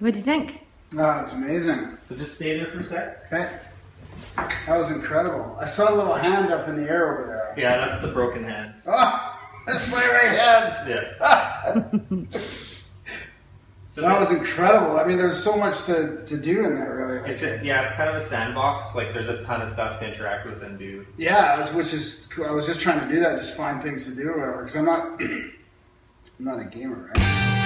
What do you think? Oh, it's amazing. So just stay there for a sec. Okay. That was incredible. I saw a little hand up in the air over there. Yeah, that's the broken hand. Oh, that's my right hand. Yeah. So that was incredible. I mean, there's so much to do in there, really. Like, it's just, yeah, it's kind of a sandbox. Like, there's a ton of stuff to interact with and do. Yeah, which is, I was just trying to do that, just find things to do or whatever, because I'm not, I'm not a gamer, right?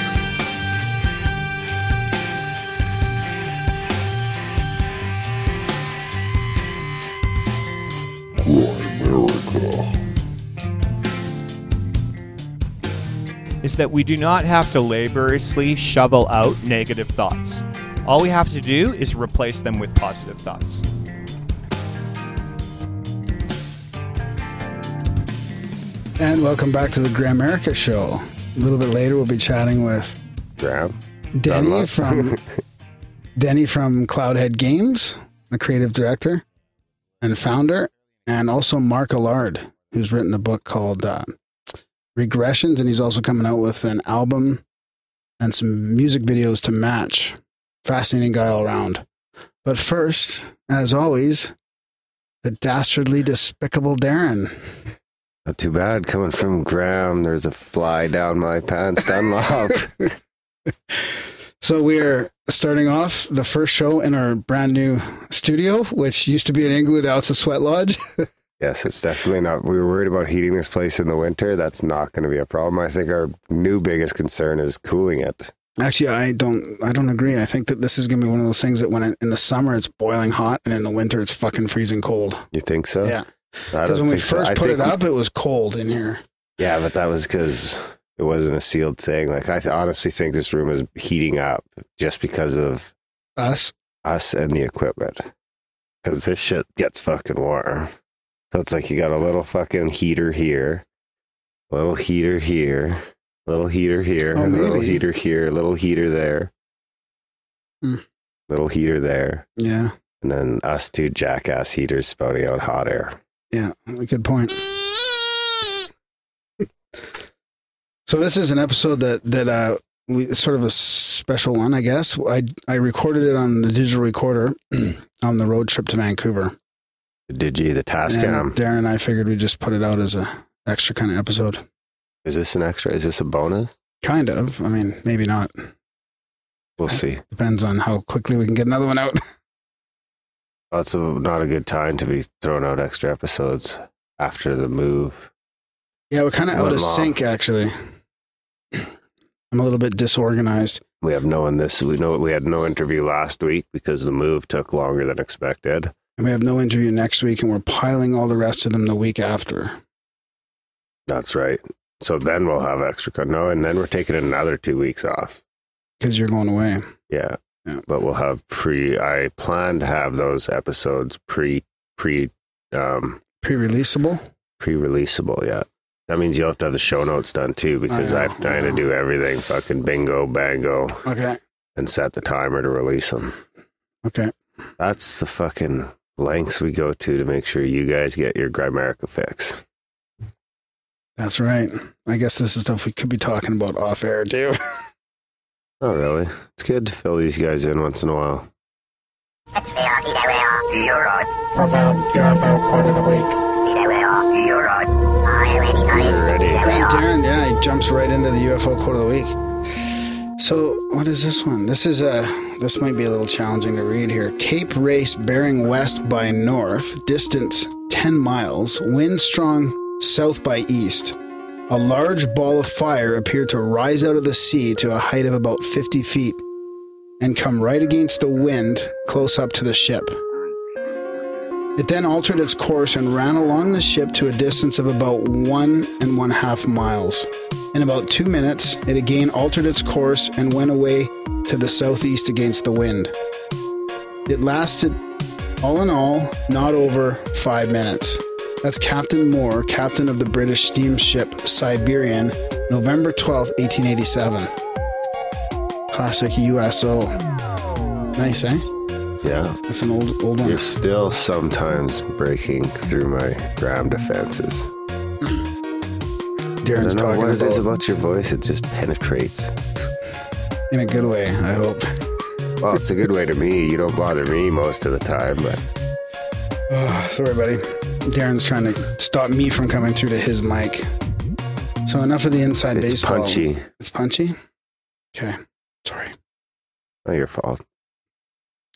Is that we do not have to laboriously shovel out negative thoughts. All we have to do is replace them with positive thoughts. And welcome back to the Grimerica show. A little bit later we'll be chatting with Denny from Denny from Cloudhead Games, the creative director and founder, and also Mark Allard, who's written a book called Regressions, and he's also coming out with an album and some music videos to match. Fascinating guy all around. But first, as always, the dastardly, despicable Darren. Not too bad. Coming from Graham, there's a fly down my pants, Dunlop. So we are starting off the first show in our brand new studio, which used to be an igloo, now it's a sweat lodge. Yes, it's definitely not. We were worried about heating this place in the winter. That's not going to be a problem. I think our new biggest concern is cooling it. Actually, I don't agree. I think that this is going to be one of those things that when it, in the summer it's boiling hot, and in the winter it's fucking freezing cold. You think so? Yeah. Because when we first put it up, it was cold in here. Yeah, but that was because it wasn't a sealed thing. Like, I honestly think this room is heating up just because of us and the equipment. Because this shit gets fucking warm. So it's like you got a little fucking heater here, little heater here, little heater here, oh, little heater here, little heater there, little heater there. Yeah. And then us two jackass heaters spouting out hot air. Yeah, good point. So this is an episode that we, sort of a special one, I guess. I recorded it on the digital recorder on the road trip to Vancouver. The Tascam. Darren and I figured we'd just put it out as a extra kind of episode. Is this an extra? Is this a bonus? Kind of. I mean, maybe not. We'll see. Depends on how quickly we can get another one out. Well, it's not a good time to be throwing out extra episodes after the move. Yeah, we're kind of out of sync, actually. I'm a little bit disorganized. We had no interview last week because the move took longer than expected. And we have no interview next week, and we're piling all the rest of them the week after. That's right. So then we'll have extra. No, and then we're taking another 2 weeks off. Because you're going away. Yeah. Yeah. But we'll have I plan to have those episodes pre-releasable? Pre-releasable, yeah. That means you'll have to have the show notes done, too, because I'm trying to do everything fucking bingo, bango. Okay. And set the timer to release them. Okay. That's the fucking lengths we go to make sure you guys get your Grimerica fix. That's right. I guess this is stuff we could be talking about off air too. Oh, really? It's good to fill these guys in once in a while. It's part of the week. And Darren, yeah, he jumps right into the UFO quote of the week. So, what is this one? This might be a little challenging to read here. Cape race bearing west by north, distance 10 miles, wind strong south by east. A large ball of fire appeared to rise out of the sea to a height of about 50 feet and come right against the wind close up to the ship. It then altered its course and ran along the ship to a distance of about 1.5 miles. In about 2 minutes, it again altered its course and went away to the southeast against the wind. It lasted, all in all, not over 5 minutes. That's Captain Moore, captain of the British steamship Siberian, November 12, 1887. Classic USO. Nice, eh? Yeah. That's an old one. You're still sometimes breaking through my Graham defenses. Darren's talking about it is about your voice, it just penetrates. In a good way, I hope. Well, it's a good way to me. You don't bother me most of the time, but... sorry, buddy. Darren's trying to stop me from coming through to his mic. So enough of the inside baseball. It's punchy. It's punchy? Okay. Sorry. Not your fault.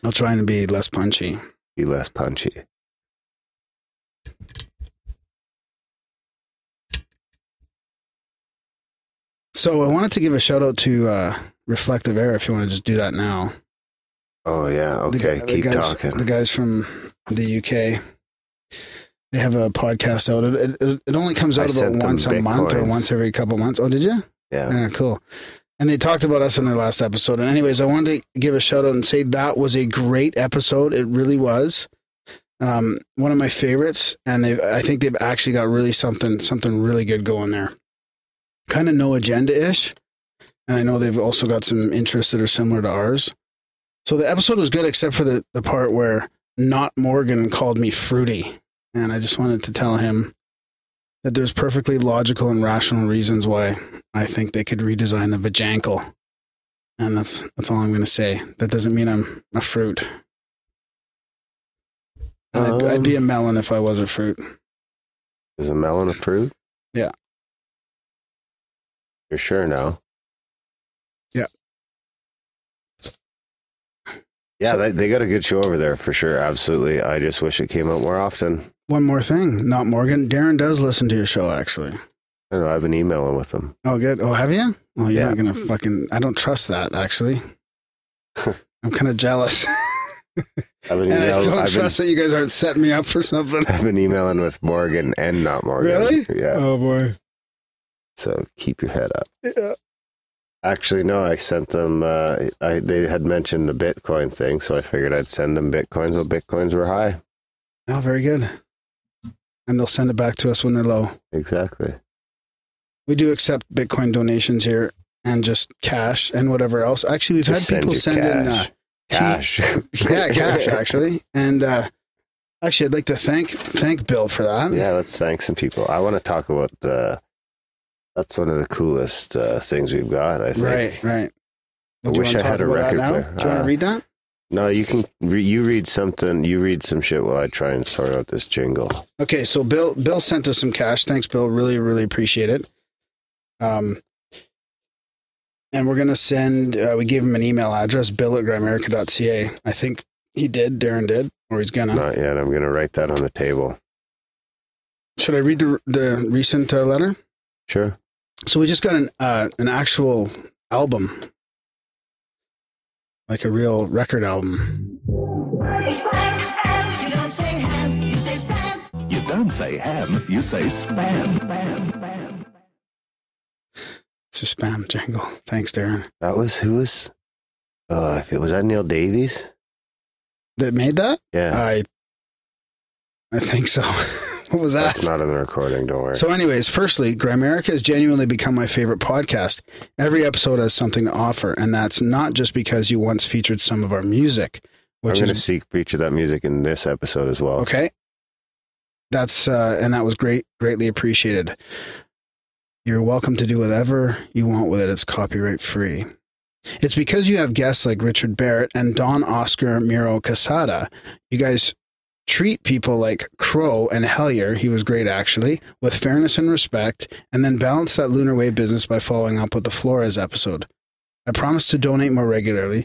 I'm trying to be less punchy. Be less punchy. So I wanted to give a shout out to Reflective Air, if you want to just do that now. Oh, yeah. Okay. Keep talking. The guys from the UK, they have a podcast out. It only comes out about once a month or once every couple months. Oh, did you? Yeah. Yeah, cool. And they talked about us in their last episode. And anyways, I wanted to give a shout out and say that was a great episode. It really was. One of my favorites. And I think they've actually got really something really good going there. Kind of no agenda-ish. And I know they've also got some interests that are similar to ours. So the episode was good, except for the part where Not Morgan called me fruity. And I just wanted to tell him that there's perfectly logical and rational reasons why I think they could redesign the vajankle. And that's all I'm going to say. That doesn't mean I'm a fruit. I'd be a melon if I was a fruit. Is a melon a fruit? Yeah. You're sure now? Yeah. Yeah, they got a good show over there for sure. Absolutely. I just wish it came out more often. One more thing, Not Morgan. Darren does listen to your show, actually. I don't know. I've been emailing with him. Oh, good. Oh, have you? Well, you're not going to fucking... I don't trust that, actually. I'm kind of jealous. I don't trust that you guys aren't setting me up for something. I've been emailing with Morgan and Not Morgan. Really? Yeah. Oh, boy. So keep your head up. Yeah. Actually, no, I sent them, they had mentioned the Bitcoin thing, so I figured I'd send them Bitcoins while Bitcoins were high. Oh, very good. And they'll send it back to us when they're low. Exactly. We do accept Bitcoin donations here and just cash and whatever else. Actually, we've just had people send in cash. Yeah, cash, actually. And actually, I'd like to thank Bill for that. Yeah, let's thank some people. I want to talk about the... That's one of the coolest things we've got, I think. Right, right. Well, I wish I had a record player. Do you want to read that? No, you can. You read something. You read some shit while I try and sort out this jingle. Okay, so Bill sent us some cash. Thanks, Bill. Really, really appreciate it. And we're gonna send. We gave him an email address, bill@grimerica.ca. I think he did. Darren did, or he's gonna. Not yet. I'm gonna write that on the table. Should I read the recent letter? Sure. So we just got an actual album, like a real record album. You don't say ham, you say spam. Spam, spam. It's a spam jingle. Thanks, Darren. That was was that Neil Davies that made that? Yeah, I think so. What was that? That's not in the recording, don't worry. So anyways, firstly, Grimerica has genuinely become my favorite podcast. Every episode has something to offer, and that's not just because you once featured some of our music. I'm going to feature that music in this episode as well. Okay. That's and that was greatly appreciated. You're welcome to do whatever you want with it. It's copyright free. It's because you have guests like Richard Barrett and Don Oscar Miro Casada. You guys treat people like Crow and Hellier, he was great actually, with fairness and respect, and then balance that Lunar Wave business by following up with the Flores episode. I promise to donate more regularly,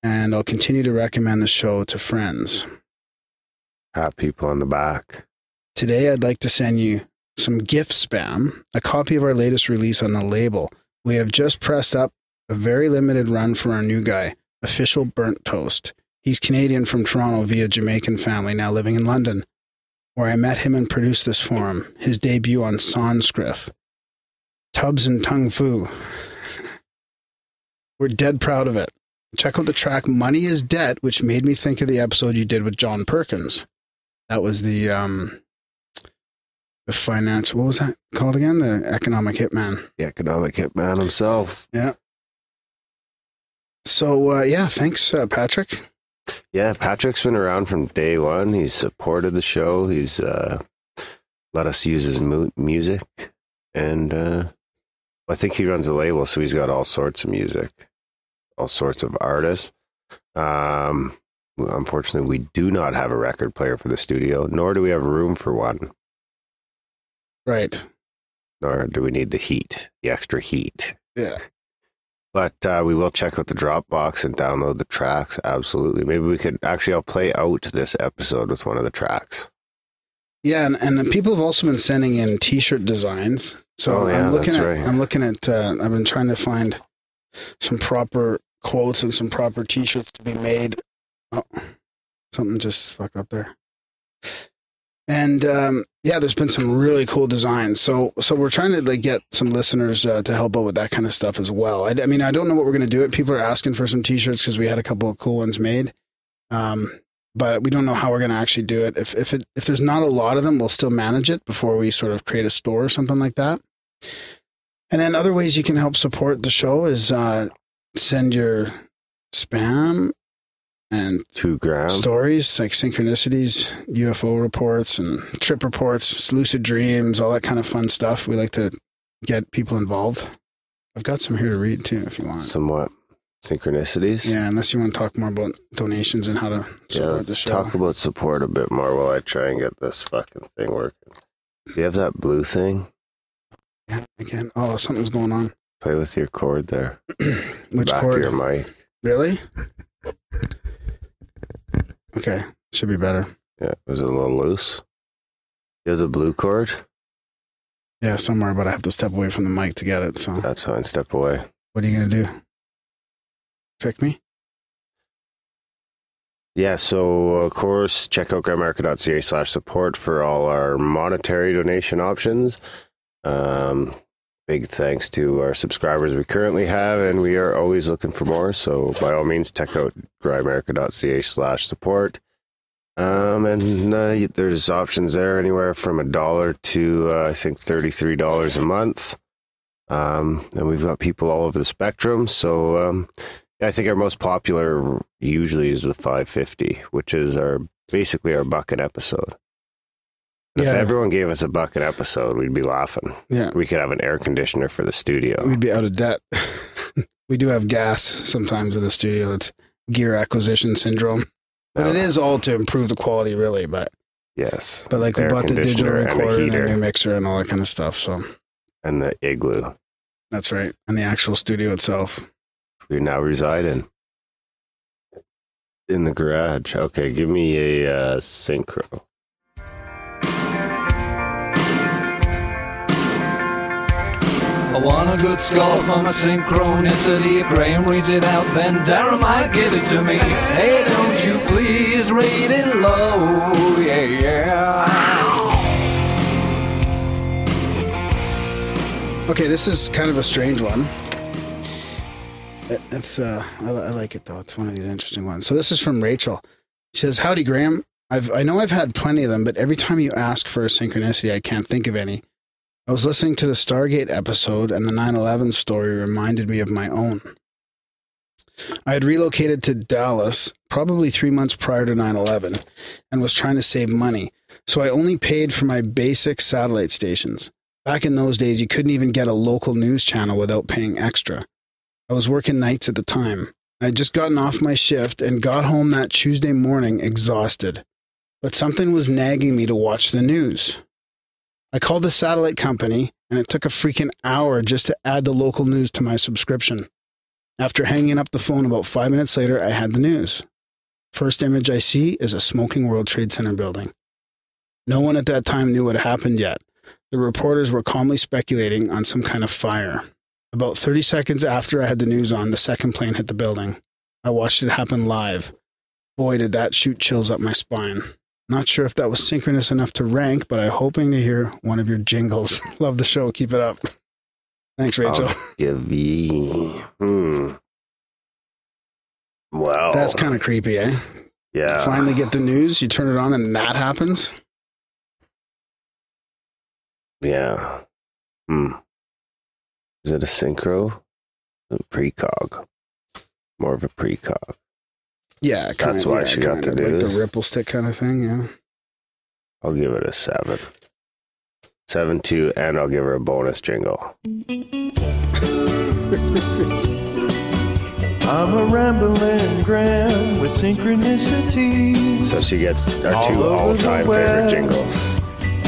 and I'll continue to recommend the show to friends. Have people on the back. Today I'd like to send you some gift spam, a copy of our latest release on the label. We have just pressed up a very limited run for our new guy, Official Burnt Toast. He's Canadian from Toronto via Jamaican family, now living in London, where I met him and produced this for him, his debut on Songskrft. Tubbs and Tung Fu. We're dead proud of it. Check out the track Money is Debt, which made me think of the episode you did with John Perkins. That was the finance, what was that called again? The Economic Hitman. The Economic Hitman himself. Yeah. So, yeah, thanks, Patrick. Yeah, Patrick's been around from day one. He's supported the show. He's let us use his music. And I think he runs a label, so he's got all sorts of music. all sorts of artists. Unfortunately, we do not have a record player for the studio, nor do we have room for one. Right. Nor do we need the heat, the extra heat. Yeah. But we will check out the Dropbox and download the tracks. Absolutely. Maybe we could actually, I'll play out this episode with one of the tracks. Yeah, and people have also been sending in T-shirt designs. So oh, yeah, I've been trying to find some proper quotes and some proper T-shirts to be made. Oh, something just fucked up there. And yeah, there's been some really cool designs. So we're trying to like get some listeners to help out with that kind of stuff as well. I mean, I don't know what we're going to do. People are asking for some T-shirts because we had a couple of cool ones made. But we don't know how we're going to actually do it. If there's not a lot of them, we'll still manage it before we sort of create a store or something like that. And then other ways you can help support the show is send your spam and 2 grams stories like synchronicities, UFO reports and trip reports, lucid dreams, all that kind of fun stuff. We like to get people involved. I've got some here to read too, if you want. Somewhat. Synchronicities. Yeah, unless you want to talk more about donations and how to support the show. Talk about support a bit more while I try and get this fucking thing working. Do you have that blue thing? Yeah, I can. Oh, something's going on. Play with your cord there. Which back cord? Of your mic. Really? Okay, should be better. Yeah, was it a little loose? You have the blue cord? Yeah, somewhere, but I have to step away from the mic to get it, so. That's fine, step away. What are you going to do? Pick me? Yeah, so of course, check out grimerica.ca/support for all our monetary donation options. Big thanks to our subscribers we currently have, and we are always looking for more. So by all means, check out grimerica.ca/support. And there's options there anywhere from $1 to I think $33 a month. And we've got people all over the spectrum. So I think our most popular usually is the 550, which is basically our bucket episode. Yeah. If everyone gave us a bucket episode, we'd be laughing. Yeah. We could have an air conditioner for the studio. We'd be out of debt. We do have gas sometimes in the studio. It's gear acquisition syndrome. But it is all to improve the quality, really. But yes. But like we bought the digital recorder and a new mixer and all that kind of stuff. So. And the igloo. That's right. And the actual studio itself. We now reside in the garage. Okay, give me a synchro. I want a good score for my synchronicity. If Graham reads it out, then Darren might give it to me. Hey, don't you please rate it low. Yeah, yeah. Okay, this is kind of a strange one. It's I like it though. It's one of these interesting ones. So this is from Rachel. She says, "Howdy, Graham. I know I've had plenty of them, but every time you ask for a synchronicity, I can't think of any. I was listening to the Stargate episode, and the 9/11 story reminded me of my own. I had relocated to Dallas probably 3 months prior to 9/11, and was trying to save money, so I only paid for my basic satellite stations. Back in those days, you couldn't even get a local news channel without paying extra." I was working nights at the time. I had just gotten off my shift and got home that Tuesday morning exhausted. But something was nagging me to watch the news. I called the satellite company, and it took a freaking hour just to add the local news to my subscription. After hanging up the phone about 5 minutes later, I had the news. First image I see is a smoking World Trade Center building. No one at that time knew what happened yet. The reporters were calmly speculating on some kind of fire. About 30 seconds after I had the news on, the second plane hit the building. I watched it happen live. Boy, did that shoot chills up my spine. Not sure if that was synchronous enough to rank, but I'm hoping to hear one of your jingles. Love the show. Keep it up. Thanks, Rachel. Wow. That's kind of creepy, eh? Yeah. You finally get the news, you turn it on, and that happens? Yeah. Hmm. Is it a synchro? A precog. More of a precog. Yeah, that's why she got to do like the ripple stick kind of thing, yeah. I'll give it a 7. 7.2, and I'll give her a bonus jingle. I'm a rambling gram with synchronicity. So she gets our two all-time favorite jingles.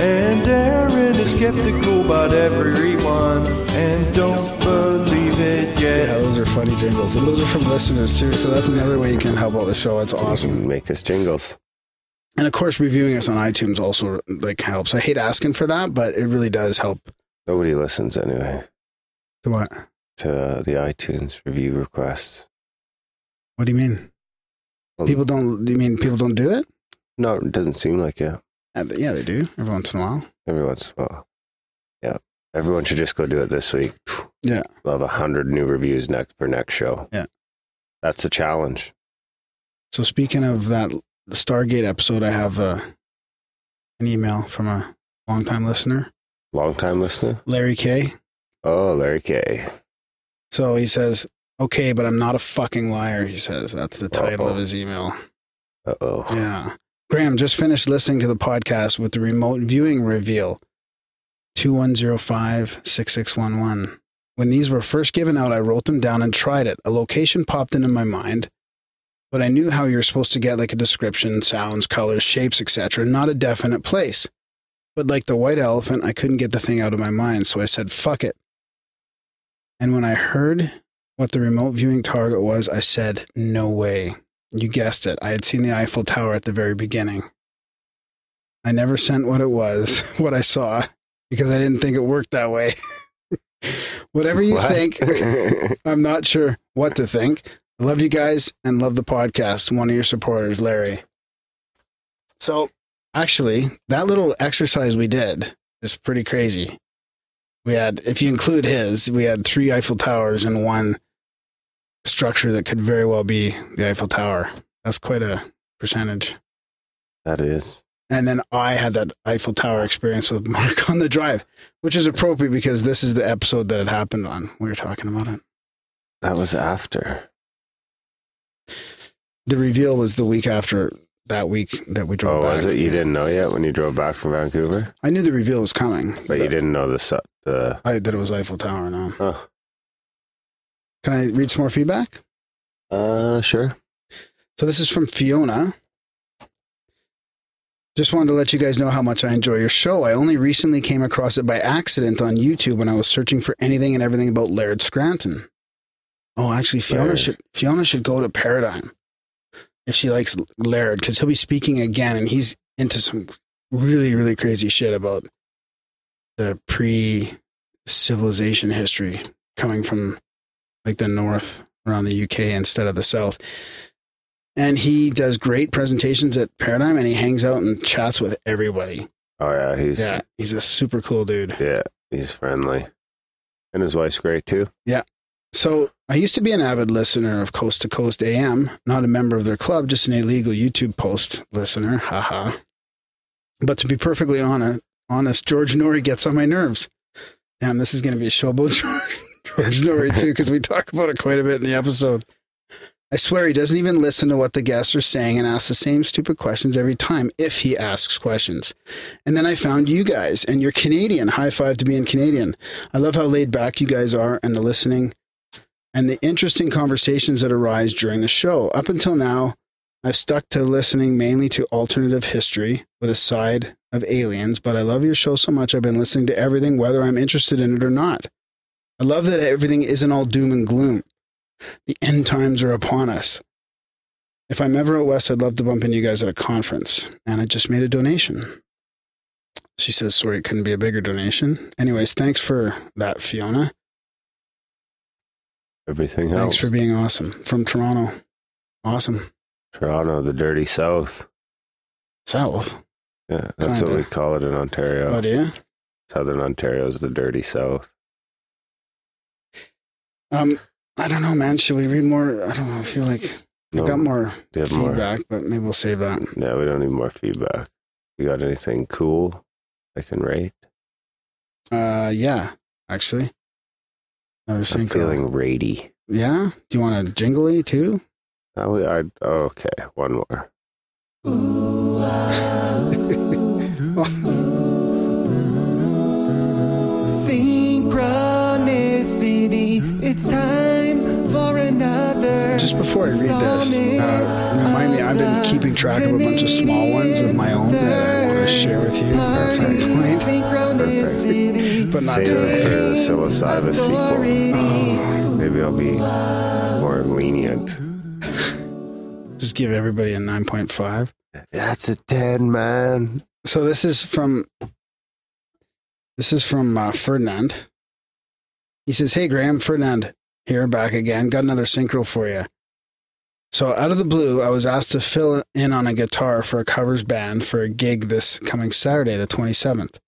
And Darren is skeptical about everyone and don't believe it yet. Yeah, those are funny jingles. And those are from listeners, too, so that's another way you can help out the show. It's awesome. Make us jingles. And, of course, reviewing us on iTunes also like helps. I hate asking for that, but it really does help. Nobody listens anyway. To what? To the iTunes review requests. What do you mean? People don't, do you mean people don't do it? No, it doesn't seem like it. Yeah, they do. Every once in a while. Every once in a while. Yeah. Everyone should just go do it this week. Yeah. We'll have 100 new reviews for next show. Yeah. That's a challenge. So speaking of that Stargate episode, I have an email from a longtime listener. Longtime listener? Larry K. Oh, Larry K. So he says, okay, but I'm not a fucking liar, he says. That's the title of his email. Uh-oh. Yeah. Graham, just finished listening to the podcast with the remote viewing reveal, 2105-6611. When these were first given out, I wrote them down and tried it. A location popped into my mind, but I knew how you were supposed to get like a description, sounds, colors, shapes, etc., not a definite place. But like the white elephant, I couldn't get the thing out of my mind, so I said, fuck it. And when I heard what the remote viewing target was, I said, no way. You guessed it. I had seen the Eiffel Tower at the very beginning. I never sent what it was, what I saw, because I didn't think it worked that way. Whatever you think, I'm not sure what to think. Love you guys and love the podcast. One of your supporters, Larry. So actually, that little exercise we did is pretty crazy. We had, if you include his, we had 3 Eiffel Towers and one structure that could very well be the Eiffel Tower. That's quite a percentage. That is. And then I had that Eiffel Tower experience with Mark on the drive, which is appropriate because this is the episode that it happened on. We were talking about it. That was after. The reveal was the week after that week that we drove back. Oh, was it? You didn't know yet when you drove back from Vancouver? I knew the reveal was coming. But you didn't know the I that it was Eiffel Tower now. Oh. Can I read some more feedback? Sure. So this is from Fiona. Just wanted to let you guys know how much I enjoy your show. I only recently came across it by accident on YouTube when I was searching for anything and everything about Laird Scranton. Oh, actually, Fiona should go to Paradigm if she likes Laird, because he'll be speaking again, and he's into some really, really crazy shit about the pre-civilization history coming from like the north around the UK instead of the south. And he does great presentations at Paradigm and he hangs out and chats with everybody. Oh yeah, he's a super cool dude. Yeah, he's friendly. And his wife's great too. Yeah. So I used to be an avid listener of Coast to Coast AM, not a member of their club, just an illegal YouTube post listener. Haha. But to be perfectly honest, George Noory gets on my nerves. Damn, this is going to be a show about George Noory too, because we talk about it quite a bit in the episode. I swear he doesn't even listen to what the guests are saying and asks the same stupid questions every time, if he asks questions. And then I found you guys, and you're Canadian. High five to being Canadian. I love how laid back you guys are and the listening and the interesting conversations that arise during the show. Up until now, I've stuck to listening mainly to alternative history with a side of aliens, but I love your show so much I've been listening to everything, whether I'm interested in it or not. I love that everything isn't all doom and gloom. The end times are upon us. If I'm ever at West, I'd love to bump into you guys at a conference. And I just made a donation. She says, sorry, it couldn't be a bigger donation. Anyways, thanks for that, Fiona. Everything else. Thanks for being awesome. From Toronto. Awesome. Toronto, the dirty south. South? Yeah, that's kinda what we call it in Ontario. Oh, do you? Southern Ontario is the dirty south. I don't know, man. Should we read more? I don't know. I feel like I got more feedback, but maybe we'll save that. No, we don't need more feedback. You got anything cool I can rate? Yeah, actually. I'm feeling ratey. Yeah? Do you want a jingly too? Okay, one more. Ooh, Synchronicity. It's time for another Just before I read this, remind me, I've been keeping track of a bunch of small ones of my own that I want to share with you. That's our point. Perfect. But not save today. Save it for the psilocybin sequel. Oh. Maybe I'll be more lenient. Just give everybody a 9.5. That's a 10, man. So this is from Ferdinand. He says, "Hey, Graham, Ferdinand here, back again. Got another synchro for you. So out of the blue, I was asked to fill in on a guitar for a covers band for a gig this coming Saturday, the 27th.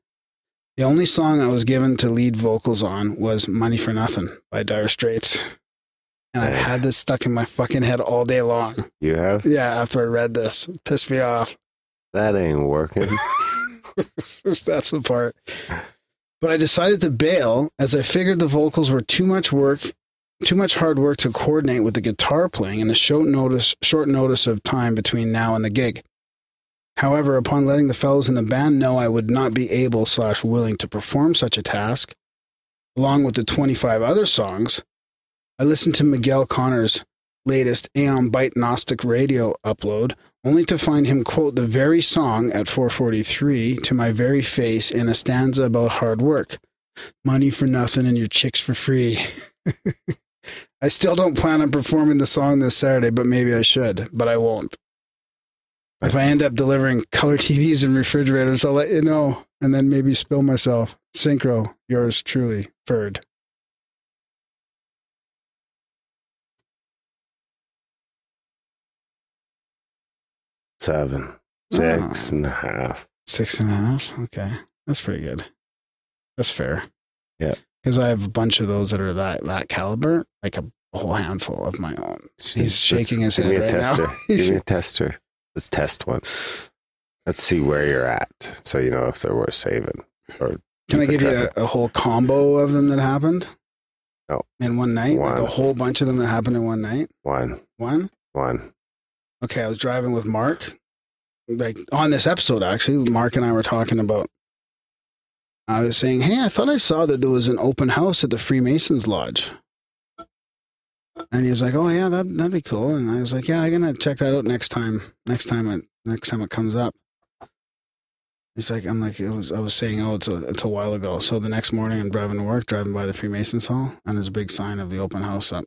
The only song I was given to lead vocals on was Money for Nothing by Dire Straits. And nice. I've had this stuck in my fucking head all day long." You have? Yeah, after I read this. It pissed me off. That ain't working. That's the part. But I decided to bail as I figured the vocals were too much hard work to coordinate with the guitar playing and the short notice of time between now and the gig. However, upon letting the fellows in the band know I would not be able/willing to perform such a task, along with the 25 other songs, I listened to Miguel Connor's latest Aeon Byte Gnostic radio upload, only to find him quote the very song at 4:43 to my very face in a stanza about hard work. Money for nothing and your chicks for free. I still don't plan on performing the song this Saturday, but maybe I should, but I won't. If I end up delivering color TVs and refrigerators, I'll let you know, and then maybe spill myself. Synchro, yours truly, Ferd." Six and a half. 6.5? Okay. That's pretty good. That's fair. Yeah. Because I have a bunch of those that are that caliber, like a whole handful of my own. He's shaking his head right now. Give me a tester. Let's test one. Let's see where you're at, so you know if they're worth saving. Or can I give you a whole combo of them that happened? No. In one night? One. Like a whole bunch of them that happened in one night? One. Okay, I was driving with Mark, like on this episode actually. Mark and I were talking about, I was saying, hey, I thought I saw that there was an open house at the Freemasons Lodge. And he was like, oh yeah, that'd be cool. And I was like, yeah, I'm going to check that out next time it comes up. He's like, I was saying, oh, it's a while ago. So the next morning I'm driving to work, driving by the Freemasons Hall, and there's a big sign of the open house up.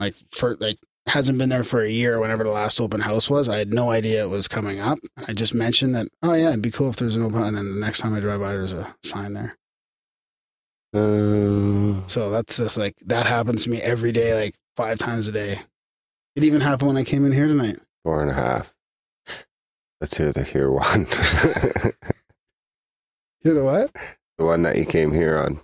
Like hasn't been there for a year, whenever the last open house was. I had no idea it was coming up. I just mentioned that, oh yeah, it'd be cool if there's an open house. And then the next time I drive by, there's a sign there. So that's just like, that happens to me every day, like 5 times a day. It even happened when I came in here tonight. 4.5. Let's hear the here one. Hear the what? The one that you came here on.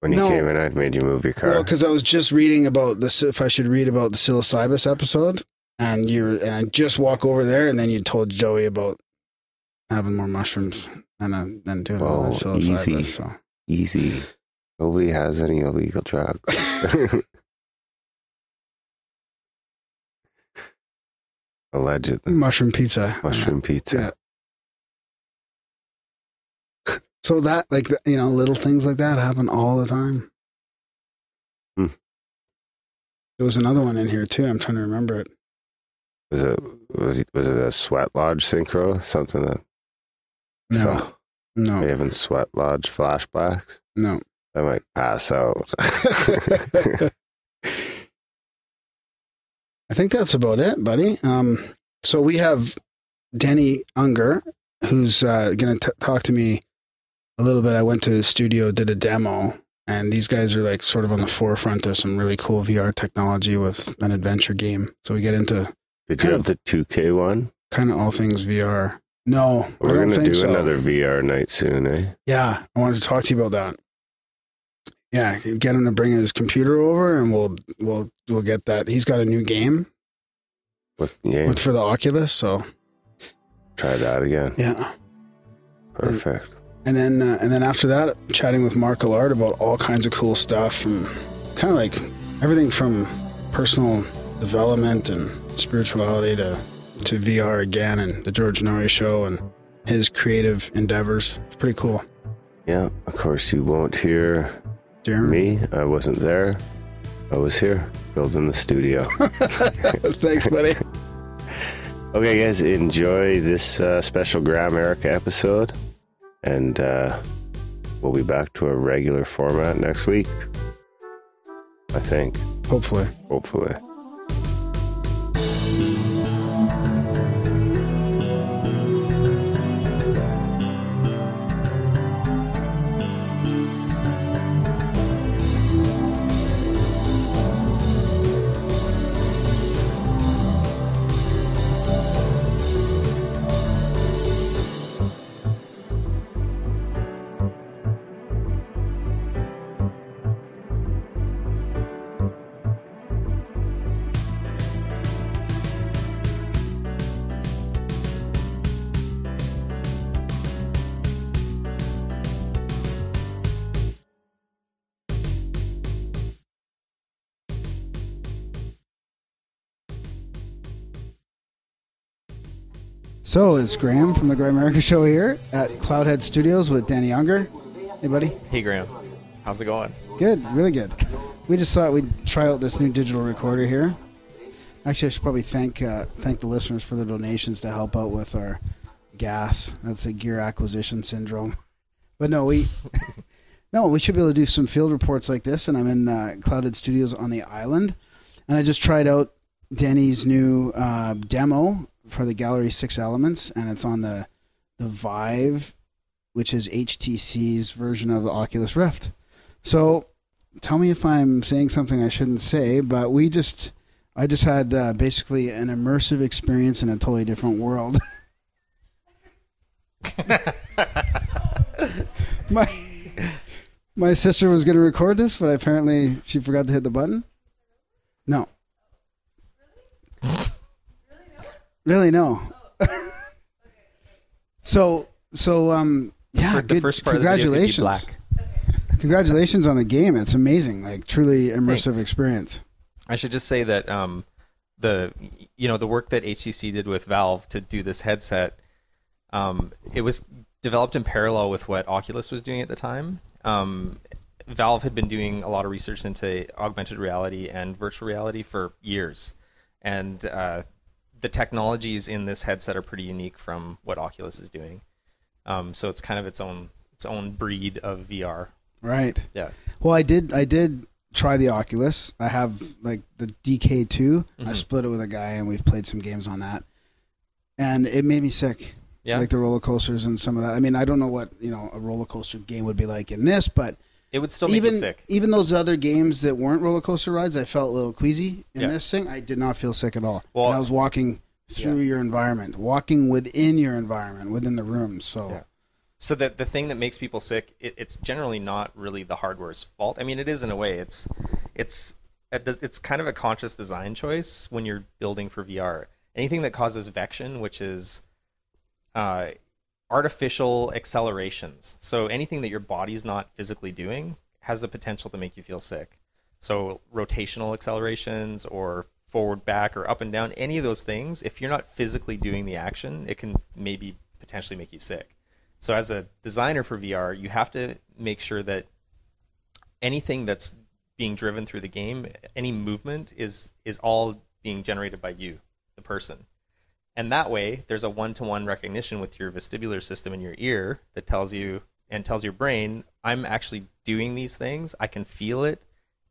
When you came in, I made you move your car. Well, because I was just reading about this, if I should read about the psilocybin episode, and I just walk over there, and then you told Joey about having more mushrooms and then doing all that psilocybin. So. Easy. Nobody has any illegal drugs. Allegedly. Mushroom pizza. Mushroom pizza. Yeah. So that, like, you know, little things like that happen all the time. Hmm. There was another one in here too. I'm trying to remember it. Was it a sweat lodge synchro? Something that? No, no. Are you having sweat lodge flashbacks? No. I might pass out. I think that's about it, buddy. So we have Denny Unger, who's going to talk to me a little bit. I went to the studio, did a demo, and these guys are like sort of on the forefront of some really cool VR technology with an adventure game. So we get into... Did you have the 2K one? Kind of all things VR. No, we're going to do another VR night soon, eh? Yeah, I wanted to talk to you about that. Yeah, get him to bring his computer over, and we'll get that. He's got a new game. What game? For the Oculus, so... Try that again. Yeah. Perfect. And then after that, chatting with Mark Allard about all kinds of cool stuff, and kind of like everything from personal development and spirituality to VR again, and the George Noory show and his creative endeavors. It's pretty cool. Yeah, of course you won't hear me. I wasn't there. I was here, building the studio. Thanks, buddy. Okay, guys, enjoy this special Grimerica episode, and we'll be back to a regular format next week, I think. Hopefully. Hopefully. So it's Graham from the Grimerica Show here at Cloudhead Studios with Denny Unger. Hey, buddy. Hey, Graham. How's it going? Good, really good. We just thought we'd try out this new digital recorder here. Actually, I should probably thank the listeners for the donations to help out with our gas. That's a gear acquisition syndrome. But no, we should be able to do some field reports like this. And I'm in Cloudhead Studios on the island, and I just tried out Denny's new demo for the Gallery 6 Elements, and it's on the Vive, which is HTC's version of the Oculus Rift. So tell me if I'm saying something I shouldn't say, but I just had basically an immersive experience in a totally different world. My sister was going to record this, but apparently she forgot to hit the button. No. Really, no. Oh, okay. So, good. The first part congratulations. Of the video could be black. Okay. Congratulations on the game. It's amazing. Like, truly immersive experience. I should just say that the work that HTC did with Valve to do this headset, it was developed in parallel with what Oculus was doing at the time. Valve had been doing a lot of research into augmented reality and virtual reality for years, and the technologies in this headset are pretty unique from what Oculus is doing, so it's kind of its own breed of VR. Right. Yeah. Well, I did try the Oculus. I have like the DK2. Mm-hmm. I split it with a guy, and we've played some games on that, and it made me sick. Yeah. Like the roller coasters and some of that. I mean, I don't know what a roller coaster game would be like in this, but it would still make you sick. Even those other games that weren't roller coaster rides, I felt a little queasy. In this thing, I did not feel sick at all. Well, and I was walking through your environment, walking within your environment, within the room. So, so that the thing that makes people sick, it's generally not really the hardware's fault. I mean, it is in a way. It's kind of a conscious design choice when you're building for VR. Anything that causes vection, which is artificial accelerations. So anything that your body's not physically doing has the potential to make you feel sick. So rotational accelerations or forward, back, or up and down, any of those things, if you're not physically doing the action, it can maybe potentially make you sick. So as a designer for VR, you have to make sure that anything that's being driven through the game, any movement is all being generated by you, the person. And that way, there's a one-to-one recognition with your vestibular system in your ear that tells you and tells your brain, I'm actually doing these things. I can feel it.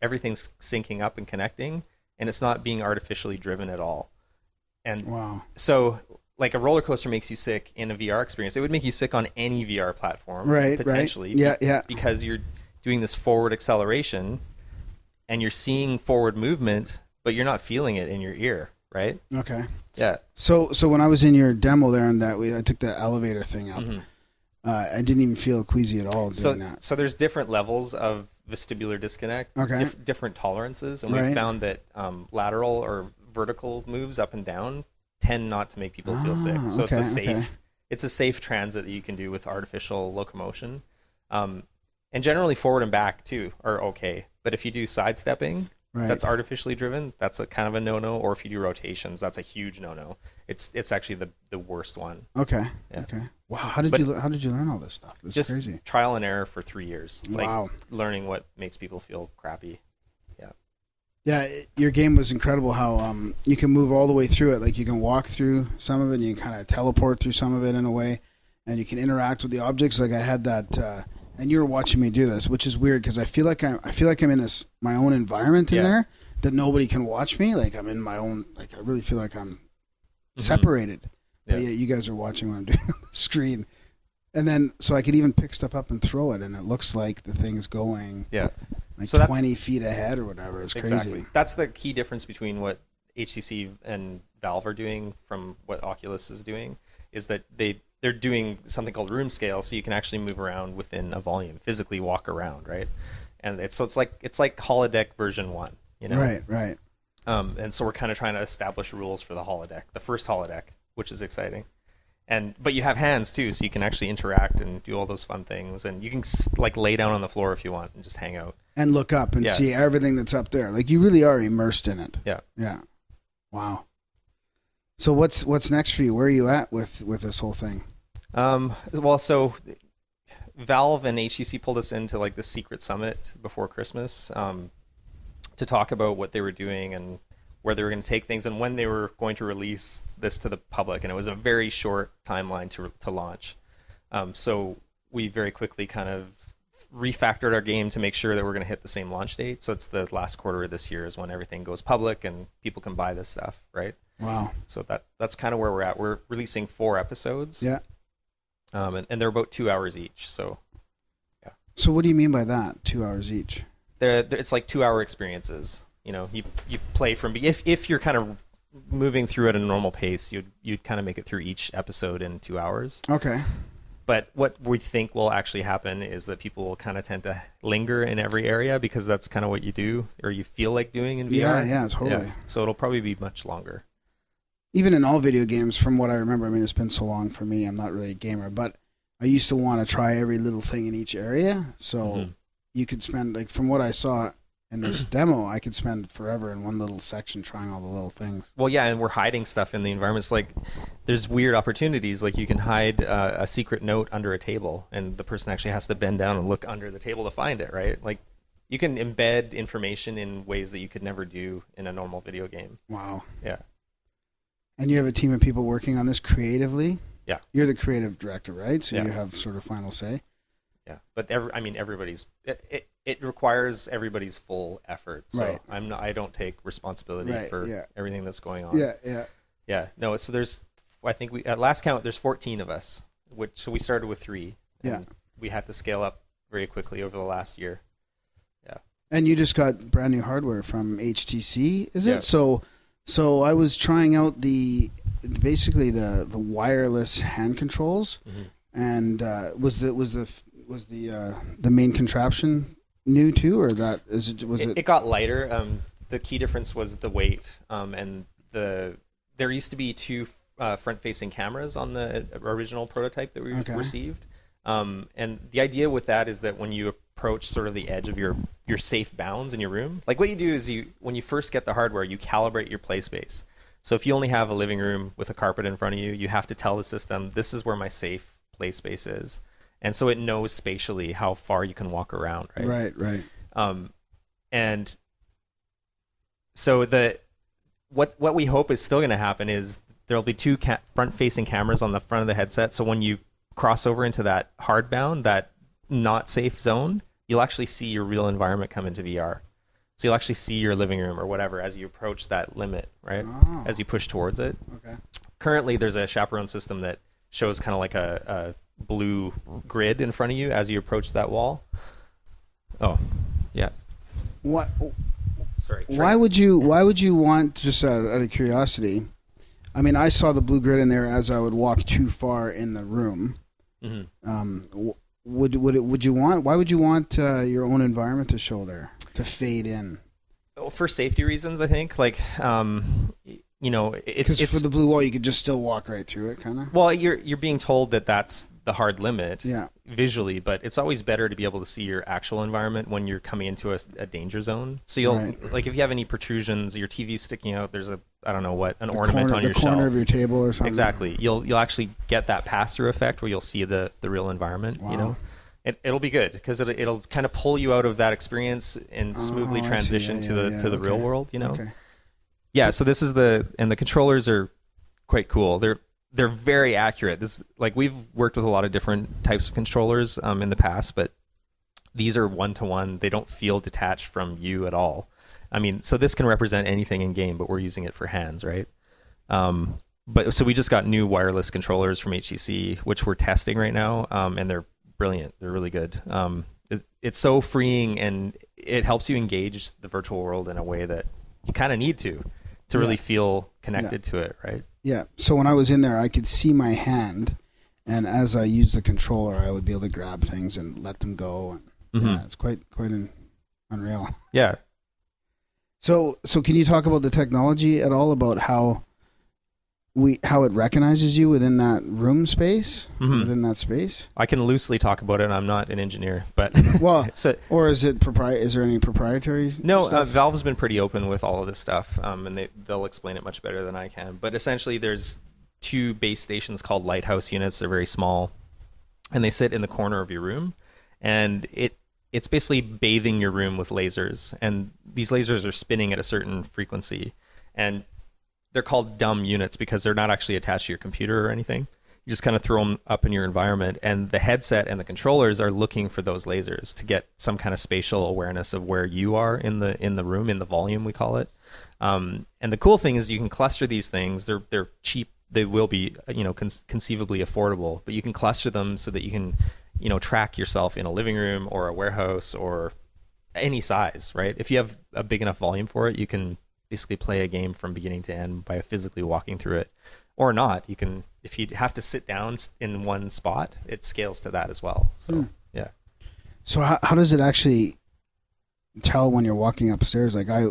Everything's syncing up and connecting, and it's not being artificially driven at all. And wow. So, like a roller coaster makes you sick in a VR experience. It would make you sick on any VR platform, right? Potentially, right. Yeah. Because you're doing this forward acceleration, and you're seeing forward movement, but you're not feeling it in your ear. Right. Okay. Yeah. So when I was in your demo there and that, I took the elevator thing up. Mm-hmm. I didn't even feel queasy at all doing that. So there's different levels of vestibular disconnect. Okay. Different tolerances, and we found that lateral or vertical moves up and down tend not to make people feel sick. So it's a safe transit that you can do with artificial locomotion, and generally forward and back too are okay. But if you do sidestepping. Right. That's artificially driven. That's a kind of a no-no. Or if you do rotations, that's a huge no-no. It's actually the worst one. Okay. Yeah. Okay. Wow. How did you learn all this stuff? That's just crazy. Trial and error for 3 years. Wow. Like learning what makes people feel crappy. Yeah. Yeah, your game was incredible how you can move all the way through it. Like, you can walk through some of it, and you can kind of teleport through some of it in a way, and you can interact with the objects. Like, I had that, and you were watching me do this, which is weird because I feel like I'm in this my own environment in there that nobody can watch me. Like, I'm in my own, like, I really feel like I'm separated. Yeah. But yeah, you guys are watching what I'm doing on the screen. And then, so I could even pick stuff up and throw it, and it looks like the thing's going... Yeah. Like so 20 feet ahead or whatever. It's crazy. Exactly. That's the key difference between what HTC and Valve are doing from what Oculus is doing, is that they're doing something called room scale, so you can actually move around within a volume, physically walk around, right? And it's like holodeck version 1, you know? Right, right. And so we're kind of trying to establish rules for the holodeck, the first holodeck, which is exciting. But you have hands too, so you can actually interact and do all those fun things, and you can like lay down on the floor if you want and just hang out and look up and see everything that's up there. Like, you really are immersed in it. Yeah. Yeah. Wow. So what's next for you? Where are you at with this whole thing? Well, so Valve and HTC pulled us into like the secret summit before Christmas to talk about what they were doing and where they were going to take things and when they were going to release this to the public. And it was a very short timeline to launch. So we very quickly kind of refactored our game to make sure that we're going to hit the same launch date. So it's the last quarter of this year is when everything goes public and people can buy this stuff, right? Wow. So that's kind of where we're at. We're releasing 4 episodes. Yeah. And they're about 2 hours each. So, yeah. So what do you mean by that, 2 hours each? It's like 2-hour experiences. You know, you play from if you're kind of moving through at a normal pace, you'd kind of make it through each episode in 2 hours. Okay. But what we think will actually happen is that people will kind of tend to linger in every area because that's kind of what you do or you feel like doing in VR. Yeah, yeah, totally. Yeah. So it'll probably be much longer. Even in all video games, from what I remember, I mean, it's been so long for me. I'm not really a gamer, but I used to want to try every little thing in each area. So you could spend, like, from what I saw... In this demo, I could spend forever in one little section trying all the little things. Well, yeah, and we're hiding stuff in the environments. Like, there's weird opportunities. Like, you can hide a secret note under a table, and the person actually has to bend down and look under the table to find it, right? Like, you can embed information in ways that you could never do in a normal video game. Wow. Yeah. And you have a team of people working on this creatively? Yeah. You're the creative director, right? So you have sort of final say? Yeah, but everybody's... It requires everybody's full effort. So right. I don't take responsibility for everything that's going on. Yeah, yeah. Yeah, no, so I think at last count, there's 14 of us, so we started with 3. And we had to scale up very quickly over the last year. Yeah. And you just got brand new hardware from HTC, is it? Yeah. So I was trying out basically the wireless hand controls and was the main contraption new too, or that is it? Was it? It got lighter. The key difference was the weight. And there used to be 2 front-facing cameras on the original prototype that we received. And the idea with that is that when you approach sort of the edge of your safe bounds in your room, like what you do is when you first get the hardware, you calibrate your play space. So if you only have a living room with a carpet in front of you, you have to tell the system this is where my safe play space is. And so it knows spatially how far you can walk around, right? Right, right. And so what we hope is still going to happen is there'll be 2 front-facing cameras on the front of the headset. So when you cross over into that hard bound, that not safe zone, you'll actually see your real environment come into VR. So you'll actually see your living room or whatever as you approach that limit, right? Oh. As you push towards it. Okay. Currently, there's a chaperone system that shows kind of like a blue grid in front of you as you approach that wall. Oh, yeah. What? Sorry. Trace. Why would you want, just out of curiosity? I mean, I saw the blue grid in there as I would walk too far in the room. Why would you want your own environment to show there, to fade in? Well, for safety reasons, I think. Like, you know, it's for the blue wall. You could just still walk right through it, kind of. Well, you're being told that that's the hard limit, visually, but it's always better to be able to see your actual environment when you're coming into a danger zone. So you'll like if you have any protrusions, your TV's sticking out. There's an ornament on the corner of your table or something. Exactly. You'll actually get that pass through effect where you'll see the real environment. Wow. You know, It'll be good because it'll kind of pull you out of that experience and smoothly transition to the real world, you know. Okay. Yeah, so this is and the controllers are quite cool. They're very accurate. This, like, we've worked with a lot of different types of controllers in the past, but these are one-to-one. They don't feel detached from you at all. I mean, so this can represent anything in game, but we're using it for hands, right? But so we just got new wireless controllers from HTC, which we're testing right now, and they're brilliant. They're really good. It's so freeing, and it helps you engage the virtual world in a way that you kind of need to really feel connected to it, right? Yeah. So when I was in there, I could see my hand, and as I used the controller, I would be able to grab things and let them go. And, yeah, it's quite unreal. Yeah. So can you talk about the technology at all, about how it recognizes you within that room space, within that space? I can loosely talk about it. I'm not an engineer, but well, or is there any proprietary? No, Valve's been pretty open with all of this stuff, and they'll explain it much better than I can. But essentially, there's two base stations called Lighthouse units. They're very small, and they sit in the corner of your room, and it's basically bathing your room with lasers, and these lasers are spinning at a certain frequency, and they're called dumb units because they're not actually attached to your computer or anything. You just kind of throw them up in your environment, and the headset and the controllers are looking for those lasers to get some kind of spatial awareness of where you are in the room, in the volume, we call it. And the cool thing is you can cluster these things. They're cheap. They will be, you know, conceivably affordable, but you can cluster them so that you can, you know, track yourself in a living room or a warehouse or any size, right? If you have a big enough volume for it, you can basically play a game from beginning to end by physically walking through it, or not. You can, if you have to sit down in one spot, it scales to that as well. So yeah. So how does it actually tell when you're walking upstairs? Like I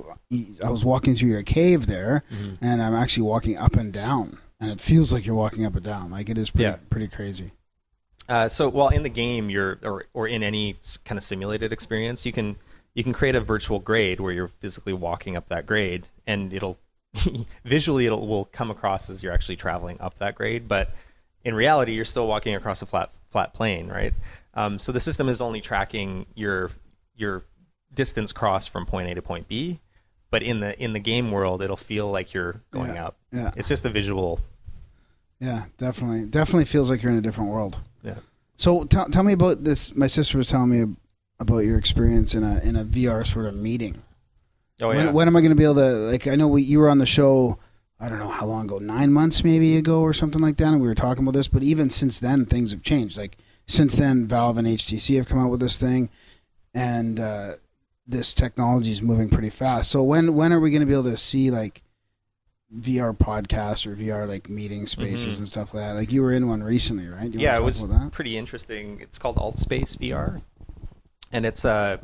was walking through your cave there, and I'm actually walking up and down, and it feels like you're walking up and down. Like it is pretty crazy. So well, in the game, or in any kind of simulated experience, you can create a virtual grade where you're physically walking up that grade, and it'll visually will come across as you're actually traveling up that grade, but in reality you're still walking across a flat plane, right? So the system is only tracking your distance crossed from point A to point B, but in the game world it'll feel like you're going up. Yeah. It's just a visual. Yeah, definitely feels like you're in a different world. Yeah. So tell me about this. My sister was telling me about your experience in a VR sort of meeting. Oh yeah. When am I going to be able to, like, I know you were on the show, I don't know how long ago, 9 months maybe ago or something like that, and we were talking about this, but even since then things have changed. Like since then Valve and HTC have come out with this thing, and this technology is moving pretty fast. So when are we going to be able to see like VR podcasts or VR like meeting spaces and stuff like that? Like you were in one recently, right? Yeah, it was pretty interesting. It's called Altspace VR. And it's a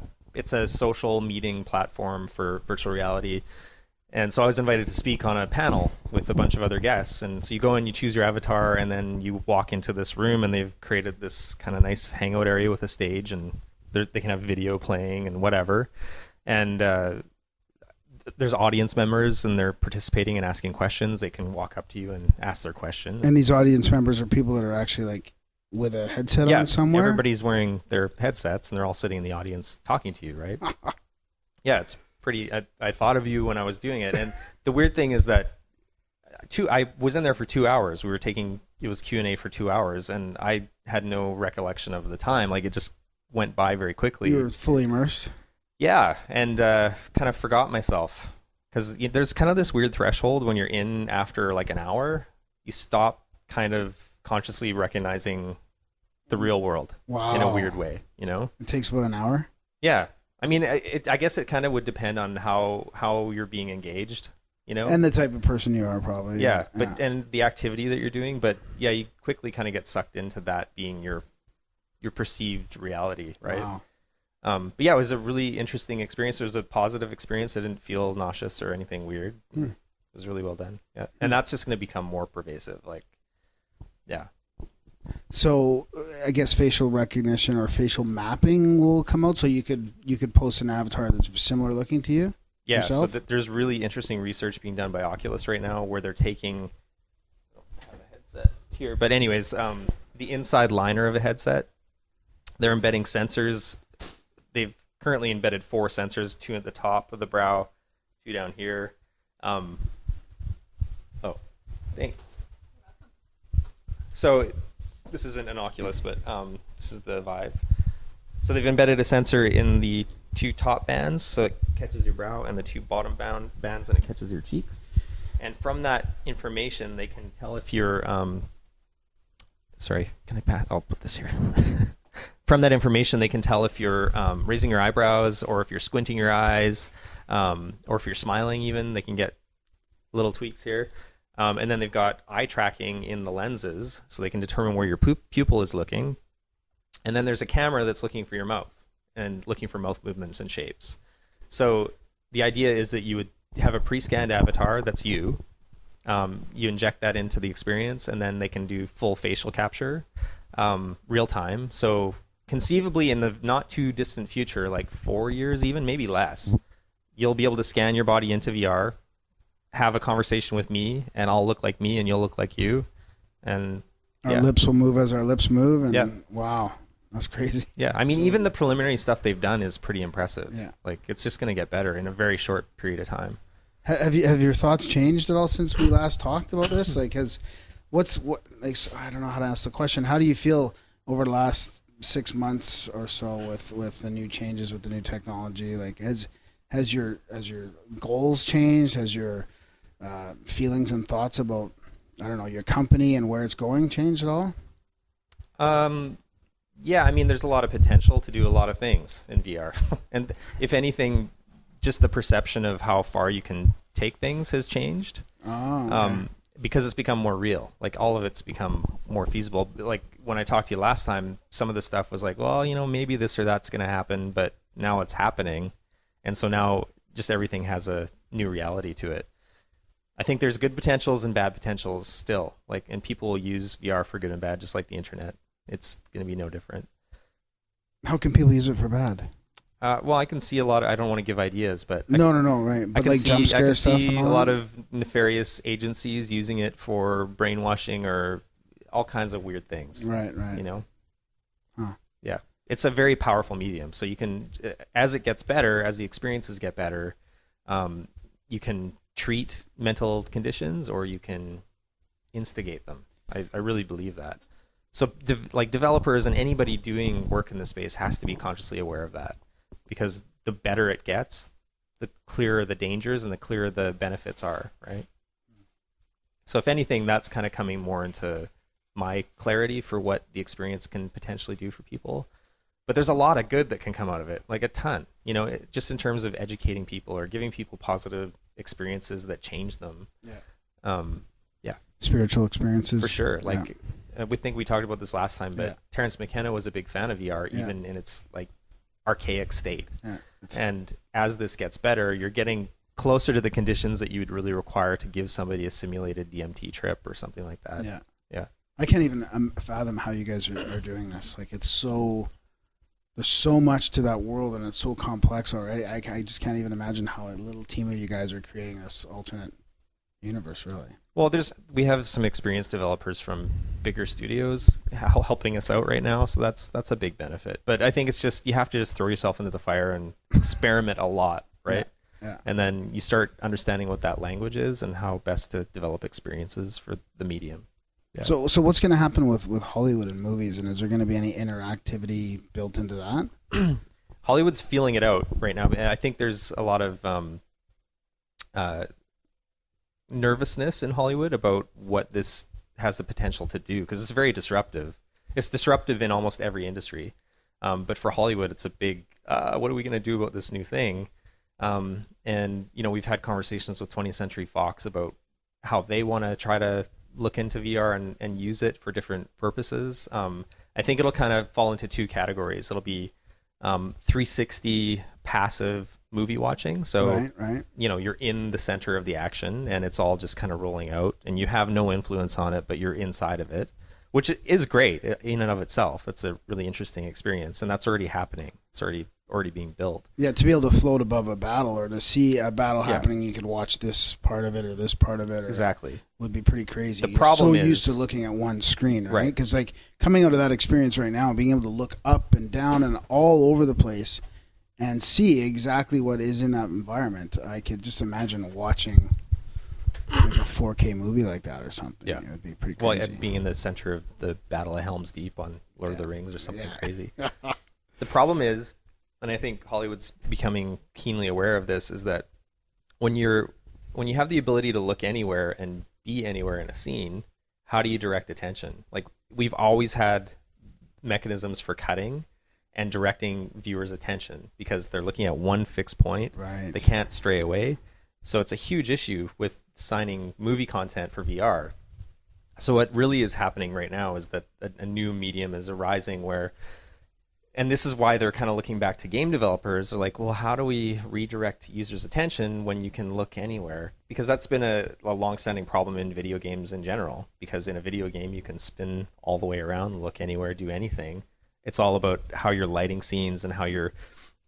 social meeting platform for virtual reality. And so I was invited to speak on a panel with a bunch of other guests. And so you go in, you choose your avatar, and then you walk into this room, and they've created this kind of nice hangout area with a stage, and they can have video playing and whatever. And there's audience members, and they're participating and asking questions. They can walk up to you and ask their question. And these audience members are people that are actually like, with a headset on somewhere? Everybody's wearing their headsets, and they're all sitting in the audience talking to you, right? Yeah, it's pretty... I thought of you when I was doing it, and the weird thing is that I was in there for 2 hours. We were taking... It was Q&A for 2 hours, and I had no recollection of the time. Like, it just went by very quickly. You were fully immersed? Yeah, and kind of forgot myself. Because there's kind of this weird threshold when you're in after, like, an hour. You stop kind of consciously recognizing the real world in a weird way, you know? It takes about an hour? Yeah. I mean, I guess it kind of would depend on how you're being engaged, you know? And the type of person you are, probably. Yeah, and the activity that you're doing. But, yeah, you quickly kind of get sucked into that being your perceived reality, right? Wow. But, yeah, it was a really interesting experience. It was a positive experience. I didn't feel nauseous or anything weird. It was really well done. Yeah. And that's just going to become more pervasive, like... Yeah. So I guess facial recognition or facial mapping will come out, so you could post an avatar that's similar looking to you. Yeah. Yourself? So there's really interesting research being done by Oculus right now, where they're taking. I don't have a headset here, but anyways, the inside liner of a headset. They're embedding sensors. They've currently embedded 4 sensors, 2 at the top of the brow, 2 down here. Oh, thanks. So this isn't an Oculus, but this is the Vive. So they've embedded a sensor in the 2 top bands, so it catches your brow, and the 2 bottom bands, and it catches your cheeks. And from that information, they can tell if you're... sorry, can I pass? I'll put this here. From that information, they can tell if you're raising your eyebrows, or if you're squinting your eyes, or if you're smiling even. They can get little tweaks here. And then they've got eye tracking in the lenses, so they can determine where your pupil is looking. And then there's a camera that's looking for your mouth and looking for mouth movements and shapes. So the idea is that you would have a pre-scanned avatar that's you. You inject that into the experience, and then they can do full facial capture, real time. So conceivably, in the not too distant future, like 4 years even, maybe less, you'll be able to scan your body into VR, have a conversation with me, and I'll look like me and you'll look like you. And our lips will move as our lips move. And wow, that's crazy. Yeah. I mean, so, even the preliminary stuff they've done is pretty impressive. Yeah. Like, it's just going to get better in a very short period of time. Have your thoughts changed at all since we last talked about this? Like, so I don't know how to ask the question. How do you feel over the last 6 months or so with the new changes, with the new technology? Like, has your goals changed? Has your feelings and thoughts about, I don't know, your company and where it's going changed at all? Yeah, I mean, there's a lot of potential to do a lot of things in VR, and if anything, just the perception of how far you can take things has changed. Oh, okay. Because it's become more real. Like, all of it's become more feasible. Like, when I talked to you last time, some of the stuff was like, well, you know, maybe this or that's going to happen, but now it's happening. And so now just everything has a new reality to it. I think there's good potentials and bad potentials still. Like, and people will use VR for good and bad, just like the internet. It's going to be no different. How can people use it for bad? Well, I can see a lot of, I don't want to give ideas, but... No, right. But like jump scare stuff. I can see a lot of nefarious agencies using it for brainwashing or all kinds of weird things. Right. You know? Huh. Yeah. It's a very powerful medium. So you can, as it gets better, as the experiences get better, you can treat mental conditions or you can instigate them. I really believe that. So developers and anybody doing work in the space has to be consciously aware of that. Because the better it gets, the clearer the dangers and the clearer the benefits are, right? So if anything, that's kind of coming more into my clarity for what the experience can potentially do for people. But there's a lot of good that can come out of it, like a ton, you know, just in terms of educating people or giving people positive experiences that change them. Yeah. Spiritual experiences. For sure. Like, we think we talked about this last time, but Terence McKenna was a big fan of VR, even in its, like, archaic state. Yeah, and as this gets better, you're getting closer to the conditions that you would really require to give somebody a simulated DMT trip or something like that. Yeah. I can't even fathom how you guys are doing this. Like, it's so, there's so much to that world and it's so complex already. I just can't even imagine how a little team of you guys are creating this alternate universe, really. Well, we have some experienced developers from bigger studios helping us out right now, so that's a big benefit. But I think it's just, you have to just throw yourself into the fire and experiment a lot, right? Yeah. And then you start understanding what that language is and how best to develop experiences for the medium. Yeah. So what's going to happen with Hollywood and movies, and is there going to be any interactivity built into that? Hollywood's feeling it out right now. I think there's a lot of nervousness in Hollywood about what this has the potential to do, because it's very disruptive. It's disruptive in almost every industry, but for Hollywood it's a big what are we going to do about this new thing? And you know, we've had conversations with 20th Century Fox about how they want to try to look into VR and use it for different purposes. I think it'll kind of fall into 2 categories. It'll be 360 passive movie watching, so you know, you're in the center of the action and it's all just kind of rolling out and you have no influence on it, but you're inside of it, which is great in and of itself. It's a really interesting experience, and that's already happening. It's already already being built. Yeah, to be able to float above a battle or to see a battle happening, you could watch this part of it or this part of it. Or exactly. Would be pretty crazy. The problem is... so used to looking at one screen, right? Because like coming out of that experience right now, being able to look up and down and all over the place and see exactly what is in that environment, I could just imagine watching like a 4K movie like that or something. Yeah. It would be pretty crazy. Well, yeah, being in the center of the Battle of Helm's Deep on Lord of the Rings or something crazy. The problem is... and I think Hollywood's becoming keenly aware of this, is that when you have the ability to look anywhere and be anywhere in a scene, how do you direct attention? Like, we've always had mechanisms for cutting and directing viewers' attention because they're looking at one fixed point. Right. They can't stray away. So it's a huge issue with signing movie content for VR. So what really is happening right now is that a new medium is arising where... and this is why they're kind of looking back to game developers. They're like, well, how do we redirect users' attention when you can look anywhere? Because that's been a long-standing problem in video games in general. Because in a video game, you can spin all the way around, look anywhere, do anything. It's all about how you're lighting scenes and how you're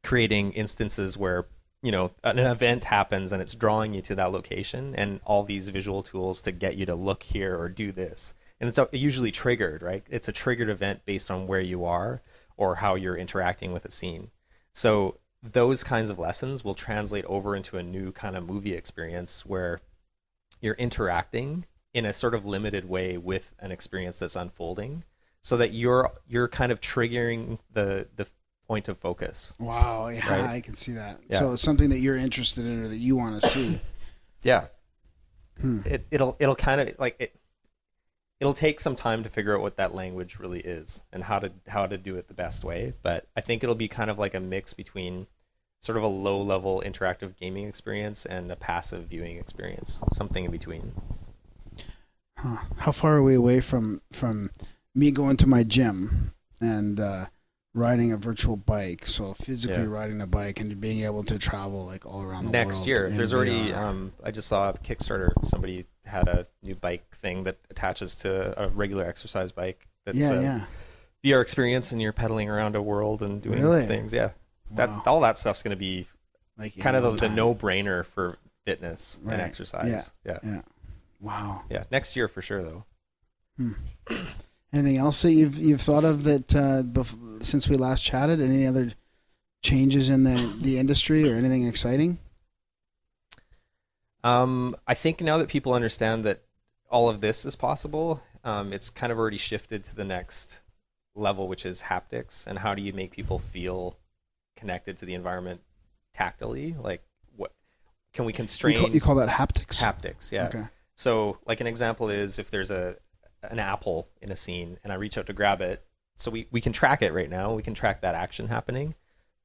creating instances where, you know, an event happens and it's drawing you to that location and all these visual tools to get you to look here or do this. And it's usually triggered, right? It's a triggered event based on where you are or how you're interacting with a scene. So those kinds of lessons will translate over into a new kind of movie experience where you're interacting in a sort of limited way with an experience that's unfolding, so that you're kind of triggering the point of focus. Wow, yeah, right? I can see that. Yeah. So it's something that you're interested in or that you want to see. Yeah. It'll kind of like it. It'll take some time to figure out what that language really is and how to do it the best way. But I think it'll be kind of like a mix between sort of a low-level interactive gaming experience and a passive viewing experience, something in between. Huh. How far are we away from me going to my gym and riding a virtual bike? So physically riding a bike and being able to travel like all around the world. Next year, there's already. I just saw a Kickstarter. Somebody had a new bike thing that attaches to a regular exercise bike. That's VR experience, and you're pedaling around a world and doing things. Yeah, that all that stuff's going to be like kind of the no-brainer for fitness and exercise. Yeah. Wow. Yeah, next year for sure though. Anything else that you've thought of that since we last chatted? Any other changes in the industry or anything exciting? I think now that people understand that all of this is possible, it's kind of already shifted to the next level, which is haptics. And how do you make people feel connected to the environment tactilely? Like, what can we constrain? You call that haptics? Haptics, yeah. Okay. So, like, an example is if there's an apple in a scene and I reach out to grab it, so we can track it right now. We can track that action happening.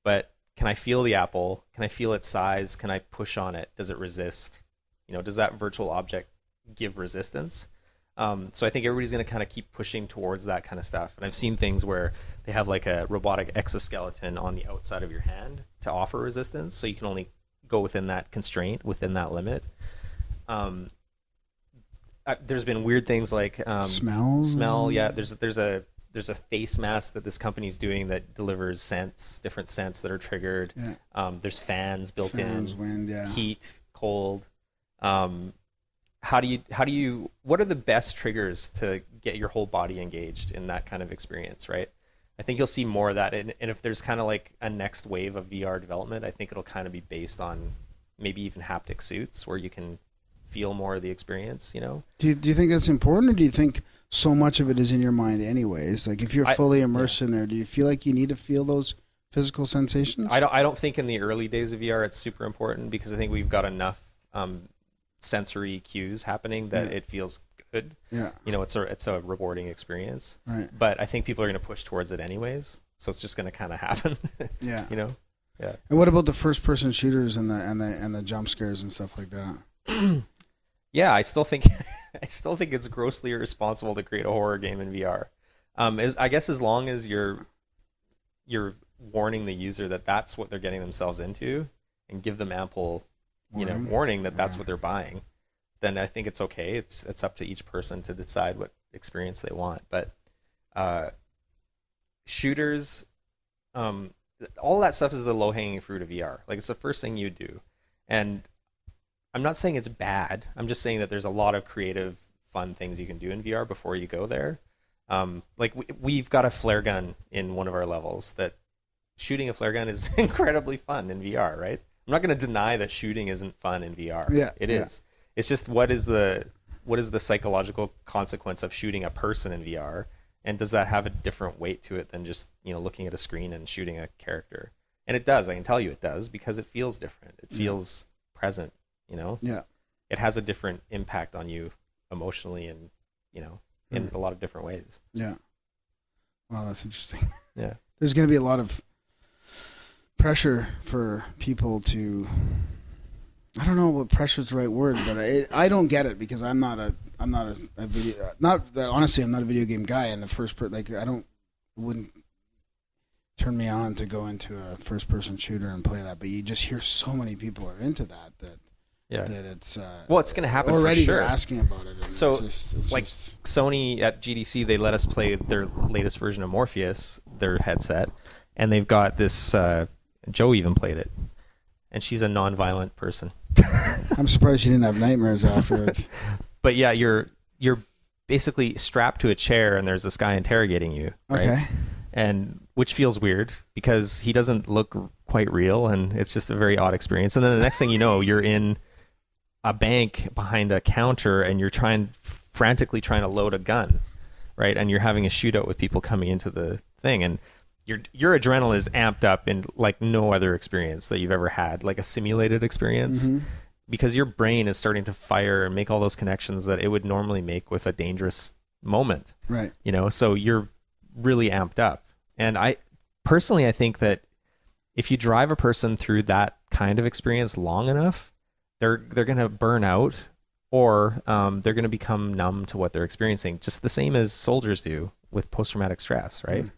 But can I feel the apple? Can I feel its size? Can I push on it? Does it resist? You know, does that virtual object give resistance? So I think everybody's going to kind of keep pushing towards that kind of stuff. And I've seen things where they have like a robotic exoskeleton on the outside of your hand to offer resistance. So you can only go within that constraint, within that limit. There's been weird things like smell. Yeah. There's a face mask that this company's doing that delivers scents, different scents that are triggered. Yeah. There's fans built in, wind, heat, cold. What are the best triggers to get your whole body engaged in that kind of experience, right? I think you'll see more of that. And if there's kind of like a next wave of VR development, I think it'll kind of be based on maybe even haptic suits where you can feel more of the experience, you know? Do you think that's important, or do you think so much of it is in your mind anyways? Like, if you're fully immersed in there, do you feel like you need to feel those physical sensations? I don't think in the early days of VR it's super important, because I think we've got enough sensory cues happening that it feels good. Yeah. You know, it's a rewarding experience. Right. But I think people are going to push towards it anyways, so it's just going to kind of happen. Yeah. You know? Yeah. And what about the first-person shooters and the jump scares and stuff like that? Yeah, I still think it's grossly irresponsible to create a horror game in VR. I guess as long as you're warning the user that that's what they're getting themselves into, and give them ample, warning that that's what they're buying, then I think it's okay. It's up to each person to decide what experience they want. But shooters, all that stuff is the low-hanging fruit of VR. Like, it's the first thing you do. And I'm not saying it's bad. I'm just saying that there's a lot of creative, fun things you can do in VR before you go there. Like, we've got a flare gun in one of our levels that shooting a flare gun is incredibly fun in VR, right? I'm not going to deny that shooting isn't fun in VR. Yeah, it is. It's just what is the psychological consequence of shooting a person in VR? And does that have a different weight to it than just, you know, looking at a screen and shooting a character? And it does. I can tell you it does, because it feels different. It feels present, you know? Yeah. It has a different impact on you emotionally and, you know, in a lot of different ways. Yeah. Wow, that's interesting. Yeah. There's going to be a lot of pressure for people to... I don't know what pressure is the right word, but I don't get it, because I'm not a video, not that, honestly, I'm not a video game guy, and the first person, like, it wouldn't turn me on to go into a first person shooter and play that, but you just hear so many people are into that it's well, it's going to happen already for sure. They're asking about it. So it's just... Sony at GDC, they let us play their latest version of Morpheus, their headset, and they've got this Joe even played it. And she's a non-violent person. I'm surprised she didn't have nightmares afterwards. But yeah, you're basically strapped to a chair, and there's this guy interrogating you, right? Okay. And which feels weird, because he doesn't look quite real, and it's just a very odd experience. And then the next thing you know, you're in a bank behind a counter, and you're frantically trying to load a gun, right? And you're having a shootout with people coming into the thing, and your adrenaline is amped up in like no other experience that you've ever had, like a simulated experience, because your brain is starting to fire and make all those connections that it would normally make with a dangerous moment. Right. You know, so you're really amped up. And I think that if you drive a person through that kind of experience long enough, they're going to burn out, or they're going to become numb to what they're experiencing, just the same as soldiers do with post-traumatic stress, right?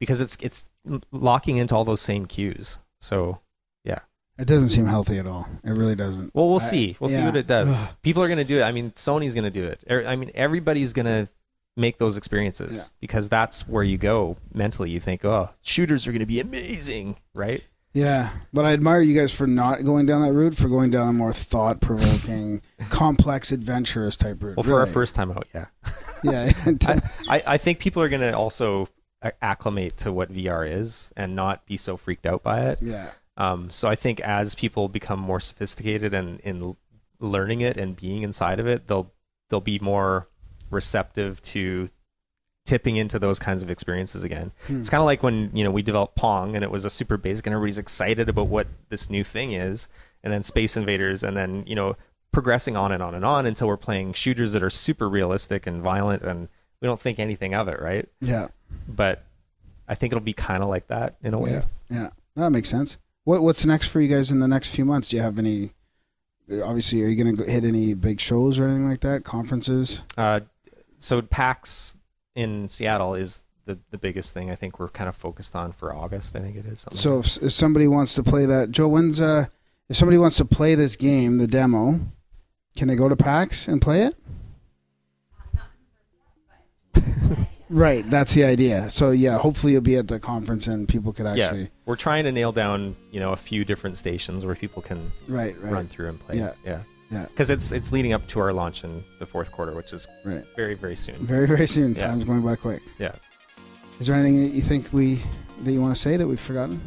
Because it's locking into all those same cues. So, yeah. It doesn't seem healthy at all. It really doesn't. Well, we'll see. We'll see what it does. Ugh. People are going to do it. I mean, Sony's going to do it. I mean, everybody's going to make those experiences because that's where you go mentally. You think, oh, shooters are going to be amazing, right? Yeah. But I admire you guys for not going down that route, for going down a more thought-provoking, complex, adventurous type route. Well, really. For our first time out, yeah. Yeah. I think people are going to also... acclimate to what VR is and not be so freaked out by it. Yeah. So I think as people become more sophisticated and in learning it and being inside of it, they'll be more receptive to tipping into those kinds of experiences again. It's kind of like when, you know, we developed Pong and it was a super basic and everybody's excited about what this new thing is, and then Space Invaders, and then, you know, progressing on and on and on until we're playing shooters that are super realistic and violent, and we don't think anything of it, right? Yeah. But I think it'll be kind of like that in a way. Yeah, that makes sense. What's next for you guys in the next few months? Do you have any? Obviously, are you going to hit any big shows or anything like that? Conferences? So PAX in Seattle is the biggest thing I think we're kind of focused on for August. I think it is. So like if somebody wants to play that, Joe, if somebody wants to play this game, the demo, can they go to PAX and play it? Right, that's the idea. So yeah, hopefully you'll be at the conference and people could actually. Yeah, we're trying to nail down, you know, a few different stations where people can run through and play. Yeah. Because it's leading up to our launch in the Q4, which is very, very soon. Very, very soon. Yeah. Time's going by quick. Yeah. Is there anything that you think that you want to say that we've forgotten?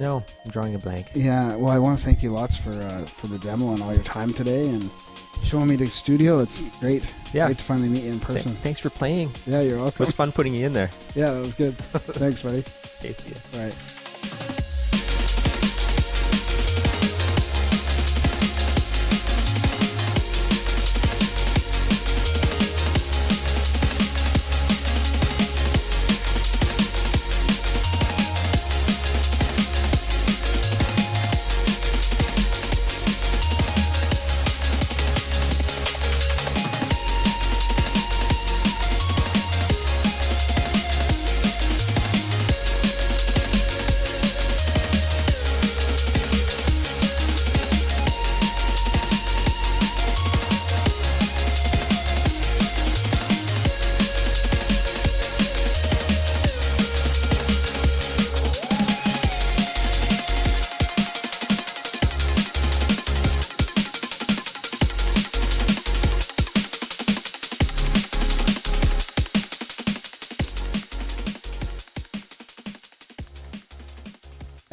No, I'm drawing a blank. Yeah. Well, I want to thank you lots for the demo and all your time today and. Showing me the studio. It's great. Yeah. Great to finally meet you in person. Thanks for playing. Yeah, you're welcome. It was fun putting you in there. Yeah, that was good. Thanks, buddy. Okay, see you. All right.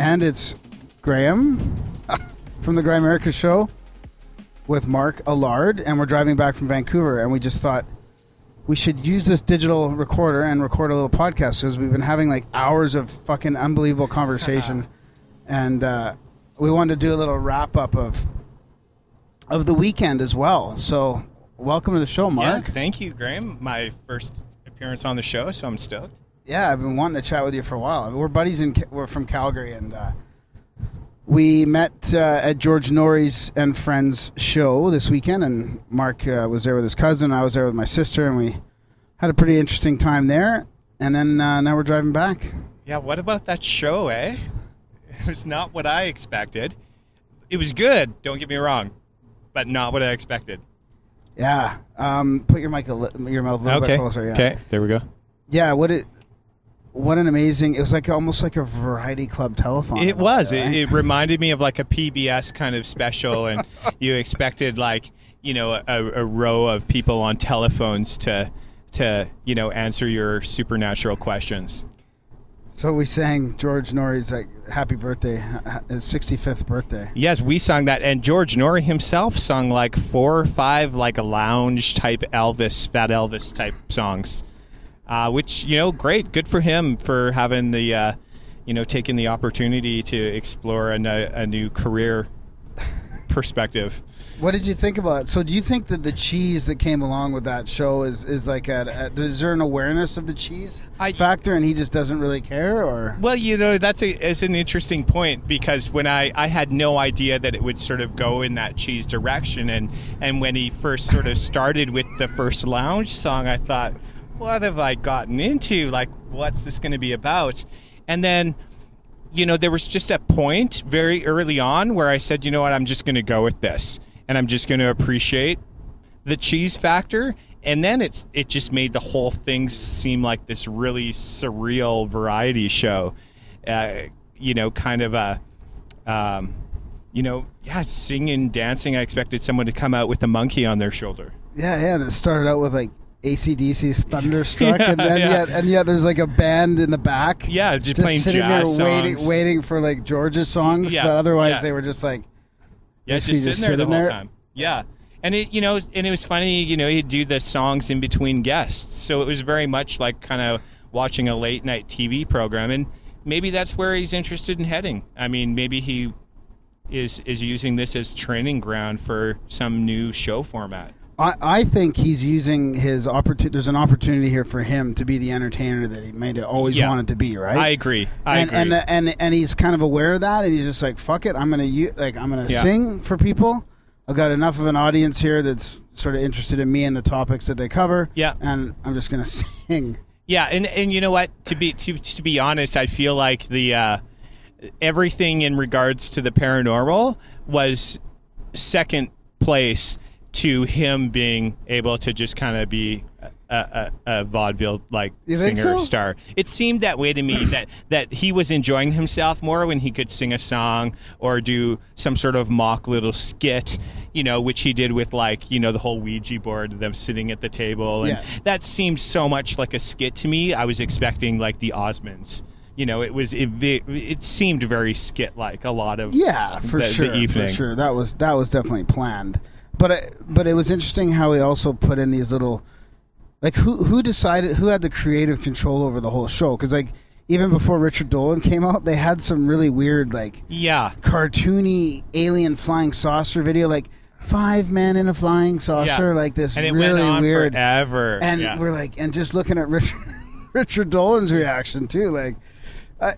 And it's Graham from the Grimerica show with Mark Allard, and we're driving back from Vancouver, and we just thought we should use this digital recorder and record a little podcast because we've been having like hours of fucking unbelievable conversation, and we wanted to do a little wrap up of the weekend as well. So welcome to the show, Mark. Yeah, thank you, Graham. My first appearance on the show, so I'm stoked. Yeah, I've been wanting to chat with you for a while. I mean, we're buddies, and we're from Calgary, and we met at George Noory's and Friends show this weekend, and Mark was there with his cousin, and I was there with my sister, and we had a pretty interesting time there, and then now we're driving back. Yeah, what about that show, eh? It was not what I expected. It was good, don't get me wrong, but not what I expected. Yeah, put your mic your mouth a little bit closer. Yeah. Okay, there we go. Yeah, what an amazing, it was like almost like a variety club telethon. It was. Right? It reminded me of like a PBS kind of special, and you expected like, you know, a row of people on telephones to, you know, answer your supernatural questions. So we sang George Noory's like happy birthday, his 65th birthday. Yes, we sang that, and George Noory himself sung like 4 or 5 like lounge type Elvis, Fat Elvis type songs. Which, you know, great, good for him for having the, you know, taking the opportunity to explore a new career perspective. What did you think about it? So do you think that the cheese that came along with that show is like, is there an awareness of the cheese factor and he just doesn't really care? Or? Well, you know, it's an interesting point, because when I had no idea that it would sort of go in that cheese direction. And when he first sort of started with the first lounge song, I thought, what have I gotten into? Like, what's this going to be about? And then, you know, there was just a point very early on where I said, you know what, I'm just going to go with this, and I'm just going to appreciate the cheese factor. And then it just made the whole thing seem like this really surreal variety show, you know, kind of a, you know, yeah, singing, dancing. I expected someone to come out with a monkey on their shoulder. Yeah, yeah, that started out with like AC/DC's Thunderstruck, yeah, and then yeah. yet there's like a band in the back. Yeah, just playing sitting jazz there waiting for like George's songs, yeah, but otherwise yeah. They were just like, yeah, just sitting there the whole time. Yeah, and it, you know, and it was funny, you know, he'd do the songs in between guests, so it was very much like kind of watching a late night TV program, and maybe that's where he's interested in heading. I mean, maybe he is using this as training ground for some new show format. I think he's using his opportunity. There's an opportunity here for him to be the entertainer that he might have always wanted to be, right? I agree. I agree. And he's kind of aware of that, and he's just like, "Fuck it, I'm gonna sing for people. I've got enough of an audience here that's sort of interested in me and the topics that they cover. Yeah, and I'm just gonna sing. Yeah, and you know what? To be honest, I feel like the everything in regards to the paranormal was second place to him being able to just kind of be a vaudeville like singer star. It seemed that way to me, that he was enjoying himself more when he could sing a song or do some sort of mock little skit, you know, which he did with like, you know, the whole Ouija board, them sitting at the table, and that seemed so much like a skit to me. I was expecting like the Osmonds. You know, it seemed very skit like a lot of the evening. For sure. That was definitely planned. But it was interesting how he also put in these little, like who decided, who had the creative control over the whole show? Because like even before Richard Dolan came out, they had some really weird like cartoony alien flying saucer video, like 5 men in a flying saucer, like this, and it really went on weird forever. And we're like, and just looking at Richard Dolan's reaction too, like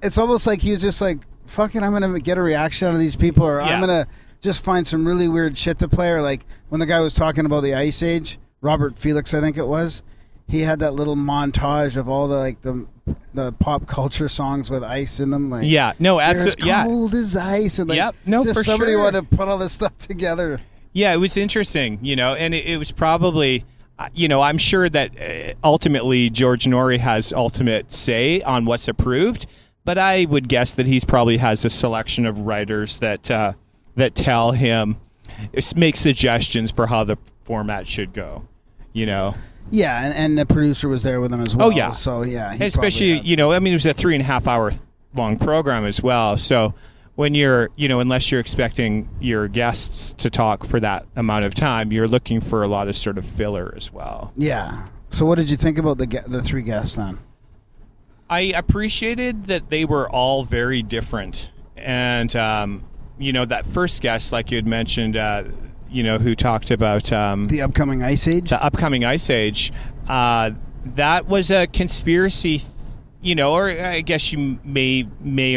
it's almost like he was just like, fuck it, I'm gonna get a reaction out of these people, or I'm gonna just find some really weird shit to play. Or like when the guy was talking about the Ice Age, Robert Felix, I think it was, he had that little montage of all the like the pop culture songs with ice in them. Like no, absolutely, cold as ice, and like no, just for somebody wanted to put all this stuff together. Yeah, it was interesting, you know, and it was probably, you know, I'm sure that ultimately George Noory has ultimate say on what's approved, but I would guess that he's probably has a selection of writers that tell him, make suggestions for how the format should go, you know? Yeah, and the producer was there with him as well. Oh, yeah. So, yeah. Especially, you know, I mean, it was a 3.5-hour long program as well. So when you're, you know, unless you're expecting your guests to talk for that amount of time, you're looking for a lot of sort of filler as well. Yeah. So what did you think about the three guests then? I appreciated that they were all very different. And, you know, that first guest, like you had mentioned, you know, who talked about... the upcoming Ice Age? The upcoming Ice Age. That was a conspiracy, you know, or I guess you may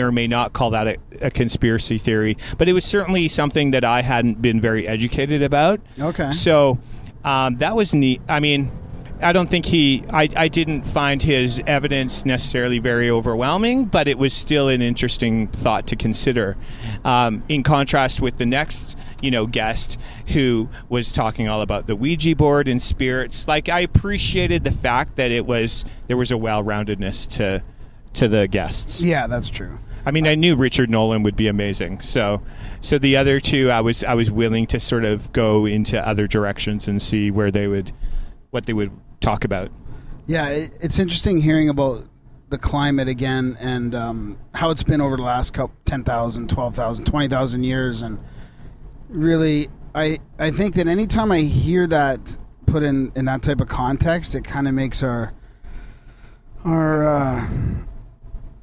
or may not call that a conspiracy theory, but it was certainly something that I hadn't been very educated about. Okay. So that was neat. I mean... I don't think he... I didn't find his evidence necessarily very overwhelming, but it was still an interesting thought to consider. In contrast with the next, you know, guest who was talking all about the Ouija board and spirits. Like, I appreciated the fact that it was... there was a well-roundedness to the guests. Yeah, that's true. I mean, I knew Richard Nolan would be amazing. So the other two, I was willing to sort of go into other directions and see where they would... what they would talk about. Yeah, it's interesting hearing about the climate again and how it's been over the last couple 10,000, 12,000, 20,000 years. And really, I think that anytime I hear that put in that type of context, it kind of makes our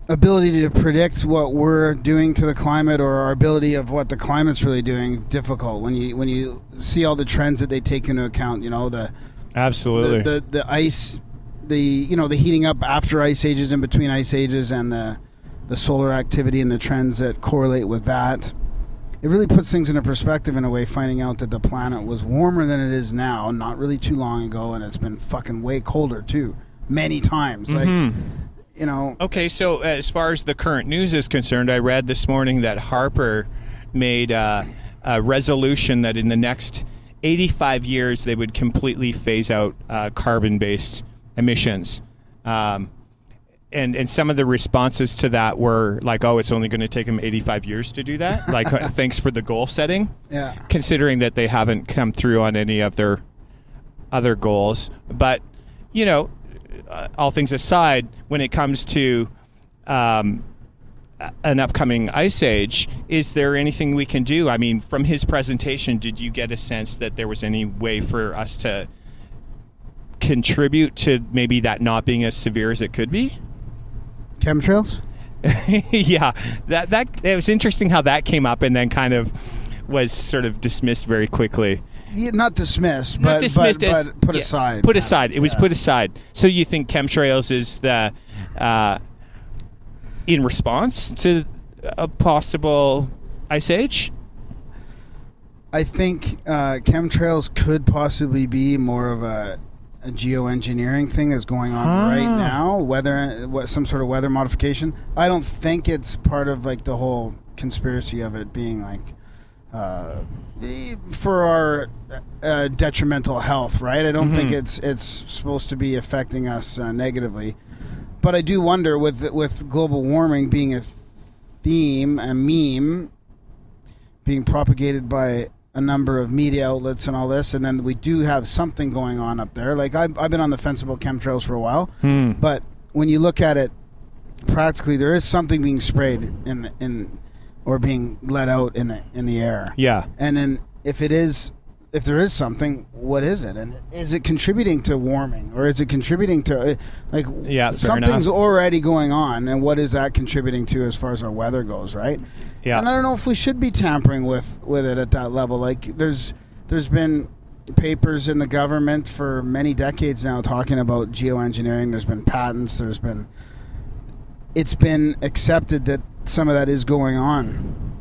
ability to predict what we're doing to the climate or our ability of what the climate's really doing difficult. When you see all the trends that they take into account, you know, the... Absolutely. The ice, the heating up after ice ages and between ice ages and the solar activity and the trends that correlate with that. It really puts things into perspective in a way, finding out that the planet was warmer than it is now, not really too long ago, and it's been fucking way colder too, many times. Mm-hmm. Like, you know. Okay, so as far as the current news is concerned, I read this morning that Harper made a resolution that in the next 85 years, they would completely phase out carbon-based emissions. And some of the responses to that were like, oh, it's only going to take them 85 years to do that? Like, thanks for the goal setting. Yeah. Considering that they haven't come through on any of their other goals. But, you know, all things aside, when it comes to an upcoming ice age, is there anything we can do? I mean, from his presentation, did you get a sense that there was any way for us to contribute to maybe that not being as severe as it could be? Chemtrails? Yeah. That it was interesting how that came up and then kind of was sort of dismissed very quickly. Yeah, not dismissed, but put aside. Put aside. It was put aside. So you think chemtrails is the... in response to a possible ice age? I think chemtrails could possibly be more of a geoengineering thing that's going on right now, some sort of weather modification. I don't think it's part of like the whole conspiracy of it being like for our detrimental health, right? I don't think it's supposed to be affecting us negatively. But I do wonder, with global warming being a theme, a meme, being propagated by a number of media outlets and all this, and then we do have something going on up there. Like, I've been on the fence about chemtrails for a while, but when you look at it, practically, there is something being sprayed or being let out in the air. Yeah. And then if there is something, what is it? And is it contributing to warming? Or is it contributing to, like, yeah, something's already going on, and what is that contributing to as far as our weather goes, right? Yeah. And I don't know if we should be tampering with it at that level. Like, there's been papers in the government for many decades now talking about geoengineering. There's been patents. It's been accepted that some of that is going on.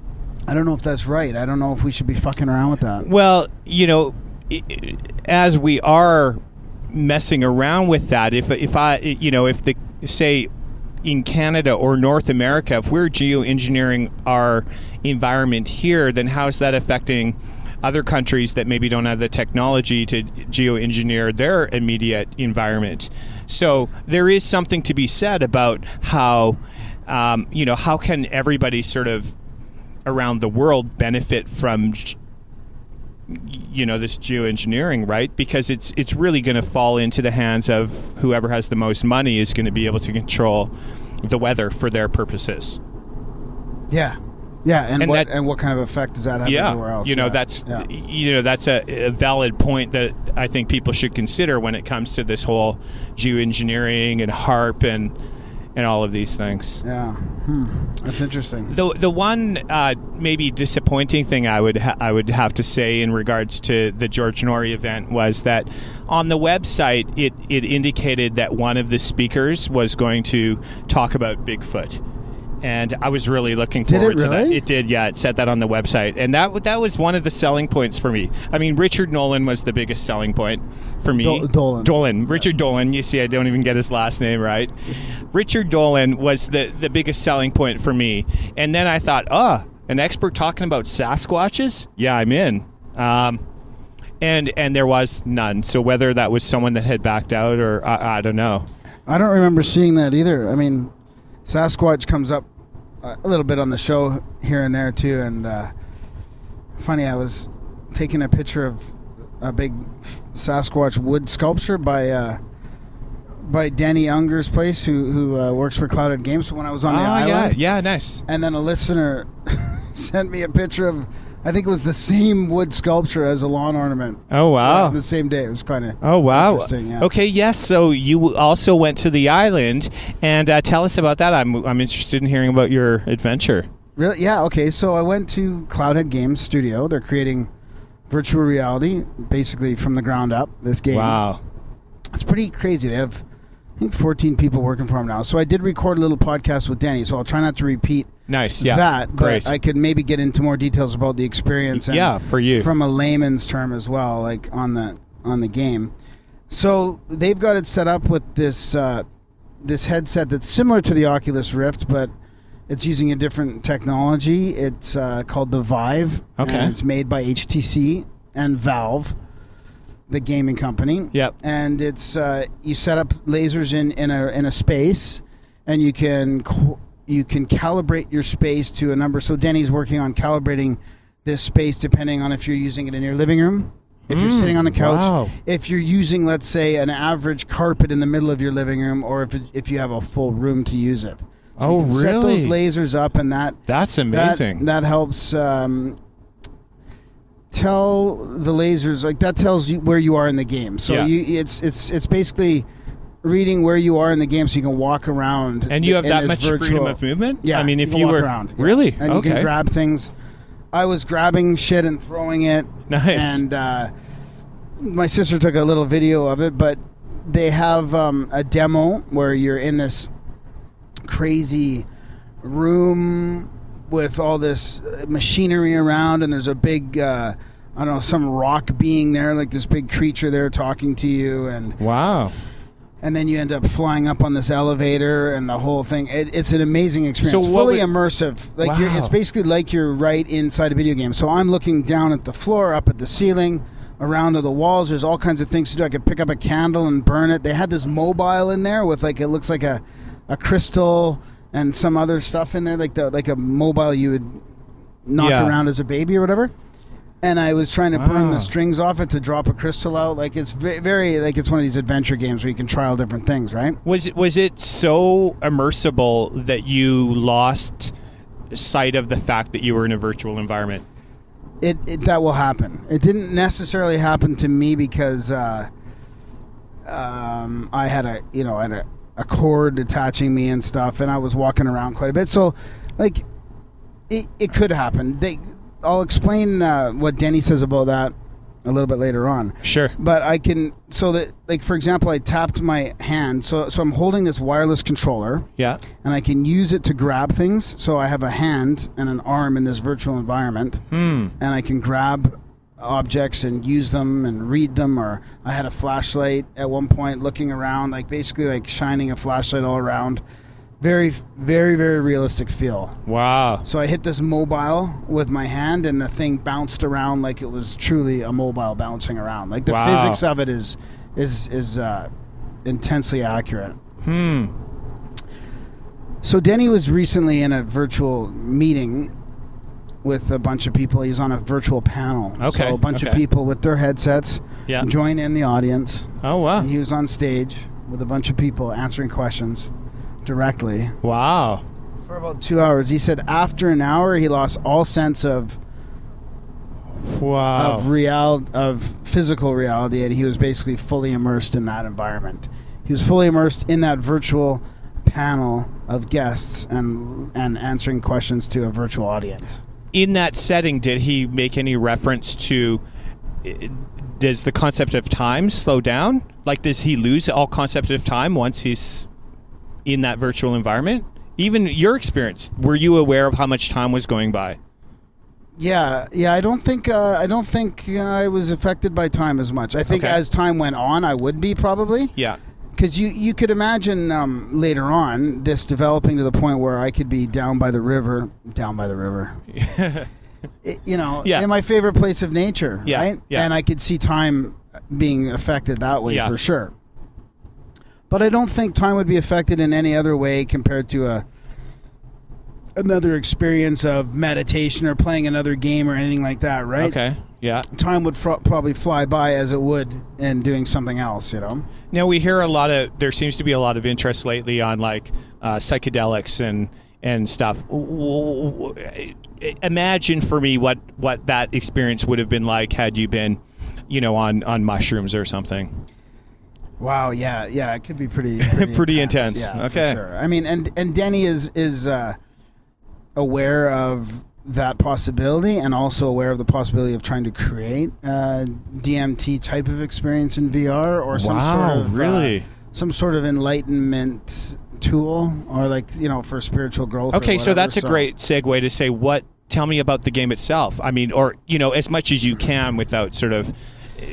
I don't know if that's right. I don't know if we should be fucking around with that. Well, you know, as we are messing around with that, if in Canada or North America, if we're geoengineering our environment here, then how is that affecting other countries that maybe don't have the technology to geoengineer their immediate environment? So there is something to be said about how, you know, how can everybody sort of around the world benefit from, you know, this geoengineering, right? Because it's really going to fall into the hands of whoever has the most money is going to be able to control the weather for their purposes. Yeah. Yeah, and what kind of effect does that have everywhere else? That's a valid point that I think people should consider when it comes to this whole geoengineering and HARP and all of these things. Yeah, that's interesting. The one maybe disappointing thing I would have to say in regards to the George Noory event was that on the website it indicated that one of the speakers was going to talk about Bigfoot. And I was really looking forward to that. It did, yeah. It said that on the website. And that was one of the selling points for me. I mean, Richard Nolan was the biggest selling point for me. Dolan. Richard Dolan. You see, I don't even get his last name right. Richard Dolan was the biggest selling point for me. And then I thought, an expert talking about Sasquatches? Yeah, I'm in. And there was none. So whether that was someone that had backed out or I don't know. I don't remember seeing that either. I mean, Sasquatch comes up a little bit on the show here and there too, and funny, I was taking a picture of a big Sasquatch wood sculpture by Denny Unger's place, who works for Cloudhead Games, when I was on the island. Yeah, nice. And then a listener sent me a picture of, I think it was the same wood sculpture as a lawn ornament. Oh, wow. The same day. It was kind of interesting. Yeah. Okay, yes. So you also went to the island, and tell us about that. I'm interested in hearing about your adventure. Really? Yeah, okay. So I went to Cloudhead Games Studio. They're creating virtual reality, basically from the ground up, this game. Wow. It's pretty crazy. They have, I think, 14 people working for them now. So I did record a little podcast with Denny, so I'll try not to repeat that, great. But I could maybe get into more details about the experience. And for you, from a layman's term as well, like on the game. So they've got it set up with this this headset that's similar to the Oculus Rift, but it's using a different technology. It's called the Vive. Okay, and it's made by HTC and Valve, the gaming company. Yep, and it's you set up lasers in a space, and you can. You can calibrate your space to a number. So Denny's working on calibrating this space depending on if you're using it in your living room, if you're sitting on the couch, if you're using, let's say, an average carpet in the middle of your living room, or if you have a full room to use it. So you can set those lasers up, and that's amazing. That helps tell the lasers, like, that tells you where you are in the game. So it's basically reading where you are in the game, so you can walk around. And you have that much freedom of movement? Yeah. I mean, if you were... around. Yeah. Really? And you can grab things. I was grabbing shit and throwing it. Nice. And my sister took a little video of it, but they have a demo where you're in this crazy room with all this machinery around, and there's a big... I don't know, some rock being there, like this big creature there talking to you. And wow. And then you end up flying up on this elevator, and the whole thing. It's an amazing experience. So fully immersive. Like it's basically like you're right inside a video game. So I'm looking down at the floor, up at the ceiling, around to the walls. There's all kinds of things to do. I could pick up a candle and burn it. They had this mobile in there with, like, it looks like a crystal and some other stuff in there, like a mobile you would knock around as a baby or whatever. And I was trying to burn the strings off it to drop a crystal out. Like, it's very, like, it's one of these adventure games where you can trial different things, right? Was it so immersible that you lost sight of the fact that you were in a virtual environment? It that will happen. It didn't necessarily happen to me because I had a cord attaching me and stuff, and I was walking around quite a bit. So, like, it could happen. I'll explain what Denny says about that a little bit later on. Sure. But I can, so that, like, for example, I tapped my hand. So I'm holding this wireless controller. Yeah. And I can use it to grab things. So I have a hand and an arm in this virtual environment. Hmm. And I can grab objects and use them and read them. Or I had a flashlight at one point looking around, like, basically, like, shining a flashlight all around. Very, very, very realistic feel. Wow. So I hit this mobile with my hand, and the thing bounced around like it was truly a mobile bouncing around. Like, the physics of it is intensely accurate. Hmm. So Denny was recently in a virtual meeting with a bunch of people. He was on a virtual panel. Okay. So a bunch of people with their headsets join in the audience. Oh, wow. And he was on stage with a bunch of people answering questions. directly. Wow. For about 2 hours. He said after an hour, he lost all sense of wow. Of physical reality, and he was basically fully immersed in that environment. He was fully immersed in that virtual panel of guests and answering questions to a virtual audience. In that setting, did he make any reference to, does the concept of time slow down? Like, does he lose all concept of time once he's in that virtual environment? Even your experience, were you aware of how much time was going by? Yeah, yeah. I don't think I was affected by time as much. I think as time went on, I would be probably. Yeah. Because you could imagine later on this developing to the point where I could be down by the river, in my favorite place of nature, right? Yeah. And I could see time being affected that way for sure. But I don't think time would be affected in any other way compared to another experience of meditation or playing another game or anything like that, right? Okay. Yeah. Time would probably fly by as it would in doing something else, you know? Now, we hear a lot of, there seems to be a lot of interest lately on like psychedelics and stuff. Imagine for me what that experience would have been like had you been, you know, on mushrooms or something. Wow, yeah, yeah. It could be pretty pretty intense. Yeah, okay. For sure. I mean, and Denny is aware of that possibility, and also aware of the possibility of trying to create a DMT type of experience in VR, or some sort of enlightenment tool, or like, you know, for spiritual growth. Okay, so that's a great segue to say, tell me about the game itself. I mean, or, you know, as much as you can without sort of,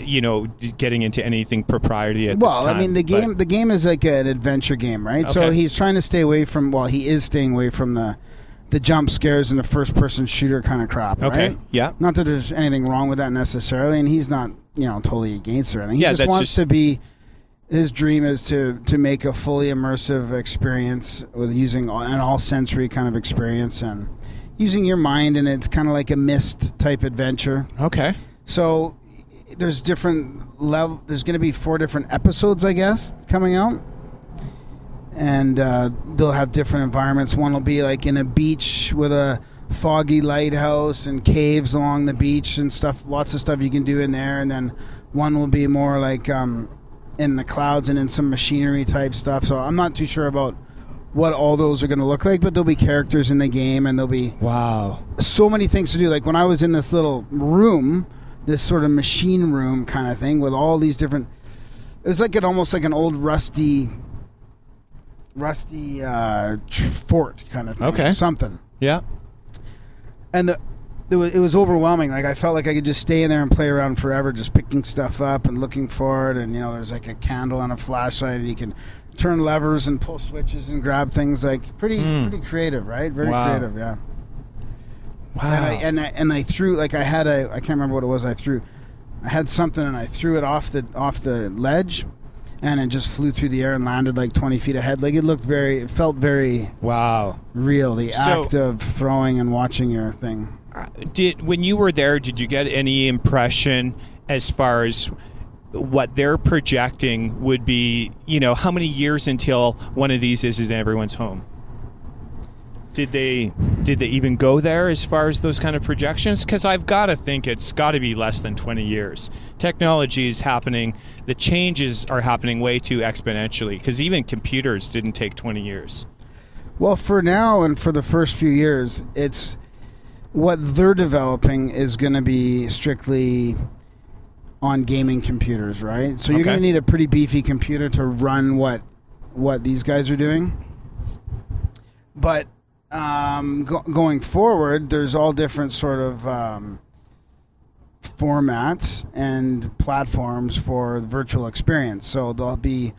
you know, getting into anything propriety at this time. Well, I mean, the game is like an adventure game, right? Okay. So he's trying to stay away from, well, he is staying away from the jump scares and the first-person shooter kind of crap, right? Okay, yeah. Not that there's anything wrong with that necessarily, and he's not, you know, totally against it or anything. Yeah, he just wants to be... His dream is to make a fully immersive experience with using an all-sensory kind of experience and using your mind, and it's kind of like a mist-type adventure. Okay. So there's different level. There's going to be 4 different episodes, I guess, coming out. And they'll have different environments. One will be like in a beach with a foggy lighthouse and caves along the beach and stuff. Lots of stuff you can do in there. And then one will be more like in the clouds and in some machinery type stuff. So I'm not too sure about what all those are going to look like, but there'll be characters in the game, and there'll be so many things to do. Like when I was in this little room, this sort of machine room kind of thing with all these different... It was like almost like an old rusty fort kind of thing, or something. Yeah. And it was overwhelming. Like I felt like I could just stay in there and play around forever, just picking stuff up and looking for it. And, you know, there's like a candle and a flashlight, and you can turn levers and pull switches and grab things. Like pretty creative, right? Very creative, yeah. Wow. And I threw, like, I had a, I can't remember what it was. I had something, and I threw it off the ledge. And it just flew through the air and landed like 20 feet ahead. Like it felt very real. The act of throwing and watching your thing. When you were there, did you get any impression as far as what they're projecting would be? You know, how many years until one of these is in everyone's home? Did they even go there as far as those kind of projections? Because I've got to think it's got to be less than 20 years. Technology is happening. The changes are happening way too exponentially, because even computers didn't take 20 years. Well, for now and for the first few years, it's what they're developing is going to be strictly on gaming computers, right? So you're going to need a pretty beefy computer to run what these guys are doing. But... going forward, there's all different sort of formats and platforms for the virtual experience. So there'll be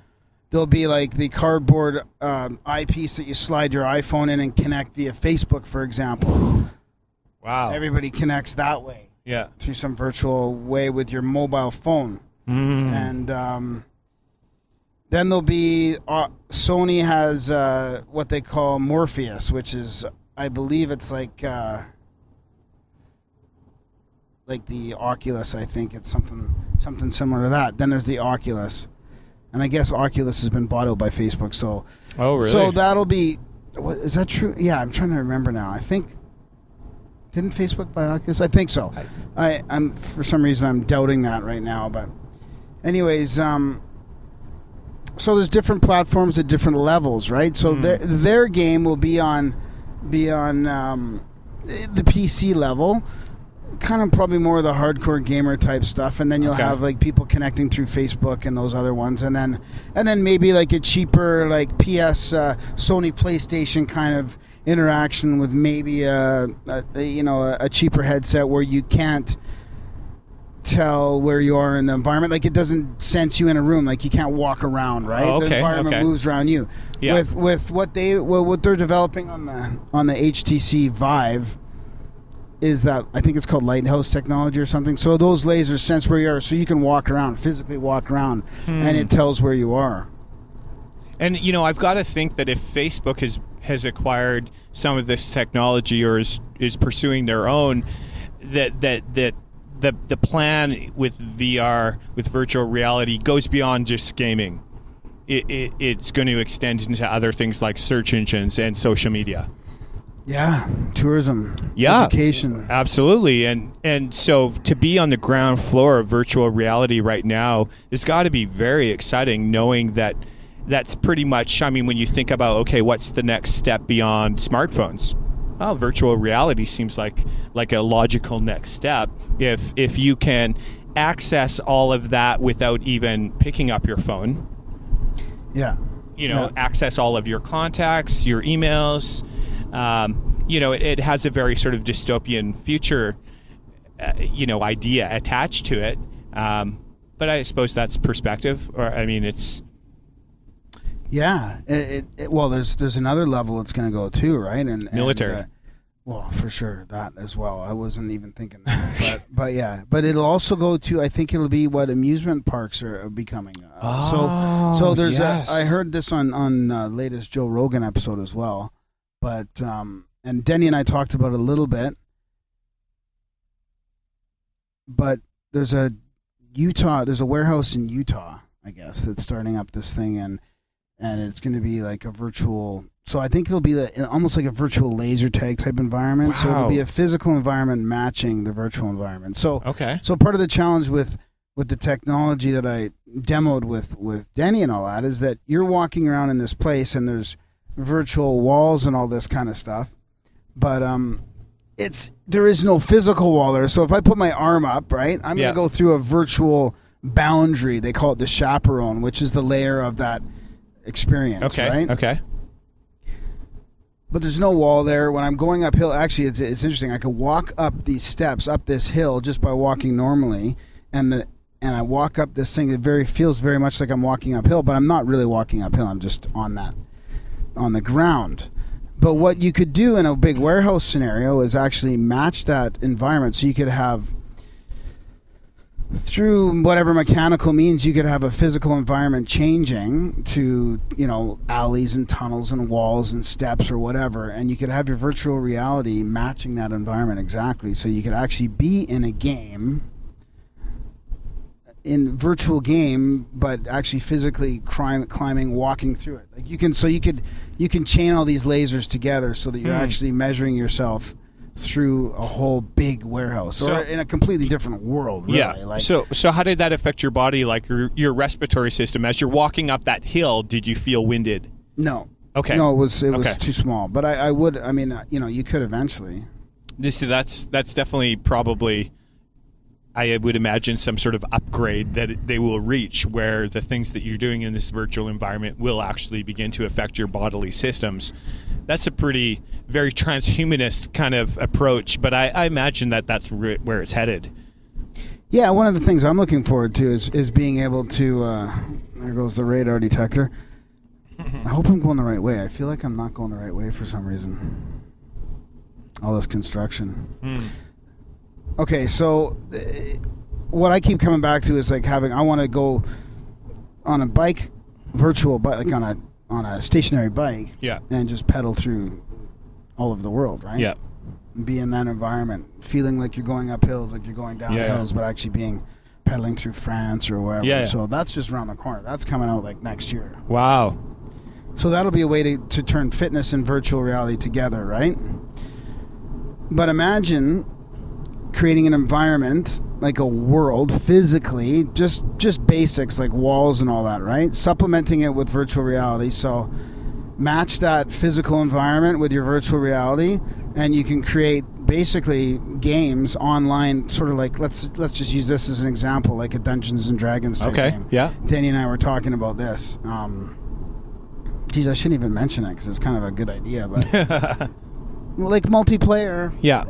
like the cardboard eyepiece that you slide your iPhone in and connect via Facebook, for example. Wow! Everybody connects that way. Yeah, through some virtual way with your mobile phone, and. Then there'll be, Sony has what they call Morpheus, which is, I believe it's like the Oculus, I think. It's something similar to that. Then there's the Oculus. and I guess Oculus has been bought out by Facebook. So, oh really? So that'll be. What, is that true? Yeah, I'm trying to remember now. I think didn't Facebook buy Oculus? I think so. I'm for some reason I'm doubting that right now, but anyways, so there's different platforms at different levels, right? So their game will be on the PC level, kind of probably more of the hardcore gamer type stuff, and then you'll have like people connecting through Facebook and those other ones, and then maybe like a cheaper like PS Sony PlayStation kind of interaction with maybe a cheaper headset where you can't tell where you are in the environment, like it doesn't sense you in a room, like you can't walk around, right? Oh, okay, the environment moves around you. Yeah. With what they're developing on the HTC Vive is that I think it's called Lighthouse technology or something. So those lasers sense where you are, so you can walk around, physically walk around, and it tells where you are. And you know, I've got to think that if Facebook has acquired some of this technology or is pursuing their own, that the plan with VR, with virtual reality, goes beyond just gaming. It's going to extend into other things like search engines and social media. Yeah, tourism, education. Absolutely. And so to be on the ground floor of virtual reality right now, it's got to be very exciting, knowing that that's pretty much, I mean, when you think about, okay, what's the next step beyond smartphones? Well, virtual reality seems like a logical next step if you can access all of that without even picking up your phone. Yeah. You know, access all of your contacts, your emails. You know, it has a very sort of dystopian future, you know, idea attached to it. But I suppose that's perspective, or I mean, it's. Yeah. Well, there's another level it's going to go to, right? And military. Well, for sure, that as well. I wasn't even thinking that. But yeah, but it'll also go to, I think it'll be what amusement parks are becoming. So there's, I heard this on latest Joe Rogan episode as well. But and Denny and I talked about it a little bit. But there's a warehouse in Utah, I guess, that's starting up this thing, and it's going to be like a virtual. So I think it'll be almost like a virtual laser tag type environment. Wow. So it'll be a physical environment matching the virtual environment. So So part of the challenge with the technology that I demoed with Denny and all that is that you're walking around in this place and there's virtual walls and all this kind of stuff, but there is no physical wall there. So if I put my arm up, right, I'm gonna go through a virtual boundary. They call it the chaperone, which is the layer of that experience. Okay. But there's no wall there. When I'm going uphill, actually, it's interesting. I could walk up these steps, up this hill, just by walking normally, and I walk up this thing. It feels very much like I'm walking uphill, but I'm not really walking uphill. I'm just on the ground. But what you could do in a big warehouse scenario is actually match that environment. So you could have, through whatever mechanical means, you could have a physical environment changing to, you know, alleys and tunnels and walls and steps or whatever, and you could have your virtual reality matching that environment exactly. So you could actually be in a game, in virtual game, but actually physically climbing, walking through it. Like you can chain all these lasers together so that you're actually measuring yourself through a whole big warehouse, or in a completely different world. Really. Yeah. Like, so how did that affect your body, like your respiratory system, as you're walking up that hill? Did you feel winded? No. Okay. No, it was too small. But you could eventually. That's definitely probably. I would imagine some sort of upgrade that they will reach where the things that you're doing in this virtual environment will actually begin to affect your bodily systems. That's a pretty, very transhumanist kind of approach, but I imagine that's where it's headed. Yeah, one of the things I'm looking forward to is being able to, there goes the radar detector. I hope I'm going the right way. I feel like I'm not going the right way for some reason. All this construction. Okay, so what I keep coming back to is like I want to go on a bike, virtual bike, like on a stationary bike, and just pedal through all over the world, right? Yeah, and be in that environment, feeling like you're going up hills, like you're going down hills, but actually being pedaling through France or wherever. Yeah, yeah. So that's just around the corner. That's coming out like next year. Wow. So that'll be a way to turn fitness and virtual reality together, right? But imagine creating an environment like a world physically, just basics like walls and all that, right? Supplementing it with virtual reality. So match that physical environment with your virtual reality, and you can create basically games online, sort of like, let's just use this as an example, like a Dungeons and Dragons type game. Yeah. Danny and I were talking about this. Geez, I shouldn't even mention it because it's kind of a good idea, but like multiplayer. Yeah.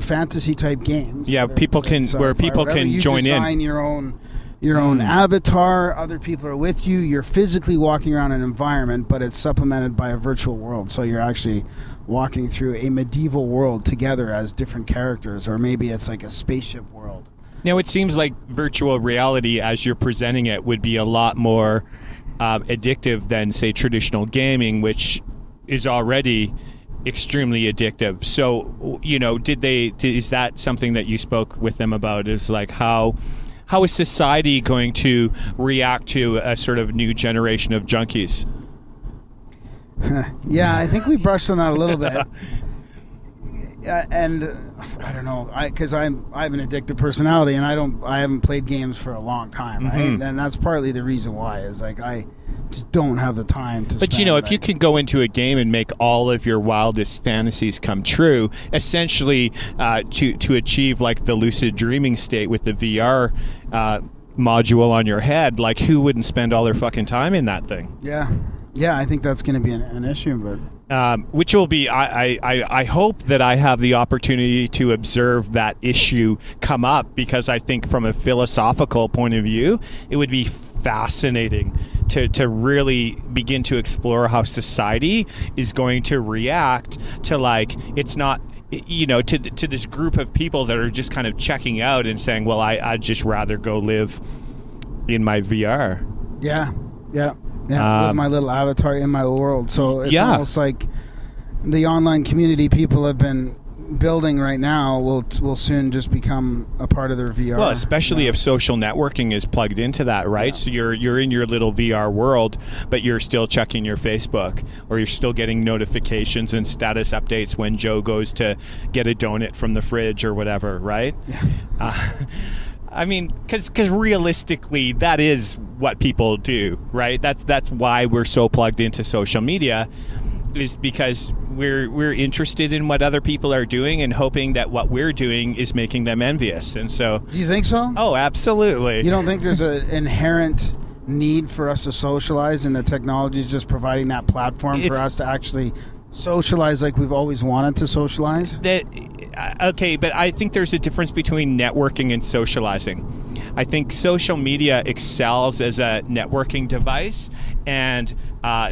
Fantasy type games. Yeah, where people can join in. You design your own avatar. Other people are with you. You're physically walking around an environment, but it's supplemented by a virtual world. So you're actually walking through a medieval world together as different characters, or maybe it's like a spaceship world. Now it seems like virtual reality, as you're presenting it, would be a lot more addictive than, say, traditional gaming, which is already extremely addictive. So, you know, is that something that you spoke with them about? Is like, how is society going to react to a sort of new generation of junkies? Yeah, I think we brushed on that a little bit. And I don't know, because I have an addictive personality, and I haven't played games for a long time, right? Mm-hmm. And that's partly the reason why is like I just don't have the time to. But you know, if you can go into a game and make all of your wildest fantasies come true, essentially to achieve like the lucid dreaming state with the VR module on your head, like who wouldn't spend all their fucking time in that thing? Yeah, yeah, I think that's going to be an issue, but. Which will be, I hope that I have the opportunity to observe that issue come up, because I think from a philosophical point of view, it would be fascinating to really begin to explore how society is going to react to, like, it's not, you know, to this group of people that are just kind of checking out and saying, well, I'd just rather go live in my VR. Yeah, yeah. Yeah, with my little avatar in my world. So it's almost like the online community people have been building right now will soon just become a part of their VR. Well, especially if social networking is plugged into that, right? Yeah. So you're in your little VR world, but you're still checking your Facebook, or you're still getting notifications and status updates when Joe goes to get a donut from the fridge or whatever, right? Yeah. I mean, because realistically, that is what people do, right? That's why we're so plugged into social media, is because we're interested in what other people are doing and hoping that what we're doing is making them envious. And so, do you think so? Oh, absolutely. You don't think there's an inherent need for us to socialize, and the technology is just providing that platform for us to actually socialize like we've always wanted to socialize? Okay, but I think there's a difference between networking and socializing. I think social media excels as a networking device and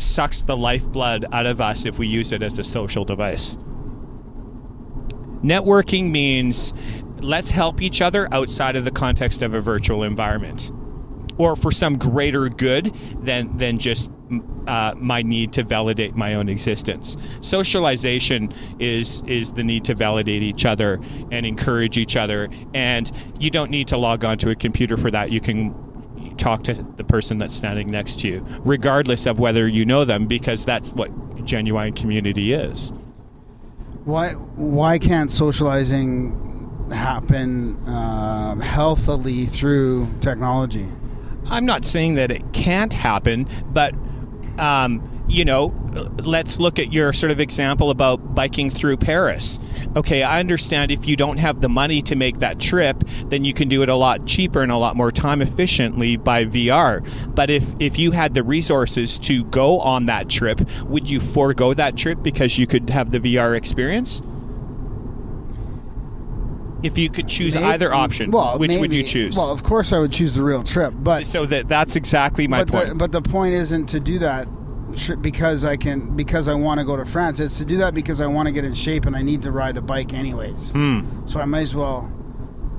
sucks the lifeblood out of us if we use it as a social device. Networking means let's help each other outside of the context of a virtual environment, or for some greater good than just my need to validate my own existence. Socialization is the need to validate each other and encourage each other, and you don't need to log onto a computer for that. You can talk to the person that's standing next to you, regardless of whether you know them, because that's what genuine community is. Why can't socializing happen healthily through technology? I'm not saying that it can't happen, but, you know, let's look at your sort of example about biking through Paris. Okay, I understand if you don't have the money to make that trip, then you can do it a lot cheaper and a lot more time efficiently by VR. But if you had the resources to go on that trip, would you forego that trip because you could have the VR experience? If you could choose either option, which would you choose? Well, of course I would choose the real trip. But so that's exactly my point. But the point isn't to do that trip because I want to go to France. It's to do that because I want to get in shape and I need to ride a bike anyways. Mm. So I might as well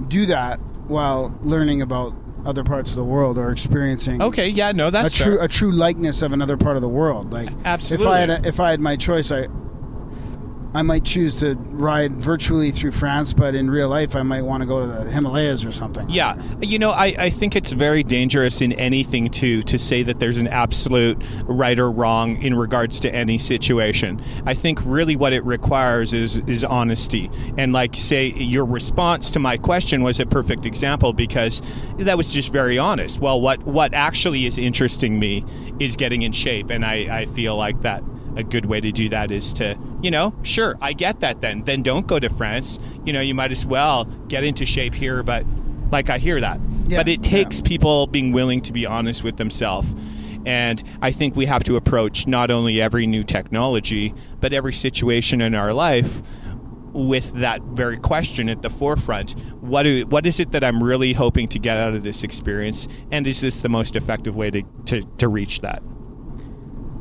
do that while learning about other parts of the world or experiencing. Okay, yeah, no, that's a true likeness of another part of the world. Like, absolutely. If I had my choice, I might choose to ride virtually through France, but in real life, I might want to go to the Himalayas or something. Yeah. You know, I think it's very dangerous in anything to say that there's an absolute right or wrong in regards to any situation. I think really what it requires is honesty. And like, say, your response to my question was a perfect example because that was just very honest. Well, what actually is interesting me is getting in shape, and I feel like that. A good way to do that is to, you know, sure, I get that then don't go to France. You know, you might as well get into shape here, but like I hear that. Yeah, but it takes people being willing to be honest with themselves. And I think we have to approach not only every new technology, but every situation in our life with that very question at the forefront. What is it that I'm really hoping to get out of this experience? And is this the most effective way to reach that?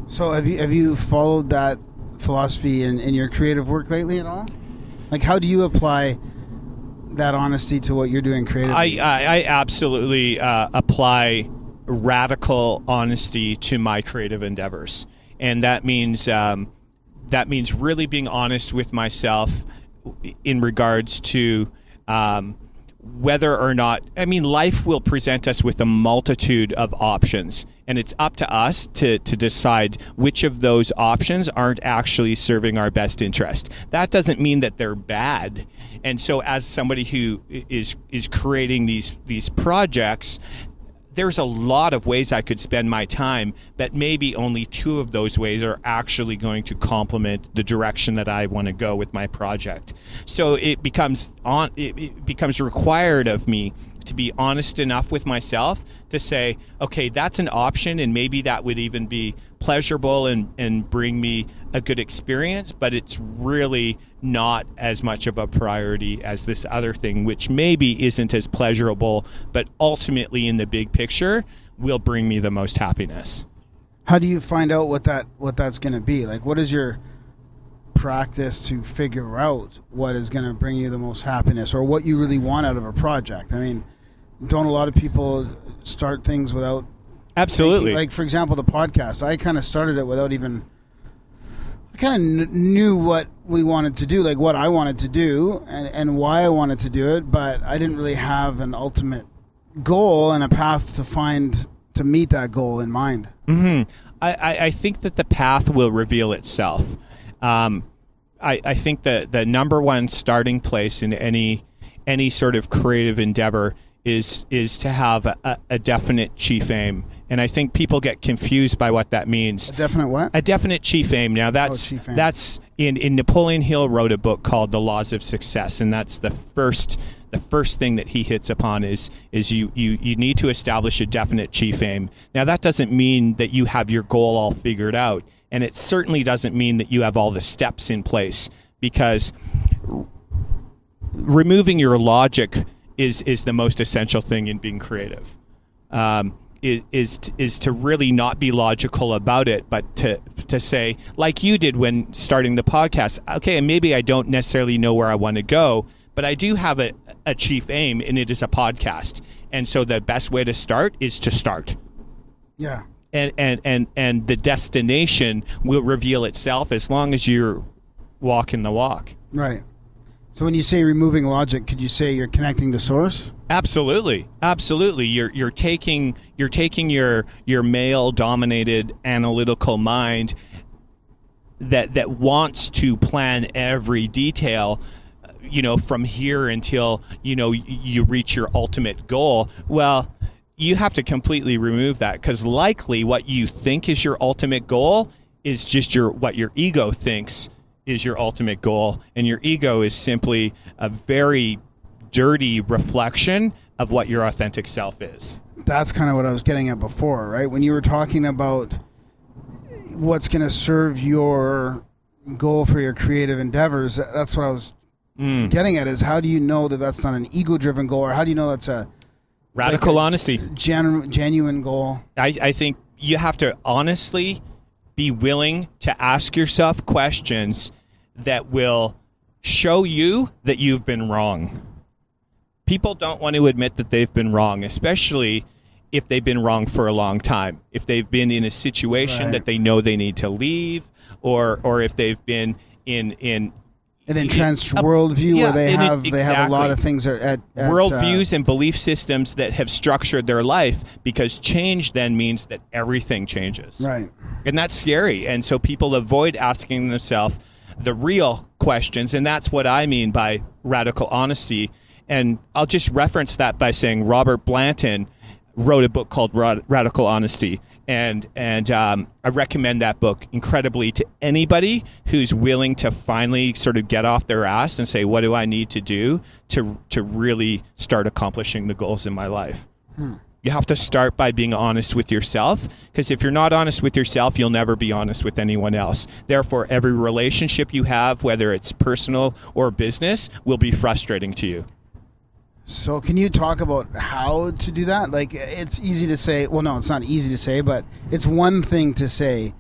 So have you followed that philosophy in your creative work lately at all? Like, how do you apply that honesty to what you're doing creatively? I absolutely apply radical honesty to my creative endeavors. And that means really being honest with myself in regards to whether or not, I mean, life will present us with a multitude of options, and it's up to us to decide which of those options aren't actually serving our best interest. That doesn't mean that they're bad. And so as somebody who is creating these projects, there's a lot of ways I could spend my time, but maybe only two of those ways are actually going to complement the direction that I want to go with my project. So it becomes required of me to be honest enough with myself to say, okay, that's an option, and maybe that would even be pleasurable and bring me a good experience, but it's really not as much of a priority as this other thing, which maybe isn't as pleasurable, but ultimately in the big picture will bring me the most happiness. How do you find out what that's going to be? Like, what is your practice to figure out what is going to bring you the most happiness, or what you really want out of a project? I mean, don't a lot of people start things without... Absolutely. Like, for example, the podcast. I kind of started it without even... I kind of knew what we wanted to do, like what I wanted to do and why I wanted to do it, but I didn't really have an ultimate goal and a path to meet that goal in mind. Mm-hmm. I think that the path will reveal itself. I think that the number one starting place in any sort of creative endeavor is to have a definite chief aim. And I think people get confused by what that means. A definite what? A definite chief aim. Now, that's in Napoleon Hill wrote a book called The Laws of Success, and that's the first thing that he hits upon is you need to establish a definite chief aim. Now, that doesn't mean that you have your goal all figured out, and it certainly doesn't mean that you have all the steps in place, because removing your logic is the most essential thing in being creative. Is to really not be logical about it, but to say, like you did when starting the podcast, okay, and maybe I don't necessarily know where I want to go, but I do have a chief aim, and it is a podcast. And so the best way to start is to start. Yeah. And the destination will reveal itself as long as you're walking the walk. Right. So when you say removing logic, could you say you're connecting to source? Absolutely, absolutely. You're taking your male-dominated analytical mind that wants to plan every detail, you know, from here until, you know, you reach your ultimate goal. Well, you have to completely remove that, because likely what you think is your ultimate goal is just what your ego thinks is your ultimate goal, and your ego is simply a very dirty reflection of what your authentic self is. That's kind of what I was getting at before, right? When you were talking about what's going to serve your goal for your creative endeavors, that's what I was getting at, is how do you know that that's not an ego-driven goal, or how do you know that's a radical, like, honesty, genuine goal? I think you have to honestly be willing to ask yourself questions that will show you that you've been wrong. People don't want to admit that they've been wrong, especially if they've been wrong for a long time. If they've been in a situation that they know they need to leave, or if they've been an entrenched worldview where they have a lot of things at worldviews and belief systems that have structured their life, because change then means that everything changes. Right. And that's scary. And so people avoid asking themselves the real questions. And that's what I mean by radical honesty. And I'll just reference that by saying Robert Blanton wrote a book called Radical Honesty. And I recommend that book incredibly to anybody who's willing to finally sort of get off their ass and say, what do I need to do to really start accomplishing the goals in my life? Hmm. You have to start by being honest with yourself, because if you're not honest with yourself, you'll never be honest with anyone else. Therefore, every relationship you have, whether it's personal or business, will be frustrating to you. So can you talk about how to do that? Like, it's easy to say, well, no, it's not easy to say, but it's one thing to say,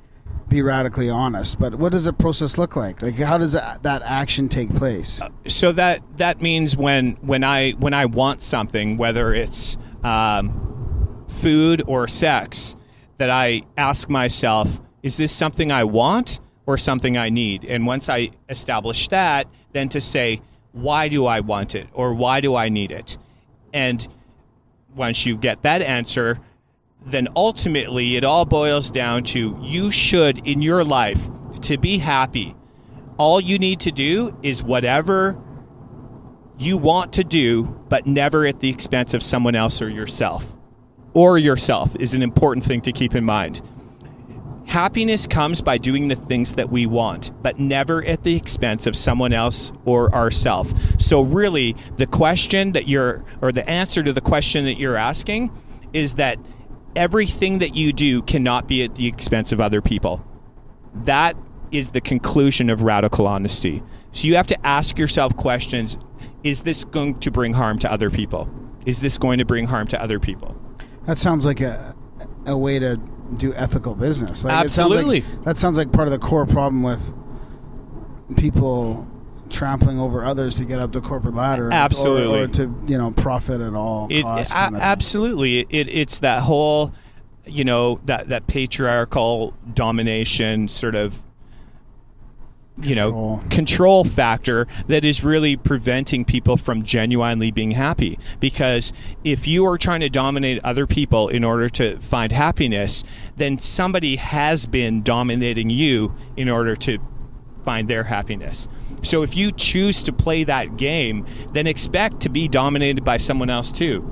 be radically honest. But what does the process look like? Like, how does that action take place? So that means when I want something, whether it's food or sex, that I ask myself, is this something I want or something I need? And once I establish that, then to say, why do I want it, or why do I need it? And once you get that answer, then ultimately it all boils down to, you should, in your life, to be happy, all you need to do is whatever you want to do, but never at the expense of someone else or yourself. Or yourself is an important thing to keep in mind. Happiness comes by doing the things that we want, but never at the expense of someone else or ourselves. So really, the question that the answer to the question that you're asking is that everything that you do cannot be at the expense of other people. That is the conclusion of radical honesty. So you have to ask yourself questions. Is this going to bring harm to other people? Is this going to bring harm to other people? That sounds like a way to do ethical business. Like, absolutely. That sounds like part of the core problem with people trampling over others to get up the corporate ladder. Absolutely. Or to, you know, profit at all costs. Absolutely. It's that whole, you know, that patriarchal domination sort of, you know, control factor that is really preventing people from genuinely being happy. Because if you are trying to dominate other people in order to find happiness, then somebody has been dominating you in order to find their happiness. So if you choose to play that game, then expect to be dominated by someone else too.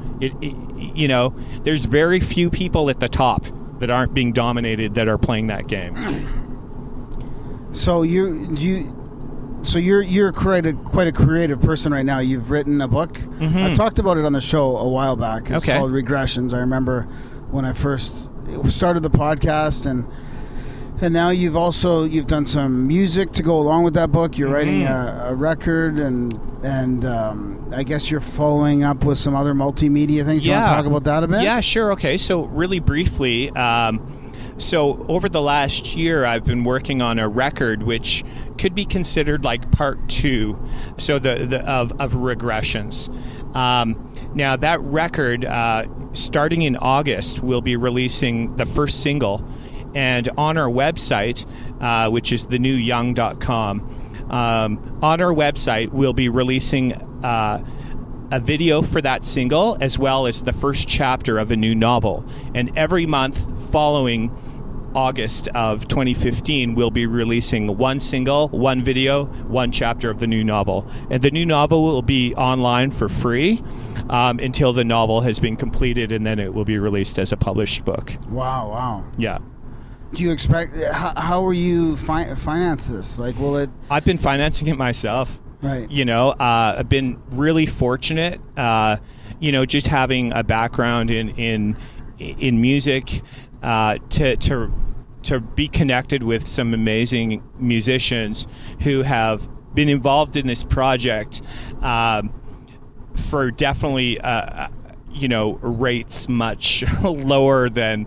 You know, there's very few people at the top that aren't being dominated that are playing that game. So you're quite a creative person right now. You've written a book. Mm-hmm. I talked about it on the show a while back. It's called Regressions. I remember when I first started the podcast, and now you've done some music to go along with that book. You're mm-hmm. writing a record, and I guess you're following up with some other multimedia things. You want to talk about that a bit? Yeah, sure. Okay, so really briefly. So over the last year, I've been working on a record which could be considered like part two, so of Regressions. Now that record, starting in August, we'll be releasing the first single, and on our website, which is thenewyoung.com, on our website we'll be releasing a video for that single, as well as the first chapter of a new novel. And every month following August of 2015, we'll be releasing one single, one video, one chapter of the new novel. And the new novel will be online for free until the novel has been completed, and then it will be released as a published book. Wow, wow. Yeah. Do you expect, how will you finance this? Like, will it... I've been financing it myself. Right. You know, I've been really fortunate, you know, just having a background in music, to be connected with some amazing musicians who have been involved in this project for definitely, you know, rates much lower than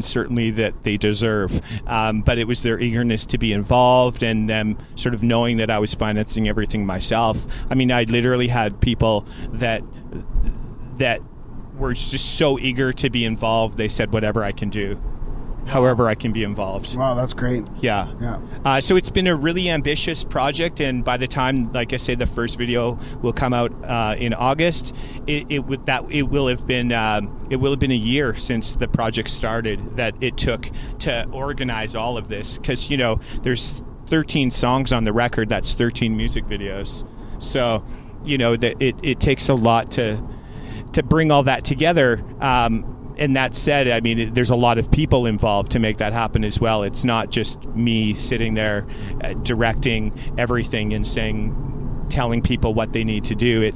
certainly that they deserve. But it was their eagerness to be involved and them sort of knowing that I was financing everything myself. I mean, I literally had people that were just so eager to be involved, they said, whatever I can do. however I can be involved. Wow, that's great. Yeah. Yeah. So it's been a really ambitious project, and by the time, like I say, the first video will come out in August, it will have been a year since the project started that it took to organize all of this, because you know there's 13 songs on the record. That's 13 music videos. So you know that it takes a lot to bring all that together. And that said, I mean, there's a lot of people involved to make that happen as well. It's not just me sitting there directing everything and telling people what they need to do.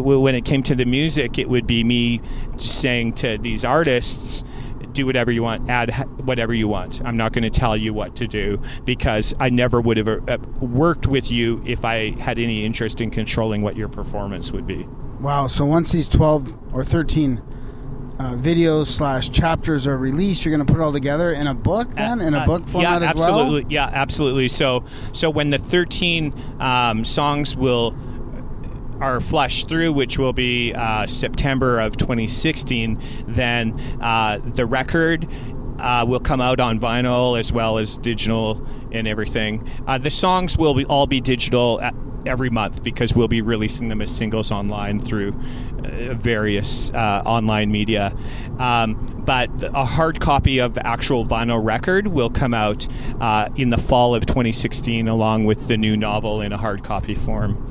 When it came to the music, it would be me just saying to these artists, do whatever you want, add whatever you want. I'm not going to tell you what to do, because I never would have worked with you if I had any interest in controlling what your performance would be. Wow. So once these 12 or 13 videos / chapters are released, you're going to put it all together in a book then? In a book format as well? Yeah, absolutely. Yeah, absolutely. So when the 13 songs are flushed through, which will be September of 2016, then the record will come out on vinyl as well as digital and everything. The songs will all be digital every month, because we'll be releasing them as singles online through various online media. But a hard copy of the actual vinyl record will come out in the fall of 2016, along with the new novel in a hard copy form.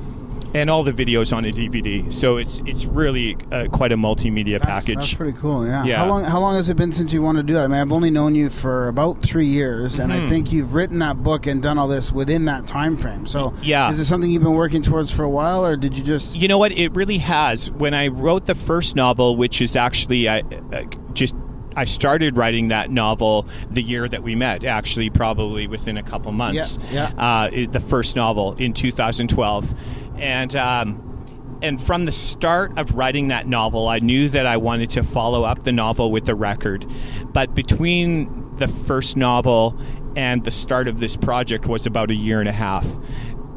And all the videos on a DVD, so it's really quite a multimedia package. That's pretty cool, yeah. How long has it been since you wanted to do that? I mean, I've only known you for about 3 years, and I think you've written that book and done all this within that time frame. So, yeah. Is it something you've been working towards for a while, or did you just... You know what? It really has. When I wrote the first novel, which is actually I started writing that novel the year that we met, actually, probably within a couple months. Yeah, yeah. The first novel in 2012. And from the start of writing that novel, I knew that I wanted to follow up the novel with the record. But between the first novel and the start of this project was about a year and a half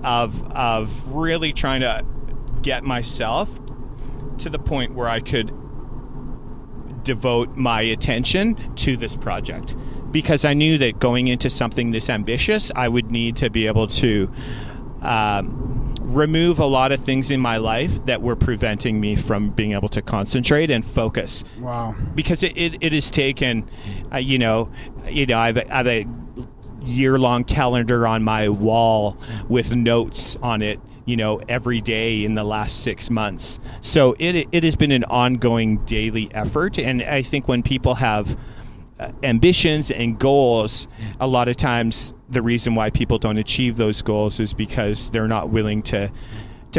of really trying to get myself to the point where I could devote my attention to this project. Because I knew that going into something this ambitious, I would need to be able to... remove a lot of things in my life that were preventing me from being able to concentrate and focus. Wow. Because it has taken, I've a year-long calendar on my wall with notes on it, every day in the last 6 months. So it has been an ongoing daily effort. And I think when people have ambitions and goals, a lot of times the reason why people don't achieve those goals is because they're not willing to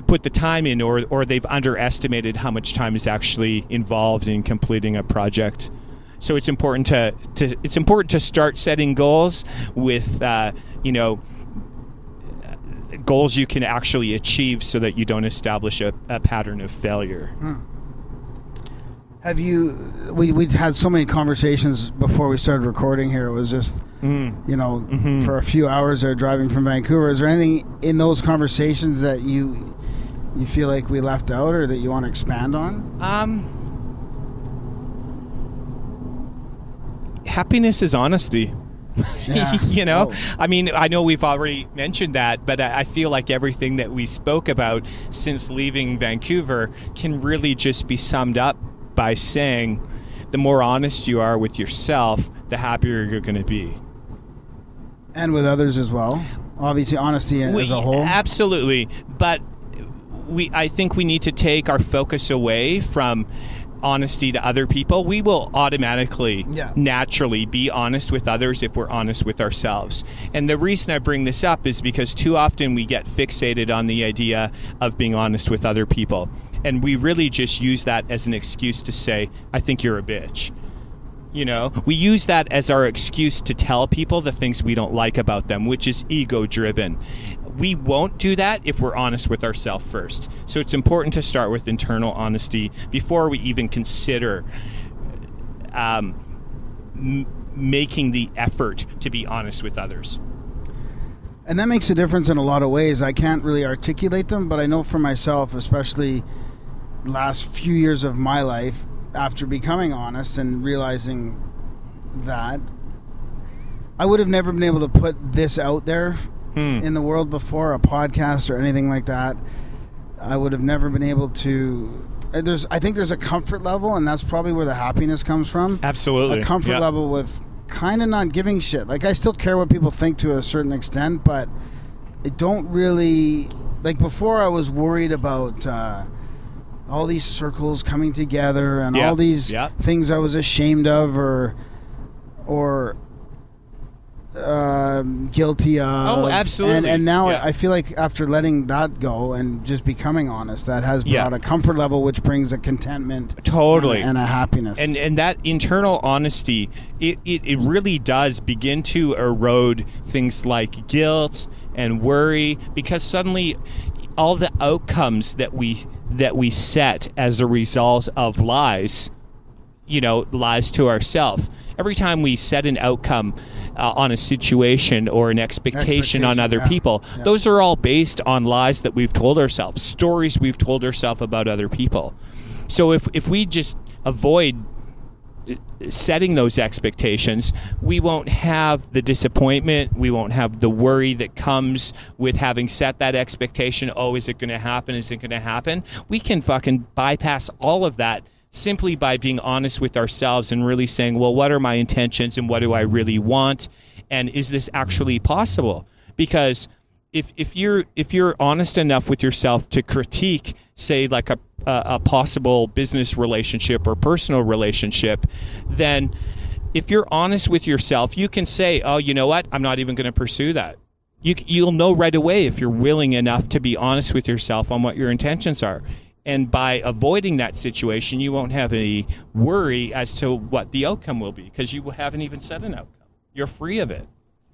put the time in, or they've underestimated how much time is actually involved in completing a project. So it's important to start setting goals with goals you can actually achieve, so that you don't establish a pattern of failure. Have you... We had so many conversations before we started recording here. It was just, for a few hours there driving from Vancouver. Is there anything in those conversations that you feel like we left out, or that you want to expand on? Happiness is honesty. Yeah. Oh. I mean, I know we've already mentioned that, but I feel like everything that we spoke about since leaving Vancouver can really just be summed up by saying, the more honest you are with yourself, the happier you're going to be. And with others as well. Obviously, honesty as a whole. Absolutely. But I think we need to take our focus away from honesty to other people. We will automatically, naturally be honest with others if we're honest with ourselves. And the reason I bring this up is because too often we get fixated on the idea of being honest with other people. And we really just use that as an excuse to say, I think you're a bitch. We use that as our excuse to tell people the things we don't like about them, which is ego-driven. We won't do that if we're honest with ourselves first. So it's important to start with internal honesty before we even consider making the effort to be honest with others. And that makes a difference in a lot of ways. I can't really articulate them, but I know for myself, especially last few years of my life, after becoming honest and realizing that I would have never been able to put this out there in the world before, a podcast or anything like that. I would have never been able to. I think there's a comfort level, and that's probably where the happiness comes from. Absolutely. A comfort level with kind of not giving shit. Like, I still care what people think to a certain extent, but I don't really... Like, before I was worried about all these circles coming together and all these things I was ashamed of or guilty of. Oh, absolutely. And now I feel like after letting that go and just becoming honest, that has brought a comfort level, which brings a contentment and a happiness. And that internal honesty, it really does begin to erode things like guilt and worry, because suddenly all the outcomes that we set as a result of lies, lies to ourselves. Every time we set an outcome on a situation or an expectation on other people, those are all based on lies that we've told ourselves, stories we've told ourselves about other people. So if we just avoid setting those expectations, we won't have the disappointment, we won't have the worry that comes with having set that expectation. Oh, is it going to happen? Is it going to happen? We can fucking bypass all of that simply by being honest with ourselves and really saying, well, what are my intentions and what do I really want? And is this actually possible? Because if you're honest enough with yourself to critique, say, like a possible business relationship or personal relationship, then if you're honest with yourself, you can say, oh, you know what? I'm not even going to pursue that. You'll know right away if you're willing enough to be honest with yourself on what your intentions are. And by avoiding that situation, you won't have any worry as to what the outcome will be, because you haven't even set an outcome. You're free of it.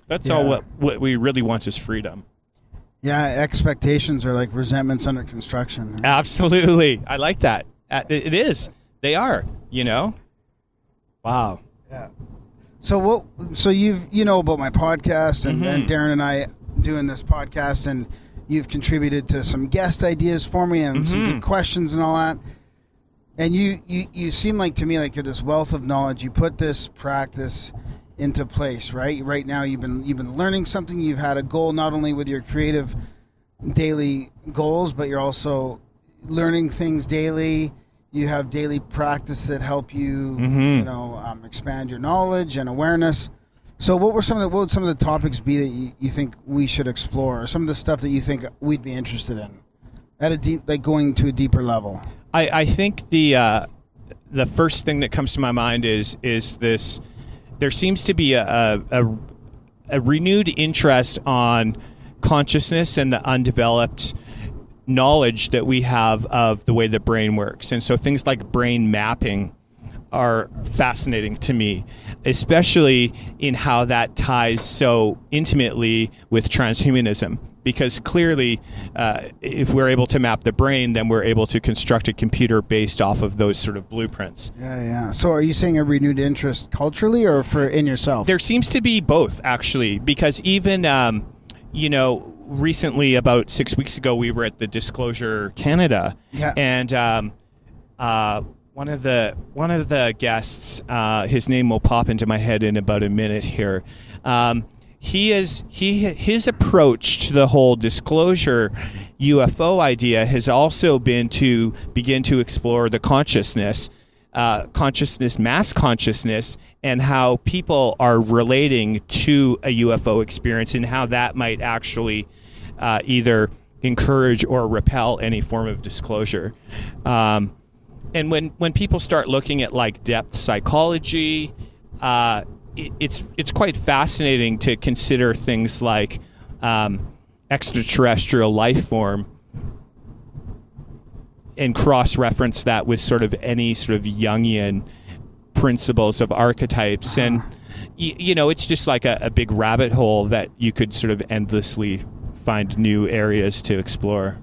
That's all what we really want is freedom. Yeah, expectations are like resentments under construction. Right? Absolutely. I like that. It is. They are, Wow. Yeah. So you know about my podcast and, and Darren and I doing this podcast, and you've contributed to some guest ideas for me and some good questions and all that. And you seem like to me like you're this wealth of knowledge. You put this practice into place, right? Right now you've been learning something. You've had a goal not only with your creative daily goals, but you're also learning things daily. You have daily practice that help you, expand your knowledge and awareness. So what would some of the topics be that you think we should explore, or some of the stuff that you think we'd be interested in at a deep, like going to a deeper level? I think the first thing that comes to my mind is this: there seems to be a renewed interest on consciousness and the undeveloped knowledge that we have of the way the brain works, and so things like brain mapping are fascinating to me, especially in how that ties so intimately with transhumanism. Because clearly, if we're able to map the brain, then we're able to construct a computer based off of those sort of blueprints. Yeah, yeah. So are you saying a renewed interest culturally or in yourself? There seems to be both, actually, because even, recently, about 6 weeks ago, we were at the Disclosure Canada. Yeah. And One of the guests, his name will pop into my head in about a minute here. His approach to the whole disclosure UFO idea has also been to begin to explore the mass consciousness, and how people are relating to a UFO experience, and how that might actually either encourage or repel any form of disclosure. And when people start looking at like depth psychology, it's quite fascinating to consider things like extraterrestrial life form and cross-reference that with sort of any sort of Jungian principles of archetypes. And, it's just like a big rabbit hole that you could sort of endlessly find new areas to explore.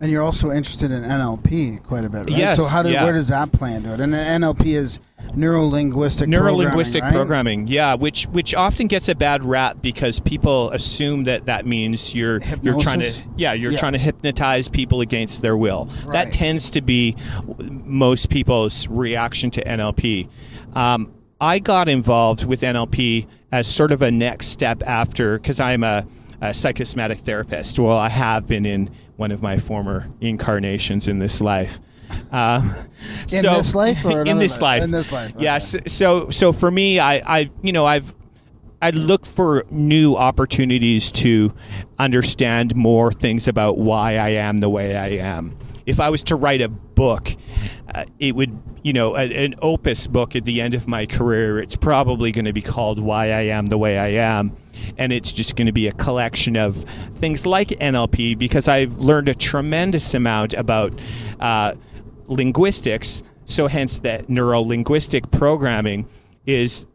And you're also interested in NLP quite a bit, right? Yes. So where does that play into it? And NLP is neuro-linguistic programming, right? Which often gets a bad rap because people assume that means you're trying to trying to hypnotize people against their will. Right. That tends to be most people's reaction to NLP. I got involved with NLP as sort of a next step after, because I'm a psychosomatic therapist. Well, I have been in one of my former incarnations in this life. In this life. Okay. Yes. So for me, I look for new opportunities to understand more things about why I am the way I am. If I was to write a book, it would, an opus book at the end of my career, it's probably going to be called Why I Am the Way I Am. And it's just going to be a collection of things like NLP, because I've learned a tremendous amount about linguistics. So hence that neuro-linguistic programming is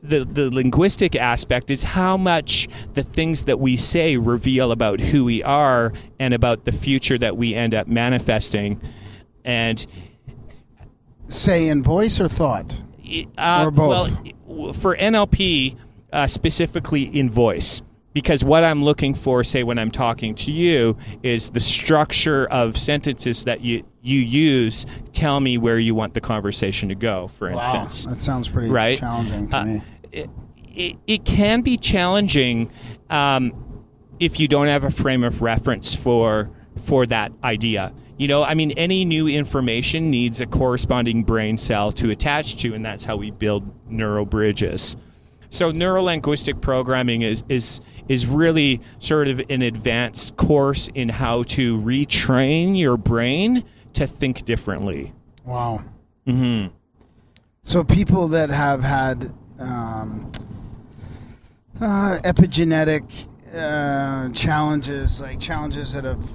the linguistic aspect is how much the things that we say reveal about who we are and about the future that we end up manifesting. And say in voice or thought, or both? Well, for NLP, specifically in voice, because what I'm looking for, say when I'm talking to you, is the structure of sentences that you use. Tell me where you want the conversation to go, for instance. That sounds pretty challenging to me. It can be challenging if you don't have a frame of reference for that idea. Any new information needs a corresponding brain cell to attach to, and that's how we build neural bridges. So neuro-linguistic programming is really sort of an advanced course in how to retrain your brain to think differently. Wow. Mm-hmm. So people that have had epigenetic challenges, like challenges that have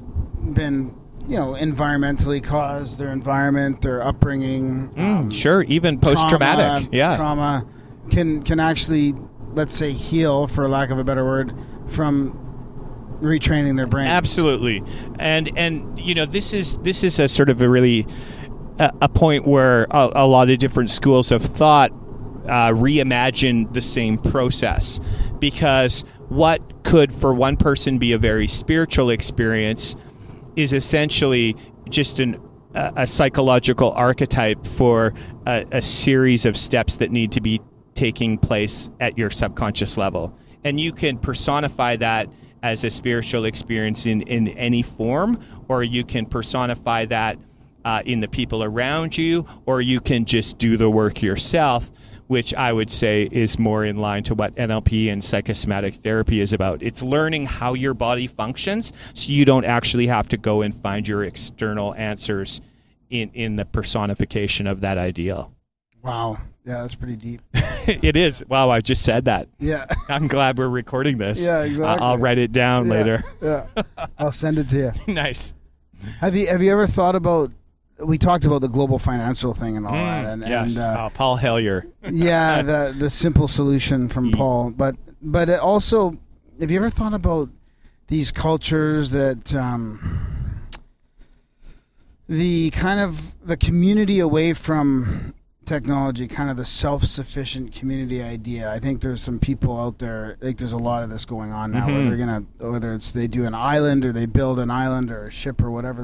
been environmentally caused, their environment, their upbringing. Even post-traumatic. Trauma. Can actually, let's say, heal, for lack of a better word, from retraining their brain. Absolutely, and this is a sort of a really a point where a lot of different schools of thought reimagine the same process, because what could for one person be a very spiritual experience is essentially just a psychological archetype for a series of steps that need to be taking place at your subconscious level. And you can personify that as a spiritual experience in any form, or you can personify that in the people around you, or you can just do the work yourself, which I would say is more in line to what NLP and psychosomatic therapy is about. It's learning how your body functions so you don't actually have to go and find your external answers in the personification of that ideal. Wow. Yeah, that's pretty deep. It is. Wow, I just said that. Yeah. I'm glad we're recording this. Yeah, exactly. I'll write it down later. Yeah. I'll send it to you. Nice. Have you ever thought about, we talked about the global financial thing and all that. And, yes, Paul Hellyer. Yeah, the simple solution from Paul. But it also, have you ever thought about these cultures that... the kind of the community away from... technology, kind of the self-sufficient community idea. I think there's some people out there, I think there's a lot of this going on now, where they're whether it's they do an island or they build an island or a ship or whatever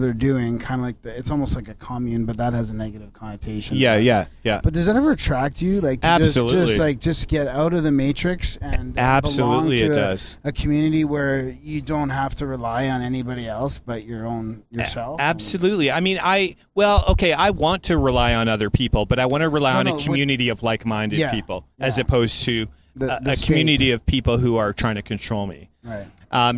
they're doing, kind of like it's almost like a commune, but that has a negative connotation. Yeah. But does that ever attract you? Like to absolutely, just get out of the matrix and absolutely belong to a community where you don't have to rely on anybody else but yourself. Absolutely. I mean, I want to rely on other people, but I want to rely on a community of like-minded people as opposed to a community of people who are trying to control me. Right.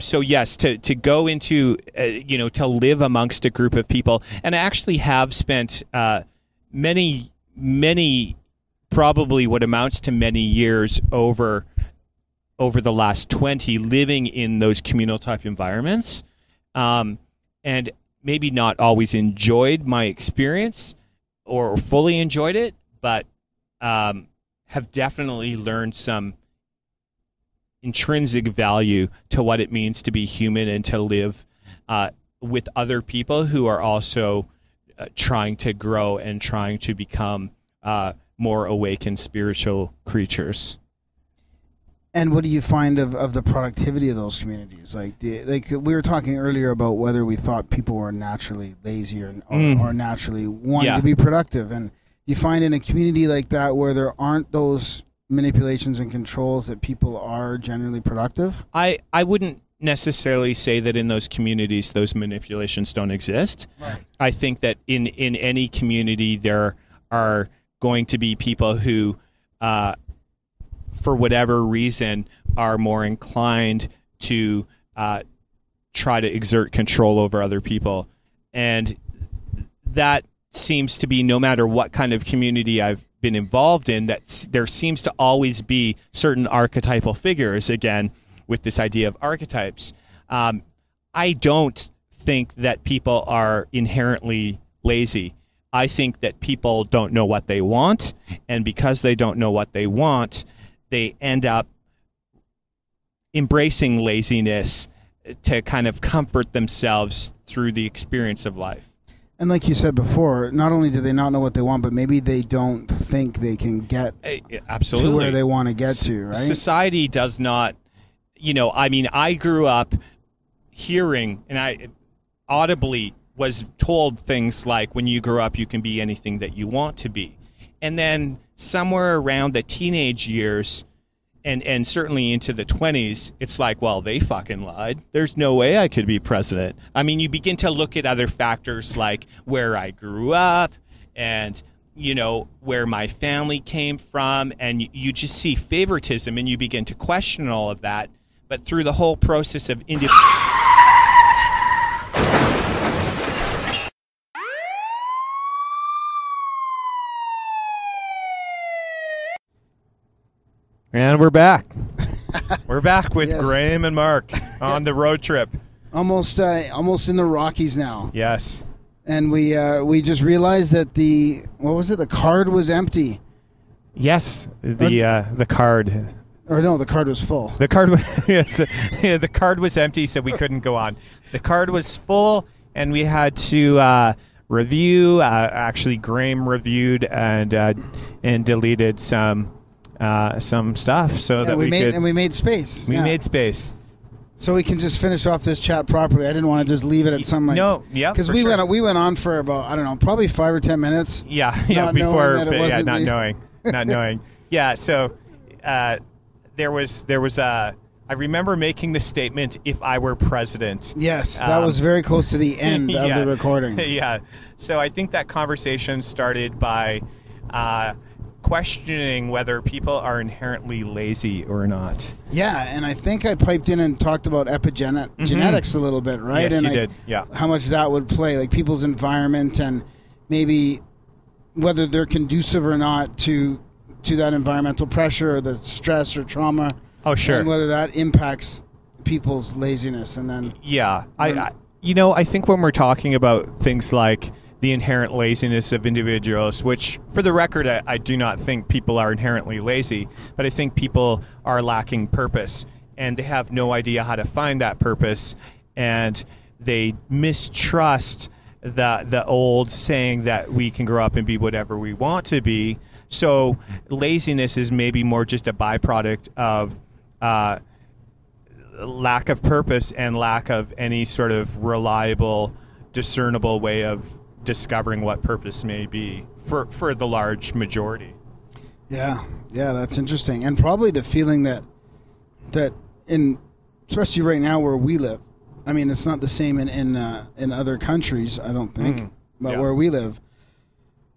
So yes, to go into, to live amongst a group of people, and I actually have spent many, probably what amounts to many years over the last 20, living in those communal type environments, and maybe not always enjoyed my experience or fully enjoyed it, but have definitely learned some intrinsic value to what it means to be human and to live with other people who are also trying to grow and trying to become more awakened spiritual creatures. And what do you find of the productivity of those communities? Like we were talking earlier about whether we thought people were naturally lazy or naturally wanting to be productive. And you find in a community like that where there aren't those manipulations and controls that people are generally productive? I wouldn't necessarily say that in those communities those manipulations don't exist. Right. I think that in any community there are going to be people who, for whatever reason, are more inclined to try to exert control over other people. And that seems to be, no matter what kind of community I've been involved in, that there seems to always be certain archetypal figures, again, with this idea of archetypes. I don't think that people are inherently lazy. I think that people don't know what they want, and because they don't know what they want, they end up embracing laziness to kind of comfort themselves through the experience of life. And like you said before, not only do they not know what they want, but maybe they don't think they can get absolutely to where they want to get to, right? Society does not, you know, I mean, I grew up hearing, and I audibly was told things like, when you grow up, you can be anything that you want to be. And then somewhere around the teenage years, and certainly into the 20s, it's like, well, they fucking lied. There's no way I could be president. I mean, you begin to look at other factors like where I grew up and, you know, where my family came from, and you just see favoritism and you begin to question all of that. But through the whole process of And we're back. We're back with yes. Graham and Mark on the road trip. Almost in the Rockies now. Yes. And we just realized that the, what was it? The card was empty. Yes, the card. Or no, the card was full. The card was yes, the card was empty, so we couldn't go on. The card was full, and we had to review. Actually, Graham reviewed and deleted some stuff, so yeah, that we could, and we made space. We yeah. made space, so we can just finish off this chat properly. I didn't want to just leave it at some like no, yeah, because we sure. we went on for about, I don't know, probably 5 or 10 minutes. Yeah, yeah, before yeah, not knowing, not knowing. Yeah, so there was a. I remember making the statement, "If I were president." Yes, that was very close to the end yeah, of the recording. Yeah, so I think that conversation started by. Questioning whether people are inherently lazy or not. Yeah, and I think I piped in and talked about epigenetics a little bit, right? Yes, and you did, yeah. How much that would play, like people's environment and maybe whether they're conducive or not to that environmental pressure or the stress or trauma. Oh, sure. And whether that impacts people's laziness. And then... Yeah. You know, I think when we're talking about things like the inherent laziness of individuals, which, for the record, I do not think people are inherently lazy, but I think people are lacking purpose, and they have no idea how to find that purpose, and they mistrust the old saying that we can grow up and be whatever we want to be. So laziness is maybe more just a byproduct of lack of purpose and lack of any sort of reliable, discernible way of discovering what purpose may be for the large majority. Yeah, yeah, that's interesting. And probably the feeling that in, especially right now where we live, I mean, it's not the same in other countries, I don't think, but yeah. Where we live,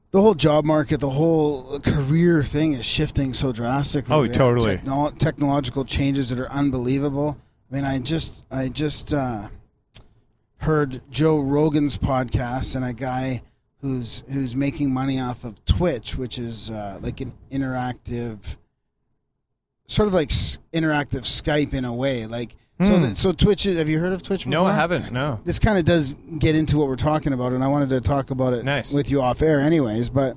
the whole job market, the whole career thing is shifting so drastically. Oh, totally. Technological changes that are unbelievable. I mean, I just heard Joe Rogan's podcast, and a guy who's making money off of Twitch, which is like an interactive, sort of like interactive Skype in a way. Like so Twitch is, have you heard of Twitch before? No, I haven't. No. This kind of does get into what we're talking about, and I wanted to talk about it with you off air, anyways. But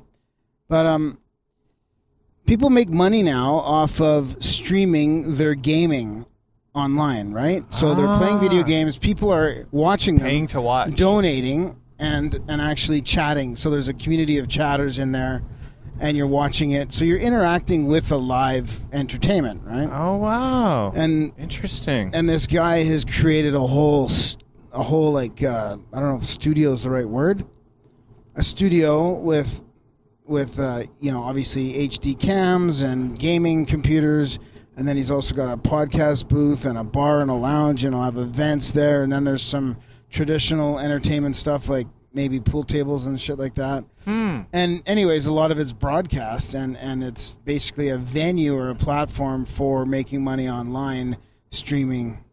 people make money now off of streaming their gaming online, right? So they're playing video games, people are watching them, paying to watch, donating, and actually chatting. So there's a community of chatters in there, and you're watching it, so you're interacting with a live entertainment, right? Oh, wow. And interesting. And this guy has created a whole like I don't know if studio is the right word, a studio with with obviously HD cams and gaming computers, and then he's also got a podcast booth and a bar and a lounge, and he'll have events there. And then there's some traditional entertainment stuff like maybe pool tables and shit like that. And anyways, a lot of it's broadcast, and it's basically a venue or a platform for making money online, streaming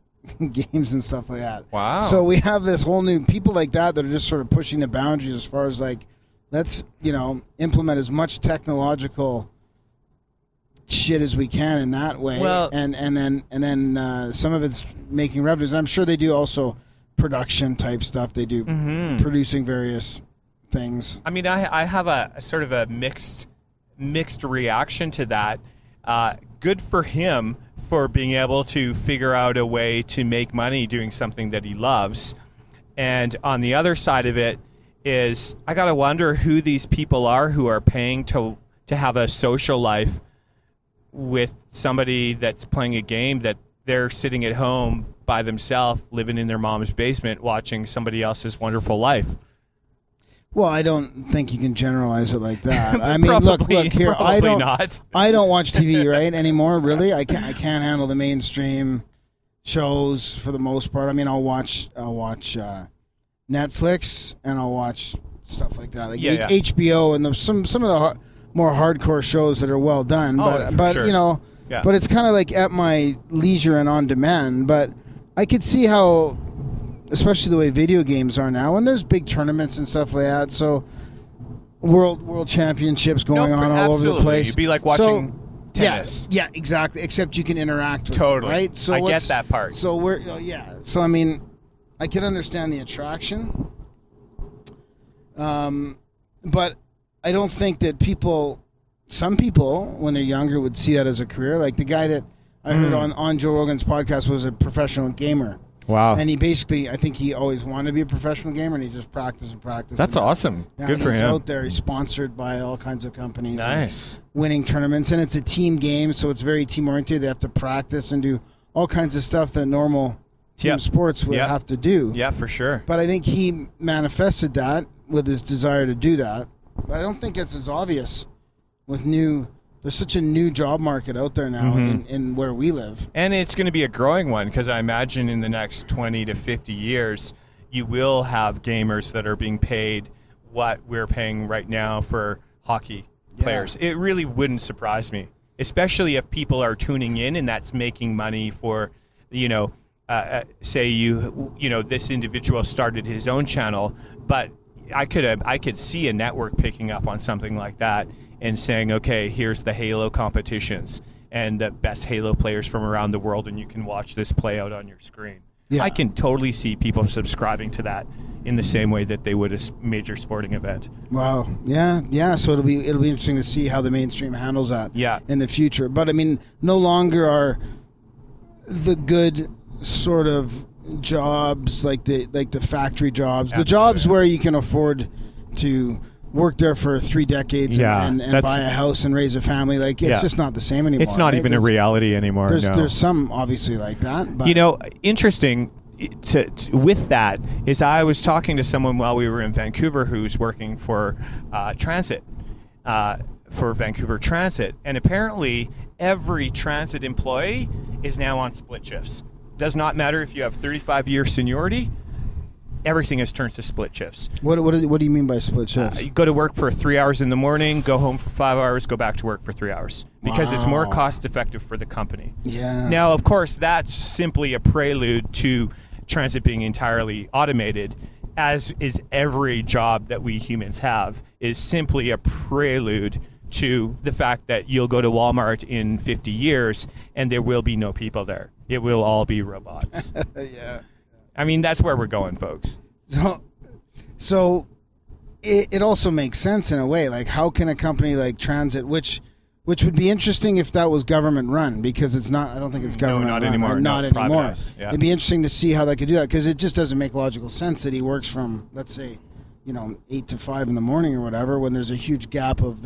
games and stuff like that. Wow. So we have this whole new people like that that are just sort of pushing the boundaries as far as like, let's, you know, implement as much technological shit as we can in that way. Well, and then some of it's making revenues. And I'm sure they do also production type stuff. They do producing various things. I mean, I have a sort of a mixed reaction to that. Good for him for being able to figure out a way to make money doing something that he loves. And on the other side of it is, I gotta wonder who these people are who are paying to have a social life with somebody that's playing a game that they're sitting at home by themselves, living in their mom's basement, watching somebody else's wonderful life. Well, I don't think you can generalize it like that. I mean, probably, look here. I don't watch TV right anymore. Really, I can't handle the mainstream shows for the most part. I mean, I'll watch Netflix and I'll watch stuff like that, like HBO and some of the more hardcore shows that are well done. But it's kind of like at my leisure and on demand. But I could see how, especially the way video games are now, and there's big tournaments and stuff like that, so world championships going on all over the place. You'd be like watching tennis. Yeah, exactly, except you can interact with it, right? So I get that part. So I mean, I can understand the attraction, but I don't think that some people, when they're younger, would see that as a career. Like the guy that I heard on Joe Rogan's podcast was a professional gamer. Wow. And he basically, I think he always wanted to be a professional gamer, and he just practiced and practiced. That's awesome. Good for him. He's out there. He's sponsored by all kinds of companies. Nice. Winning tournaments. And it's a team game, so it's very team-oriented. They have to practice and do all kinds of stuff that normal team sports would have to do. Yeah, for sure. But I think he manifested that with his desire to do that. But I don't think it's as obvious with new... There's such a new job market out there now in where we live. And it's going to be a growing one, because I imagine in the next 20 to 50 years, you will have gamers that are being paid what we're paying right now for hockey players. It really wouldn't surprise me, especially if people are tuning in and that's making money for, say this individual started his own channel, but I could see a network picking up on something like that and saying, okay, here's the Halo competitions and the best Halo players from around the world, and you can watch this play out on your screen. Yeah. I can totally see people subscribing to that in the same way that they would a major sporting event. Wow. Yeah. So it'll be interesting to see how the mainstream handles that in the future. But, I mean, no longer are the good sort of jobs, like the factory jobs, the jobs where you can afford to work there for 3 decades and buy a house and raise a family. Like, it's just not the same anymore. It's not even a reality anymore. There's some obviously like that. But. Interesting with that is I was talking to someone while we were in Vancouver who's working for transit, for Vancouver Transit. And apparently every transit employee is now on split shifts. Does not matter if you have 35-year seniority. Everything has turned to split shifts. What do you mean by split shifts? You go to work for 3 hours in the morning, go home for 5 hours, go back to work for 3 hours. Because it's more cost-effective for the company. Yeah. Now, of course, that's simply a prelude to transit being entirely automated, as is every job that we humans have, is simply a prelude to the fact that you'll go to Walmart in 50 years and there will be no people there. It will all be robots. Yeah. I mean, that's where we're going, folks. So it also makes sense in a way. Like, how can a company like Transit, which would be interesting if that was government run, because it's not. I don't think it's government run. No, not anymore. Not anymore. Yeah. It'd be interesting to see how they could do that, because it just doesn't make logical sense that he works from, let's say, 8 to 5 in the morning or whatever, when there's a huge gap of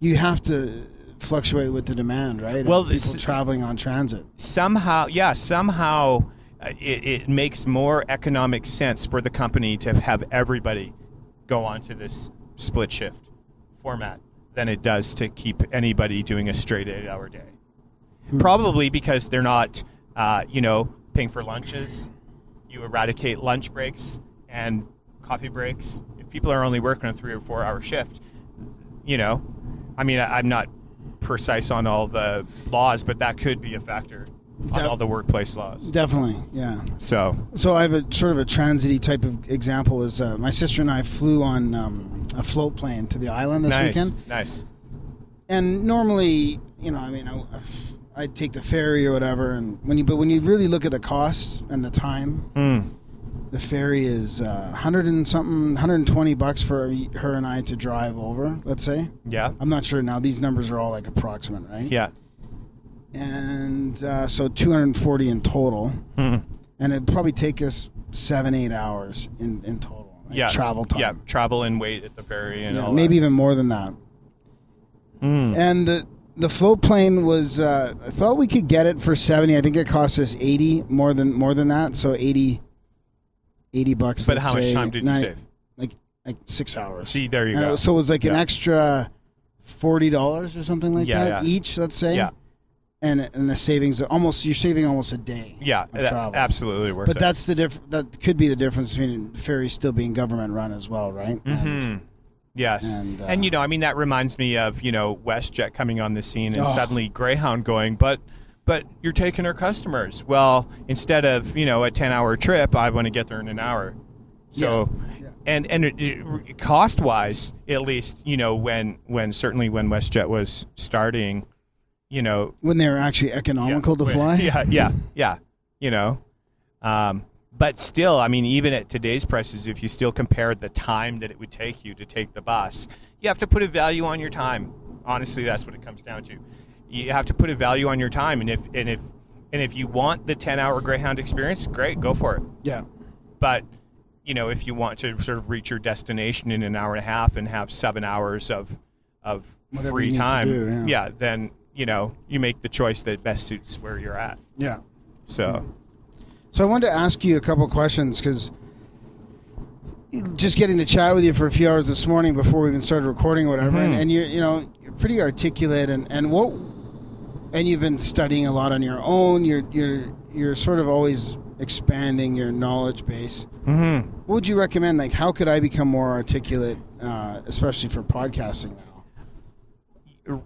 you have to fluctuate with the demand, right? Well, people traveling on transit. Somehow. It makes more economic sense for the company to have everybody go on to this split shift format than it does to keep anybody doing a straight 8-hour day. Probably because they're not, you know, paying for lunches. You eradicate lunch breaks and coffee breaks. If people are only working a 3 or 4 hour shift, you know, I mean, I'm not precise on all the laws, but that could be a factor on all the workplace laws. Definitely, yeah. So I have a sort of a transit-y type of example. Is my sister and I flew on a float plane to the island this weekend. Nice. And normally, you know, I mean, I'd take the ferry or whatever, and when you really look at the cost and the time, the ferry is 100 and something, 120 bucks for her and I to drive over, let's say. Yeah. I'm not sure now. These numbers are all like approximate, right? Yeah. And so 240 in total. And it'd probably take us 7-8 hours in total. Like travel time. Yeah, travel and wait at the ferry and all maybe that. Even more than that. And the float plane was, I thought we could get it for 70. I think it cost us 80, more than that. So 80 bucks. But how much time did you save? Like 6 hours. See, there you go. So it was like an extra $40 or something like that each, let's say. Yeah. And the savings, you're saving almost a day. Yeah, travel. Absolutely worth it. But that's that could be the difference between ferries still being government run as well, right? And, yes. And, you know, I mean, that reminds me of, you know, WestJet coming on the scene and suddenly Greyhound going, but you're taking our customers. Well, instead of, you know, a 10-hour trip, I want to get there in an hour. So, and cost-wise, at least, you know, when WestJet was starting, you know. When they were actually economical to fly? Yeah, you know. But still, I mean, even at today's prices, if you still compare the time that it would take you to take the bus, you have to put a value on your time. Honestly, that's what it comes down to. You have to put a value on your time, and if you want the 10-hour Greyhound experience, great, go for it. Yeah. But, you know, if you want to sort of reach your destination in an hour and a half and have 7 hours of free time, then, you know, you make the choice that best suits where you're at. Yeah. So I wanted to ask you a couple questions because just getting to chat with you for a few hours this morning before we even started recording or whatever, and you're pretty articulate and you've been studying a lot on your own. You're sort of always expanding your knowledge base. What would you recommend? Like, how could I become more articulate, especially for podcasting now?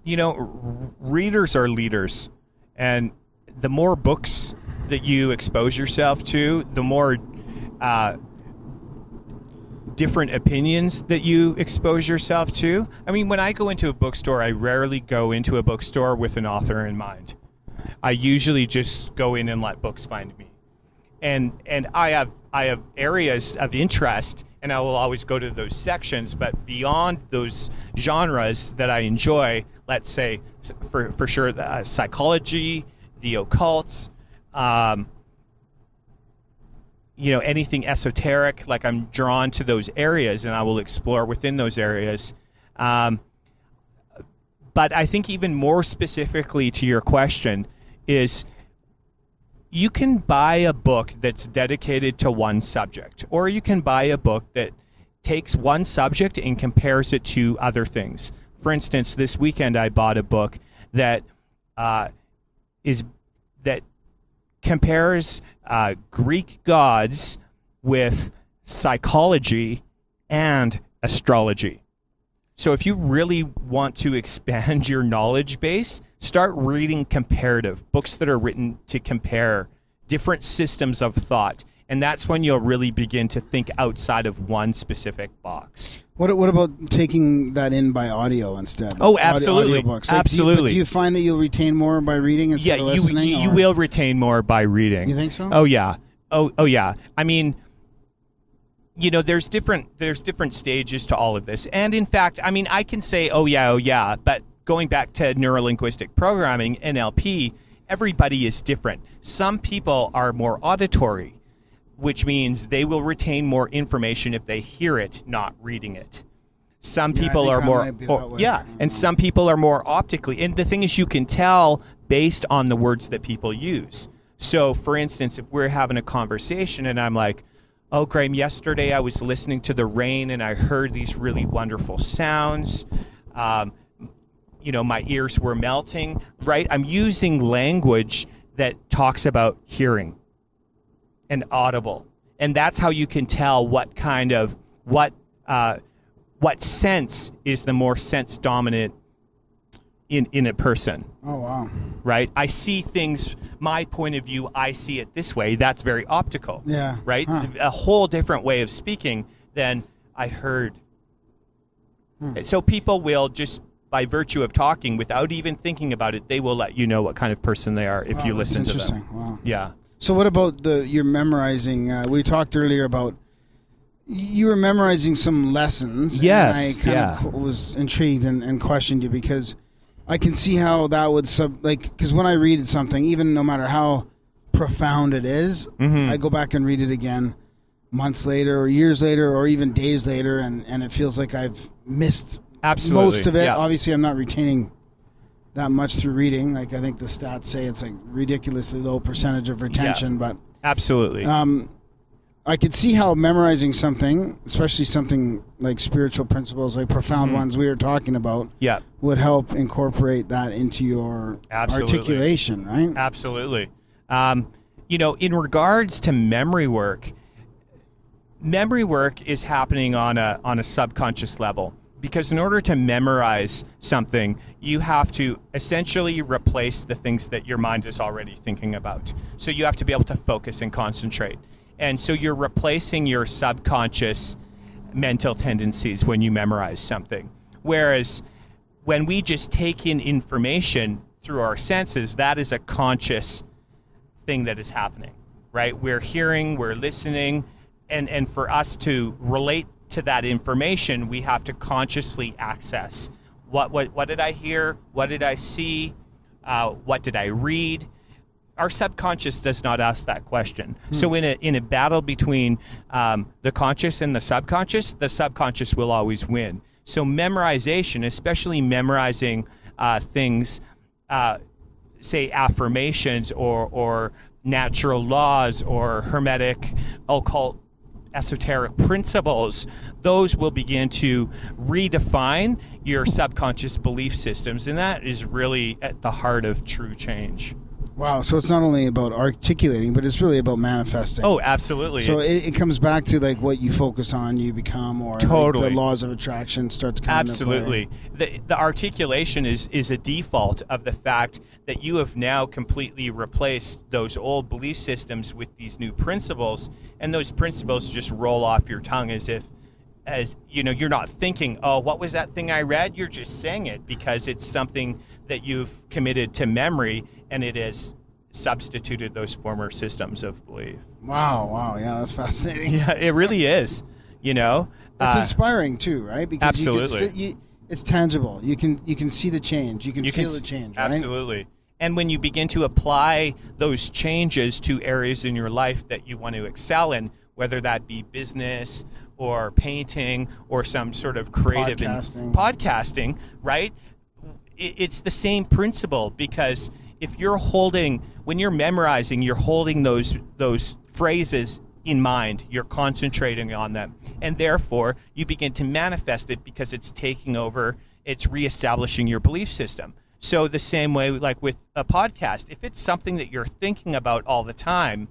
You know, readers are leaders, and the more books that you expose yourself to, the more different opinions that you expose yourself to. I mean, when I go into a bookstore, I rarely go into a bookstore with an author in mind. I usually just go in and let books find me. And I have areas of interest, and I will always go to those sections, but beyond those genres that I enjoy, let's say, for sure, psychology, the occults, you know, anything esoteric, like I'm drawn to those areas and I will explore within those areas. But I think even more specifically to your question is you can buy a book that's dedicated to one subject, or you can buy a book that takes one subject and compares it to other things. For instance, this weekend I bought a book that compares Greek gods with psychology and astrology. So if you really want to expand your knowledge base, start reading comparative books that are written to compare different systems of thought. And that's when you'll really begin to think outside of one specific box. What about taking that in by audio instead? Oh, absolutely. Audiobooks. Like, absolutely. Do you find that you'll retain more by reading instead of listening? Yeah, you will retain more by reading. You think so? Oh, yeah. Oh, yeah. I mean, you know, there's different stages to all of this. And, in fact, I mean, I can say, oh, yeah, but going back to neuro-linguistic programming, NLP, everybody is different. Some people are more auditory, which means they will retain more information if they hear it, not reading it. Some people are more, and some people are more optically. And the thing is, you can tell based on the words that people use. So, for instance, if we're having a conversation and I'm like, "Oh, Graham, yesterday I was listening to the rain and I heard these really wonderful sounds. you know, my ears were melting, right? I'm using language that talks about hearing and audible. And that's how you can tell what kind of, what sense is the more sense dominant in a person. Oh, wow. Right? I see things, my point of view, I see it this way. That's very optical. Yeah. Right? Huh. A whole different way of speaking than I heard. Hmm. So people will just, by virtue of talking, without even thinking about it, they will let you know what kind of person they are if you listen to them. Interesting. Wow. Yeah. So what about the you're memorizing? We talked earlier about you were memorizing some lessons. Yes. And I kind of was intrigued and questioned you because I can see how that would because when I read something, even no matter how profound it is, mm-hmm. I go back and read it again months later or years later or even days later, and it feels like I've missed most of it. Yeah. Obviously, I'm not retaining that much through reading. Like, I think the stats say it's like ridiculously low percentage of retention, but absolutely. I could see how memorizing something, especially something like spiritual principles, like profound mm-hmm. ones we were talking about, would help incorporate that into your articulation, right? Absolutely. You know, in regards to memory work is happening on a subconscious level. Because in order to memorize something, you have to essentially replace the things that your mind is already thinking about. So you have to be able to focus and concentrate. And so you're replacing your subconscious mental tendencies when you memorize something. Whereas when we just take in information through our senses, that is a conscious thing that is happening, right? We're hearing, we're listening, and for us to relate to that information, we have to consciously access what did I hear, what did I see, what did I read. Our subconscious does not ask that question. Hmm. So in a battle between the conscious and the subconscious will always win. So memorization, especially memorizing things, say affirmations or natural laws or hermetic occult esoteric principles, those will begin to redefine your subconscious belief systems, and that is really at the heart of true change. Wow, so it's not only about articulating, but it's really about manifesting. Oh, absolutely. So it comes back to like what you focus on, you become, or like the laws of attraction start to come into play. The articulation is a default of the fact that you have now completely replaced those old belief systems with these new principles, and those principles just roll off your tongue as if, as you know, you're not thinking, oh, what was that thing I read? You're just saying it because it's something that you've committed to memory, and it has substituted those former systems of belief. Wow, wow, yeah, that's fascinating. Yeah, it really is, you know. It's inspiring too, right? Because absolutely. It's tangible. You can see the change. You can feel the change, right? Absolutely. And when you begin to apply those changes to areas in your life that you want to excel in, whether that be business or painting or some sort of creative podcasting, right? It's the same principle, because if you're holding, when you're memorizing, you're holding those phrases in mind, you're concentrating on them, and therefore you begin to manifest it because it's taking over, it's reestablishing your belief system. So the same way, like with a podcast, if it's something that you're thinking about all the time,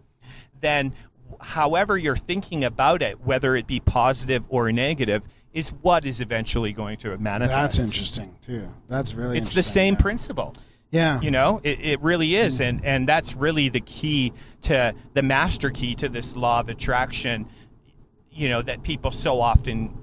then however you're thinking about it, whether it be positive or negative, is what is eventually going to manifest. That's interesting too. That's really interesting. It's the same principle. Yeah. You know, it really is. And that's really the key to the master key to this law of attraction, you know, that people so often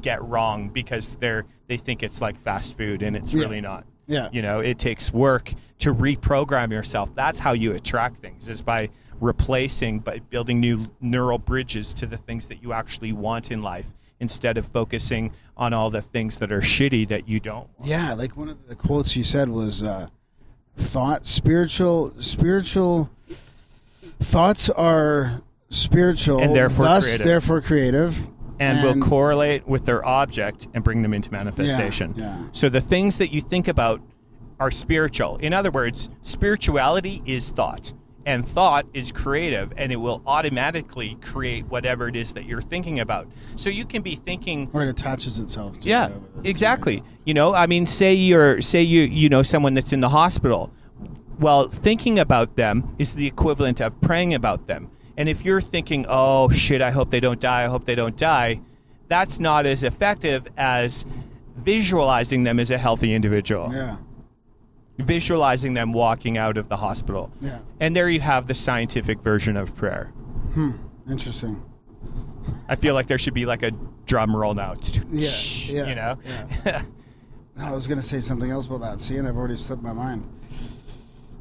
get wrong because they think it's like fast food, and it's really not. Yeah. You know, it takes work to reprogram yourself. That's how you attract things, is by replacing, by building new neural bridges to the things that you actually want in life, instead of focusing on all the things that are shitty that you don't want. Yeah, like one of the quotes you said was, spiritual thoughts are spiritual and therefore creative, and will correlate with their object and bring them into manifestation. Yeah. So the things that you think about are spiritual. In other words, spirituality is thought, And thought is creative, and it will automatically create whatever it is that you're thinking about. So you can be thinking, or it attaches itself to whatever it is. Exactly. You know, I mean, say you know someone that's in the hospital. Well, thinking about them is the equivalent of praying about them. And if you're thinking, oh shit, I hope they don't die, I hope they don't die, that's not as effective as visualizing them as a healthy individual. Yeah. Visualizing them walking out of the hospital. Yeah. And there you have the scientific version of prayer. Hmm. Interesting. I feel like there should be like a drum roll now. Yeah. Yeah. You know? Yeah. I was going to say something else about that. See, and I've already slipped my mind.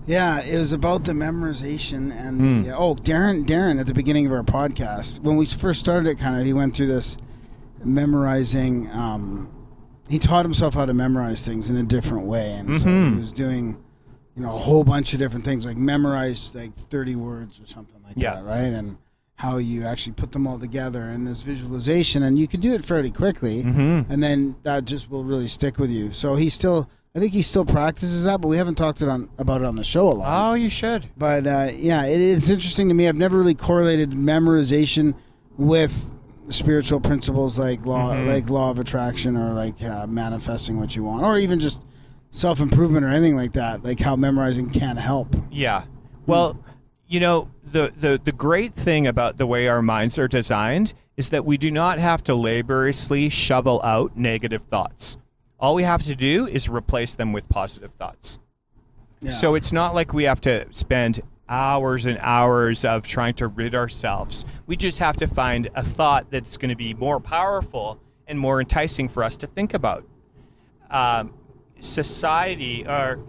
Yeah, it was about the memorization and the, Darren at the beginning of our podcast, when we first started it, kind of, he went through this memorizing. He taught himself how to memorize things in a different way, and so he was doing, you know, a whole bunch of different things, like memorize like 30 words or something like that, right? And how you actually put them all together in this visualization, and you can do it fairly quickly, and then that just will really stick with you. So he still, I think he still practices that, but we haven't talked about it on the show a lot. Oh, you should. But yeah, it's interesting to me. I've never really correlated memorization with spiritual principles like law of attraction, or like manifesting what you want, or even just self-improvement or anything like that, like how memorizing can help. Yeah. Well, you know, the great thing about the way our minds are designed is that we do not have to laboriously shovel out negative thoughts. All we have to do is replace them with positive thoughts. Yeah. So it's not like we have to spend hours and hours of trying to rid ourselves. We just have to find a thought that's going to be more powerful and more enticing for us to think about. Society or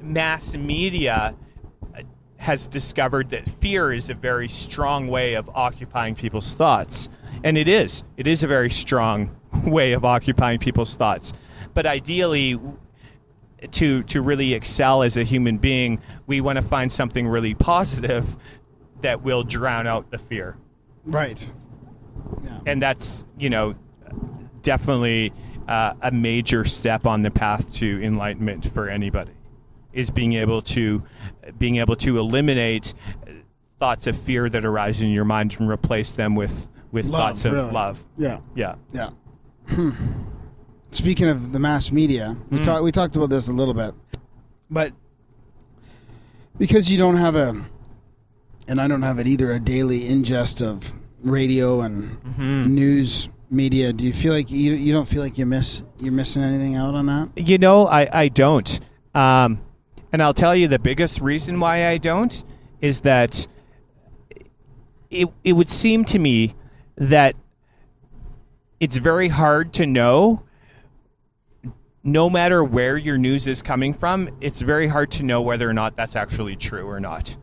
mass media has discovered that fear is a very strong way of occupying people's thoughts. And it is. It is a very strong way of occupying people's thoughts. But ideally, to really excel as a human being, we want to find something really positive that will drown out the fear. Right. Yeah. And that's, you know, definitely a major step on the path to enlightenment for anybody, is being able to eliminate thoughts of fear that arise in your mind and replace them with love, thoughts of love. Yeah. Yeah. Yeah. Speaking of the mass media, we talked about this a little bit, but because you don't have and I don't have it either, a daily ingest of radio and news media, do you feel like you don't feel like you're missing anything out on that? You know, I don't. And I'll tell you the biggest reason why I don't is that it would seem to me that it's very hard to know, no matter where your news is coming from, it's very hard to know whether or not that's actually true or not.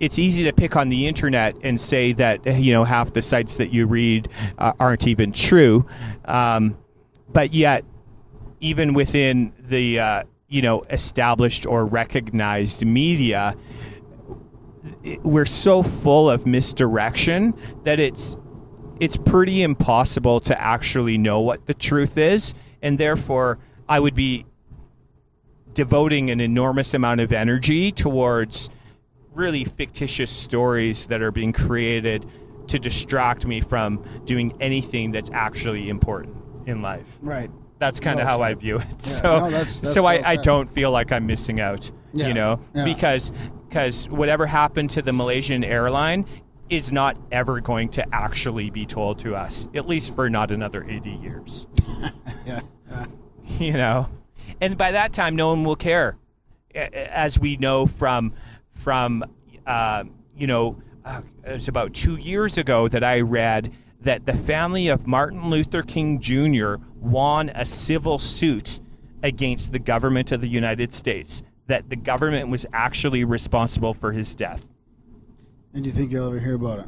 It's easy to pick on the internet and say that, you know, half the sites that you read aren't even true. But yet, even within the, you know, established or recognized media, we're so full of misdirection that it's pretty impossible to actually know what the truth is, and therefore I would be devoting an enormous amount of energy towards really fictitious stories that are being created to distract me from doing anything that's actually important in life. Right. That's kind of how I view it. Yeah. So no, I don't feel like I'm missing out, you know, because whatever happened to the Malaysian airline is not ever going to actually be told to us, at least for not another 80 years. You know, and by that time, no one will care, as we know from you know, it was about 2 years ago that I read that the family of Martin Luther King Jr. won a civil suit against the government of the United States, that the government was actually responsible for his death. And do you think you'll ever hear about it?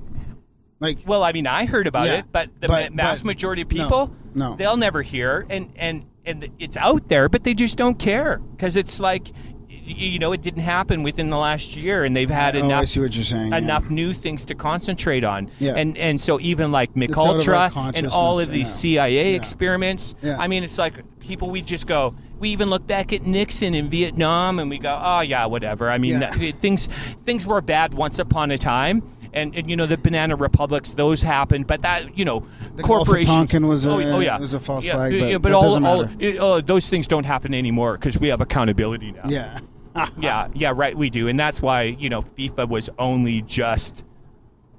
Like, well, I mean, I heard about it, but the vast majority of people, no, they'll never hear. And it's out there, but they just don't care, because it's like, you know, it didn't happen within the last year, and they've had enough. I see what you're saying. Enough new things to concentrate on. Yeah. And so even like MKUltra and all of these CIA experiments. Yeah. I mean, it's like people, we just go, We even look back at Nixon in Vietnam and we go, oh, yeah, whatever. I mean, things were bad once upon a time. And you know, the banana republics, those happened, but that, you know, the corporations. Gulf of Tonkin was a false flag, but all those things don't happen anymore because we have accountability now. Yeah. Right, we do. And that's why, you know, FIFA was only just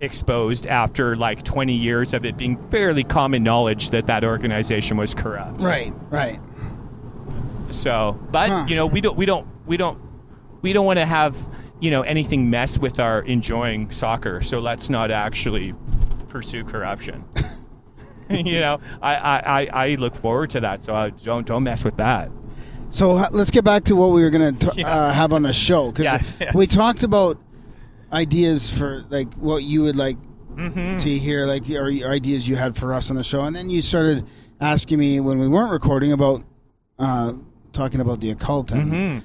exposed after like 20 years of it being fairly common knowledge that that organization was corrupt. Right, right. So, but you know, we don't want to have, you know, anything mess with our enjoying soccer, so let's not actually pursue corruption. You know, I look forward to that, so I don't mess with that. So let's get back to what we were going to have on the show, because we talked about ideas for like what you would like to hear, like or ideas you had for us on the show, and then you started asking me when we weren't recording about talking about the occult and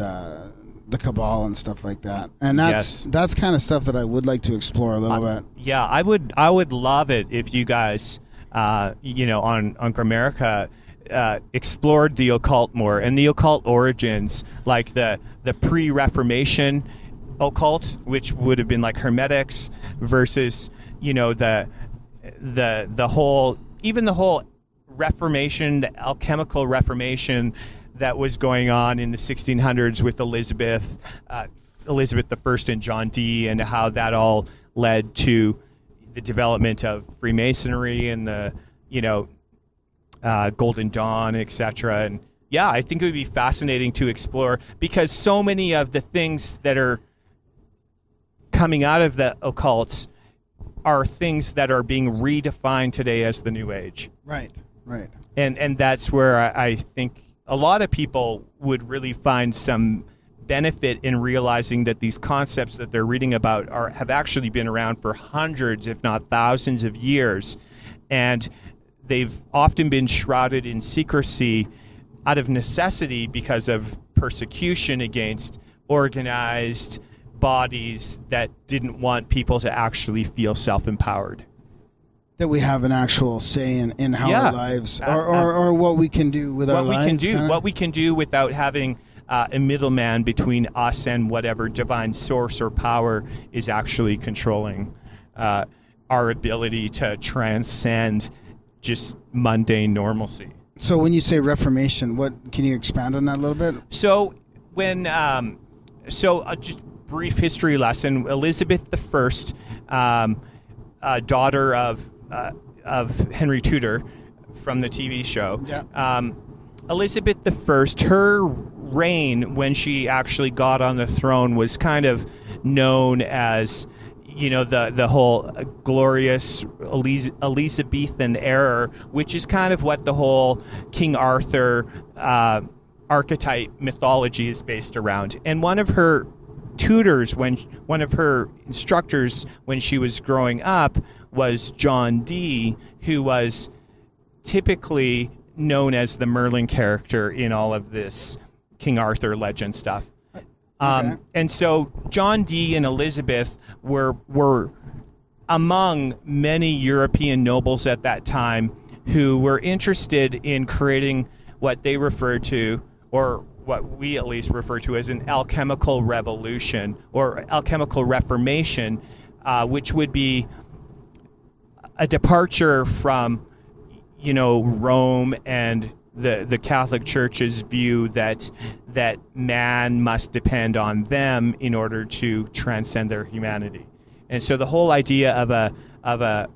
the cabal and stuff like that, and that's kind of stuff that I would like to explore a little bit. Yeah, I would love it if you guys, you know, on Grimerica, explored the occult more and the occult origins, like the pre-Reformation occult, which would have been like Hermetics, versus you know the whole Reformation, the alchemical Reformation that was going on in the 1600s with Elizabeth I and John Dee, and how that all led to the development of Freemasonry and the, you know, Golden Dawn, etc. And yeah, I think it would be fascinating to explore, because so many of the things that are coming out of the occults are things that are being redefined today as the New Age. Right, right. And that's where I think a lot of people would really find some benefit in realizing that these concepts that they're reading about have actually been around for hundreds, if not thousands of years. And they've often been shrouded in secrecy out of necessity because of persecution against organized bodies that didn't want people to actually feel self-empowered. That we have an actual say in how our lives, or what we can do with our lives. What we can do without having a middleman between us and whatever divine source or power is actually controlling our ability to transcend just mundane normalcy. So when you say Reformation, what can you expand on that a little bit? So when, just brief history lesson, Elizabeth I, daughter of Henry Tudor from the TV show. Yeah. Elizabeth I, her reign when she actually got on the throne was kind of known as, you know, the whole glorious Elizabethan era, which is kind of what the whole King Arthur archetype mythology is based around. And one of her tutors, one of her instructors when she was growing up, was John Dee, who was typically known as the Merlin character in all of this King Arthur legend stuff. Okay. And so John Dee and Elizabeth were among many European nobles at that time who were interested in creating what they referred to, or what we at least refer to as, an alchemical revolution or alchemical reformation, which would be a departure from, you know, Rome and the Catholic Church's view that man must depend on them in order to transcend their humanity. And so the whole idea of a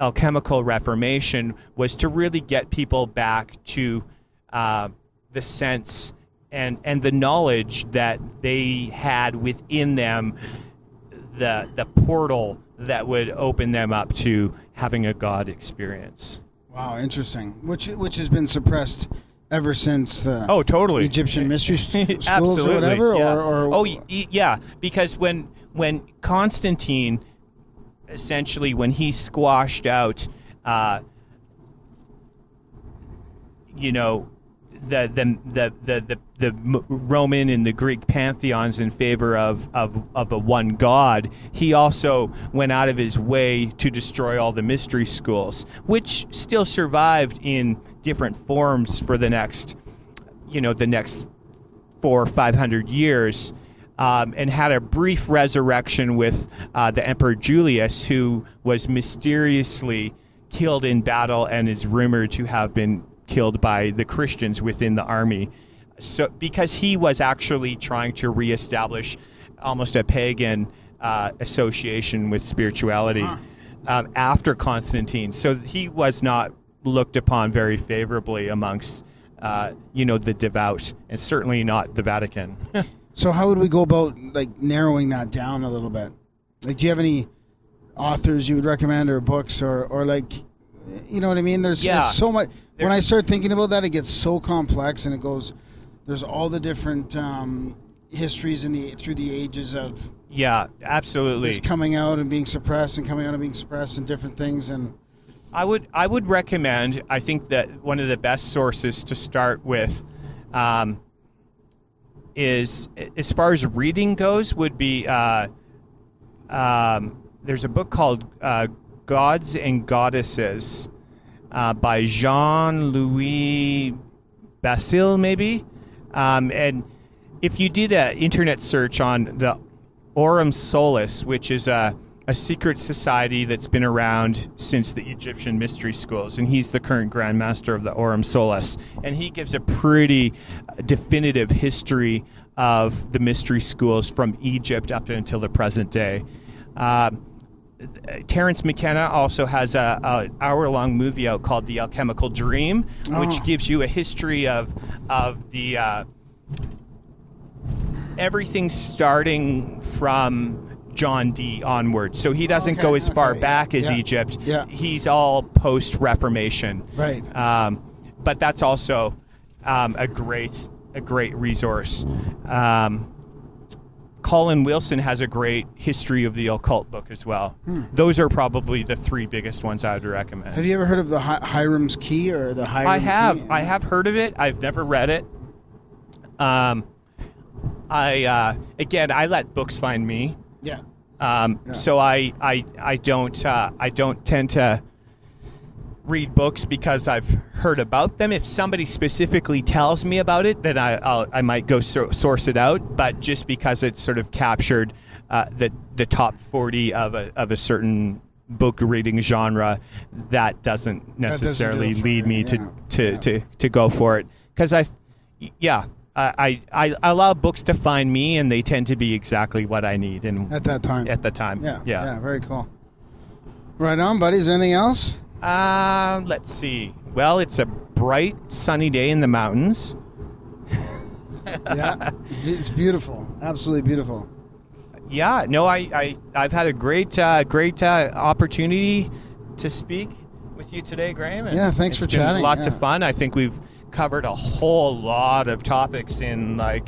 alchemical reformation was to really get people back to the sense and the knowledge that they had within them, the portal that would open them up to having a God experience. Wow, interesting. Which has been suppressed ever since Egyptian mystery schools or whatever? Yeah. Because when Constantine, essentially, when he squashed out, you know, the Roman and the Greek pantheons in favor of a one God, he also went out of his way to destroy all the mystery schools, which still survived in different forms for the next you know, the next 400 or 500 years, and had a brief resurrection with the Emperor Julius, who was mysteriously killed in battle and is rumored to have been killed by the Christians within the army. So, because he was actually trying to reestablish almost a pagan association with spirituality after Constantine. So he was not looked upon very favorably amongst, you know, the devout, and certainly not the Vatican. So how would we go about, like, narrowing that down a little bit? Like, do you have any authors you would recommend, or books, or like, you know what I mean? There's, there's so much. When I start thinking about that, it gets so complex, and it goes, there's all the different histories in the through the ages of absolutely it's coming out and being suppressed, and coming out and being suppressed, and different things. And I would recommend, I think that one of the best sources to start with is, as far as reading goes, would be there's a book called Gods and Goddesses by Jean-Louis Basile, maybe. And if you did an internet search on the Orem Solis, which is a secret society that's been around since the Egyptian mystery schools, and he's the current Grand Master of the Orem Solis, and he gives a pretty definitive history of the mystery schools from Egypt up until the present day. Terence McKenna also has an hour-long movie out called The Alchemical Dream, which gives you a history of the everything starting from John Dee onward. So he doesn't go as far back as Egypt. He's all post-Reformation. Right. But that's also a great resource. Colin Wilson has a great history of the occult book as well. Those are probably the three biggest ones I would recommend. Have you ever heard of the Hiram's Key or the Hiram Key? I have heard of it. I've never read it. Again, I let books find me. So I don't tend to read books because I've heard about them. If somebody specifically tells me about it, then I might go source it out. But just because it's sort of captured the top 40 of a certain book reading genre, that doesn't necessarily lead me to go for it. Because I allow books to find me, and they tend to be exactly what I need. And at that time. At the time. Yeah, very cool. Right on, buddies. Anything else? Let's see. Well, it's a bright, sunny day in the mountains. It's beautiful. Absolutely beautiful. Yeah. No, I've had a great opportunity to speak with you today, Graham. Thanks for chatting. Lots of fun. I think we've covered a whole lot of topics in like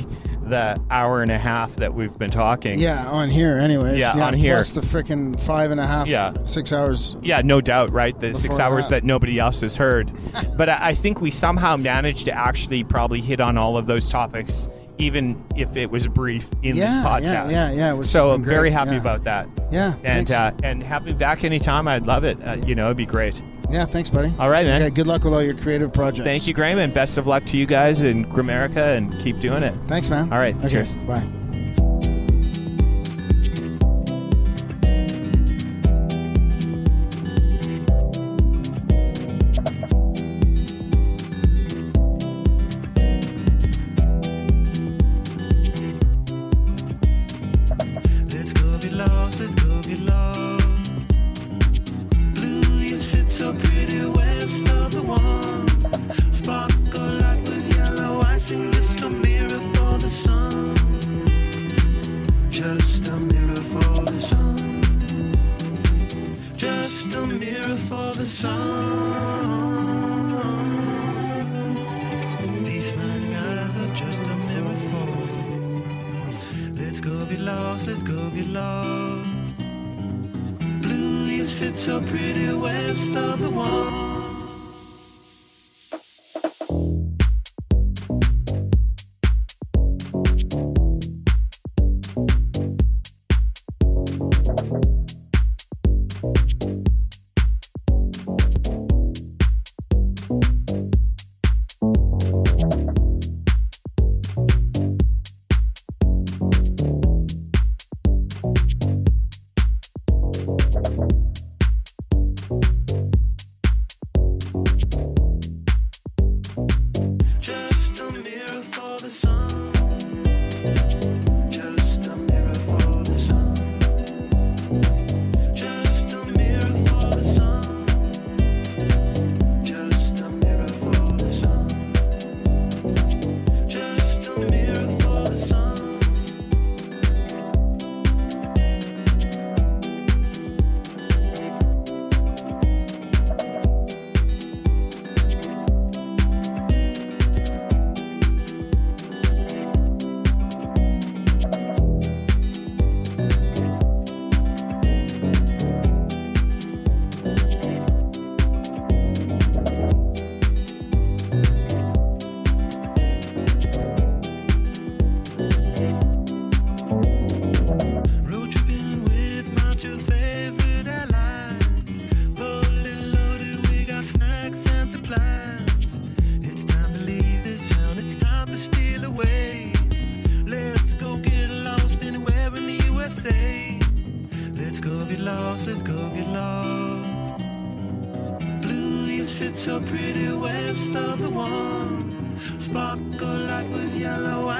the hour and a half that we've been talking. On here anyways. On here. Plus the freaking 5.5, 6 hours. No doubt, right? The 6 hours that nobody else has heard. But I think we somehow managed to actually probably hit on all of those topics, even if it was brief in this podcast. So I'm very happy about that. And have me back anytime. I'd love it. You know, it'd be great. Thanks, buddy. All right, man. Good luck with all your creative projects. Thank you, Graham, and best of luck to you guys in Grimerica, and keep doing it. Thanks, man. All right, cheers. Bye.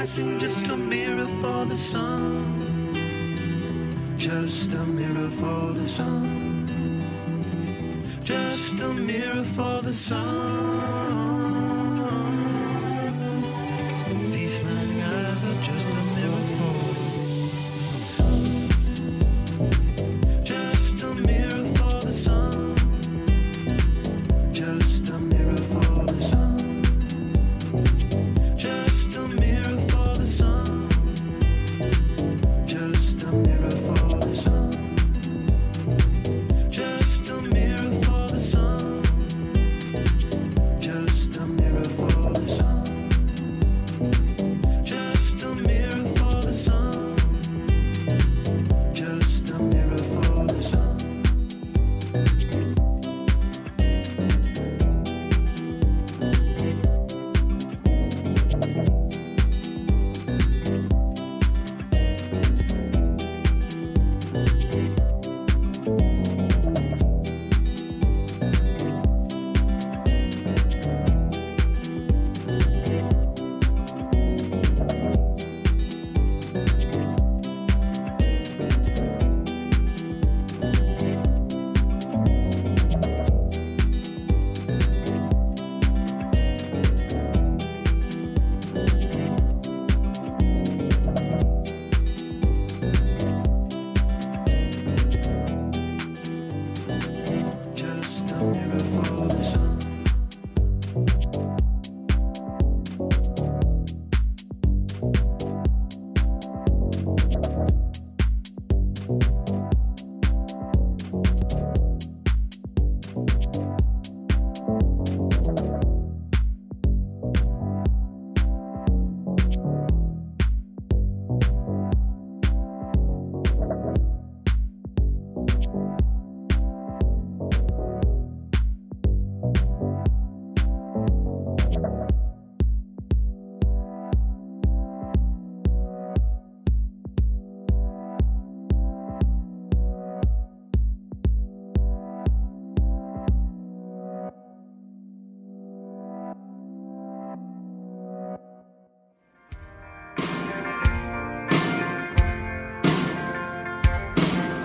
I seem just a mirror for the sun. Just a mirror for the sun. Just a mirror for the sun. These my eyes are just a mirror for the sun. Just a mirror for the sun. Just a mirror for the sun. Just a mirror for the sun. Just a mirror for the sun. Just a mirror for the sun. Just a mirror for the sun. Just a mirror for the sun. Just a mirror for the sun.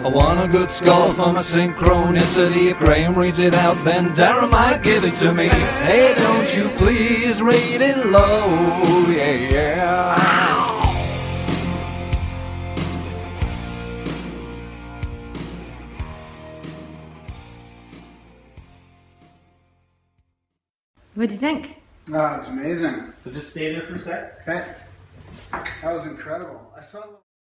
I want a good score for my synchronicity. If Graham reads it out, then Darren might give it to me. Hey, don't you please read it low, yeah, yeah. What do you think? Oh, it's amazing. So just stay there for a sec. Okay. That was incredible. I saw.